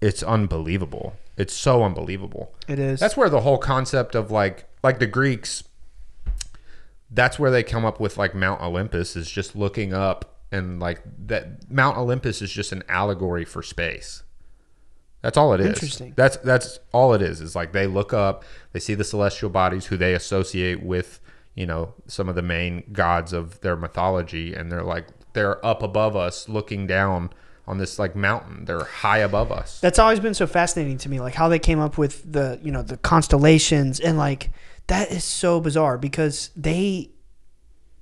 It's unbelievable. It's so unbelievable. It is. That's where the whole concept of like, like the Greeks, that's where they come up with like Mount Olympus is just looking up, and like that Mount Olympus is just an allegory for space. That's all it is. Interesting. That's, that's all it is. Is like they look up, they see the celestial bodies who they associate with, you know, some of the main gods of their mythology. And they're like, they're up above us looking down on this like mountain. They're high above us. That's always been so fascinating to me, like how they came up with the, you know, the constellations, and like that is so bizarre because they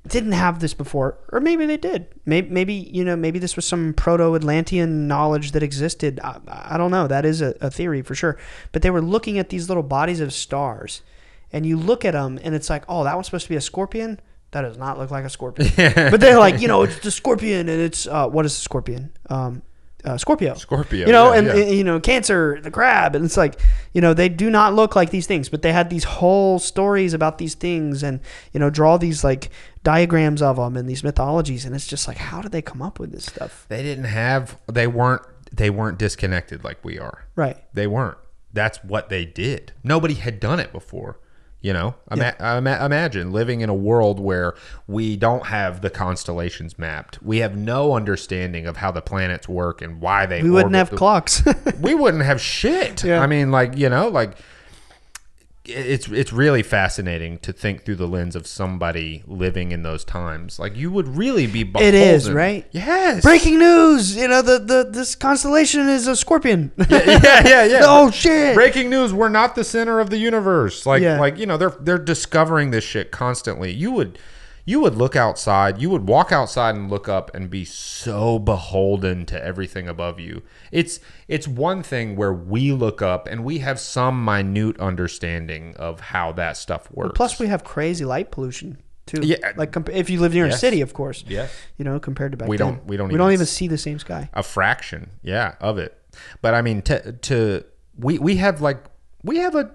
didn't have this before, or maybe they did. Maybe, maybe you know, maybe this was some proto-Atlantean knowledge that existed. I, I don't know. That is a, a theory for sure. But they were looking at these little bodies of stars, and you look at them and it's like, oh, that one's supposed to be a scorpion? that does not look like a scorpion. But they're like, you know, it's the scorpion, and it's uh, what is the scorpion? Um, uh, Scorpio. Scorpio. You know, yeah, and, yeah. and you know, Cancer, the crab, and it's like, you know, they do not look like these things, but they had these whole stories about these things, and you know, draw these like diagrams of them and these mythologies, and it's just like, how did they come up with this stuff? They didn't have. They weren't. They weren't disconnected like we are. Right. They weren't. That's what they did. Nobody had done it before. You know, ima- yeah. ima- imagine living in a world where we don't have the constellations mapped. We have no understanding of how the planets work and why they. We wouldn't have the- clocks. We wouldn't have shit. Yeah. I mean, like, you know, like it's it's really fascinating to think through the lens of somebody living in those times. Like, you would really be beholden. It is, right? Yes. Breaking news. You know, the, the this constellation is a scorpion. Yeah, yeah, yeah. yeah. Oh shit. Breaking news, we're not the center of the universe. Like yeah. like, you know, they're they're discovering this shit constantly. You would you would look outside, you would walk outside and look up and be so beholden to everything above you. It's it's one thing where we look up and we have some minute understanding of how that stuff works. Well, plus we have crazy light pollution too. Yeah. Like comp- if you live near yes. a city, of course. Yes. You know, compared to back we then. Don't, we don't we even don't even see the same sky. A fraction, yeah, of it. But I mean to to we we have like we have a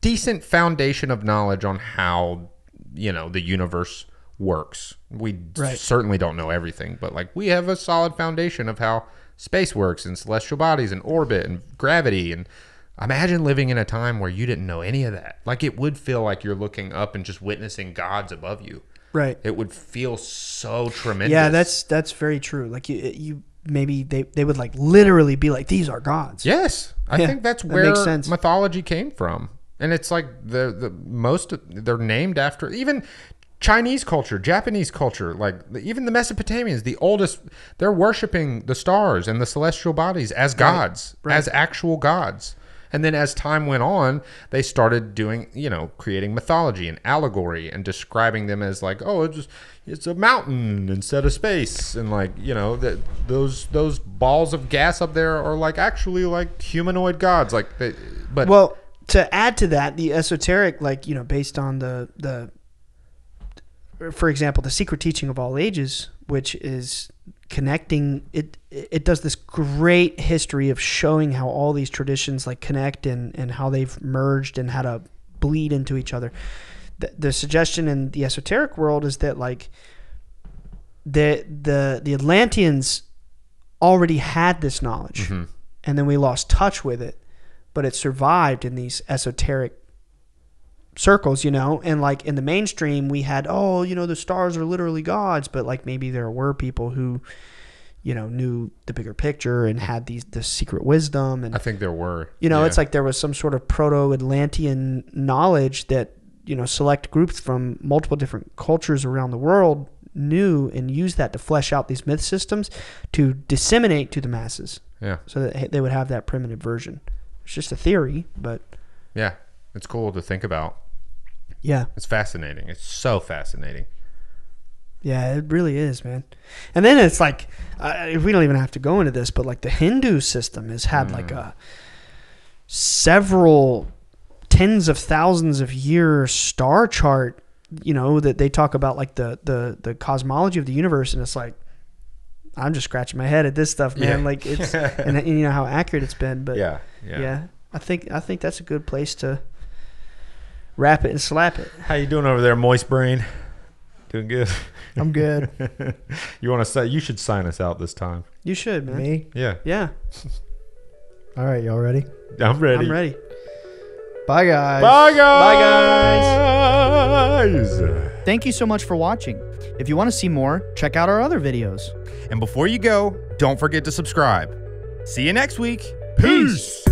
decent foundation of knowledge on how, you know, the universe works. We right. certainly don't know everything, but like we have a solid foundation of how space works and celestial bodies and orbit and gravity. And imagine living in a time where you didn't know any of that. Like, it would feel like you're looking up and just witnessing gods above you. Right. It would feel so tremendous. Yeah, that's that's very true. Like you you maybe they, they would like literally be like, these are gods. Yes. I yeah, think that's where that makes sense. Mythology came from. And it's like the the most they're named after, even Chinese culture, Japanese culture, like even the Mesopotamians, the oldest, they're worshiping the stars and the celestial bodies as gods, right. Right. as actual gods. And then as time went on, they started doing, you know, creating mythology and allegory and describing them as like, oh, it's just, it's a mountain instead of space. And like, you know, that those those balls of gas up there are like actually like humanoid gods. Like, they, but well, to add to that, the esoteric, like, you know, based on the the. For example, the Secret Teaching of All Ages, which is connecting, it it does this great history of showing how all these traditions like connect and, and how they've merged and how to bleed into each other. The, the suggestion in the esoteric world is that like the the the Atlanteans already had this knowledge, mm-hmm. and then we lost touch with it, but it survived in these esoteric circles, you know, and like in the mainstream we had, oh, you know, the stars are literally gods, but like maybe there were people who, you know, knew the bigger picture and had these this secret wisdom. And I think there were, you know, yeah. it's like there was some sort of proto-Atlantean knowledge that, you know, select groups from multiple different cultures around the world knew and used that to flesh out these myth systems to disseminate to the masses. Yeah. So that they would have that primitive version. It's just a theory, but yeah, it's cool to think about. Yeah. It's fascinating. It's so fascinating. Yeah, it really is, man. And then it's like, uh, we don't even have to go into this, but like the Hindu system has had mm. like a several tens of thousands of year star chart, you know, that they talk about like the, the, the cosmology of the universe. And it's like, I'm just scratching my head at this stuff, man. Yeah. Like it's, and, and you know how accurate it's been, but yeah, yeah, yeah I think, I think that's a good place to wrap it and slap it. How you doing over there, Moist Brain? Doing good. I'm good. You want to say? You should sign us out this time. You should, man. Me? Yeah. Yeah. All right, y'all ready? I'm ready. I'm ready. Bye, guys. Bye, guys. Bye, guys. Thank you so much for watching. If you want to see more, check out our other videos. And before you go, don't forget to subscribe. See you next week. Peace. Peace.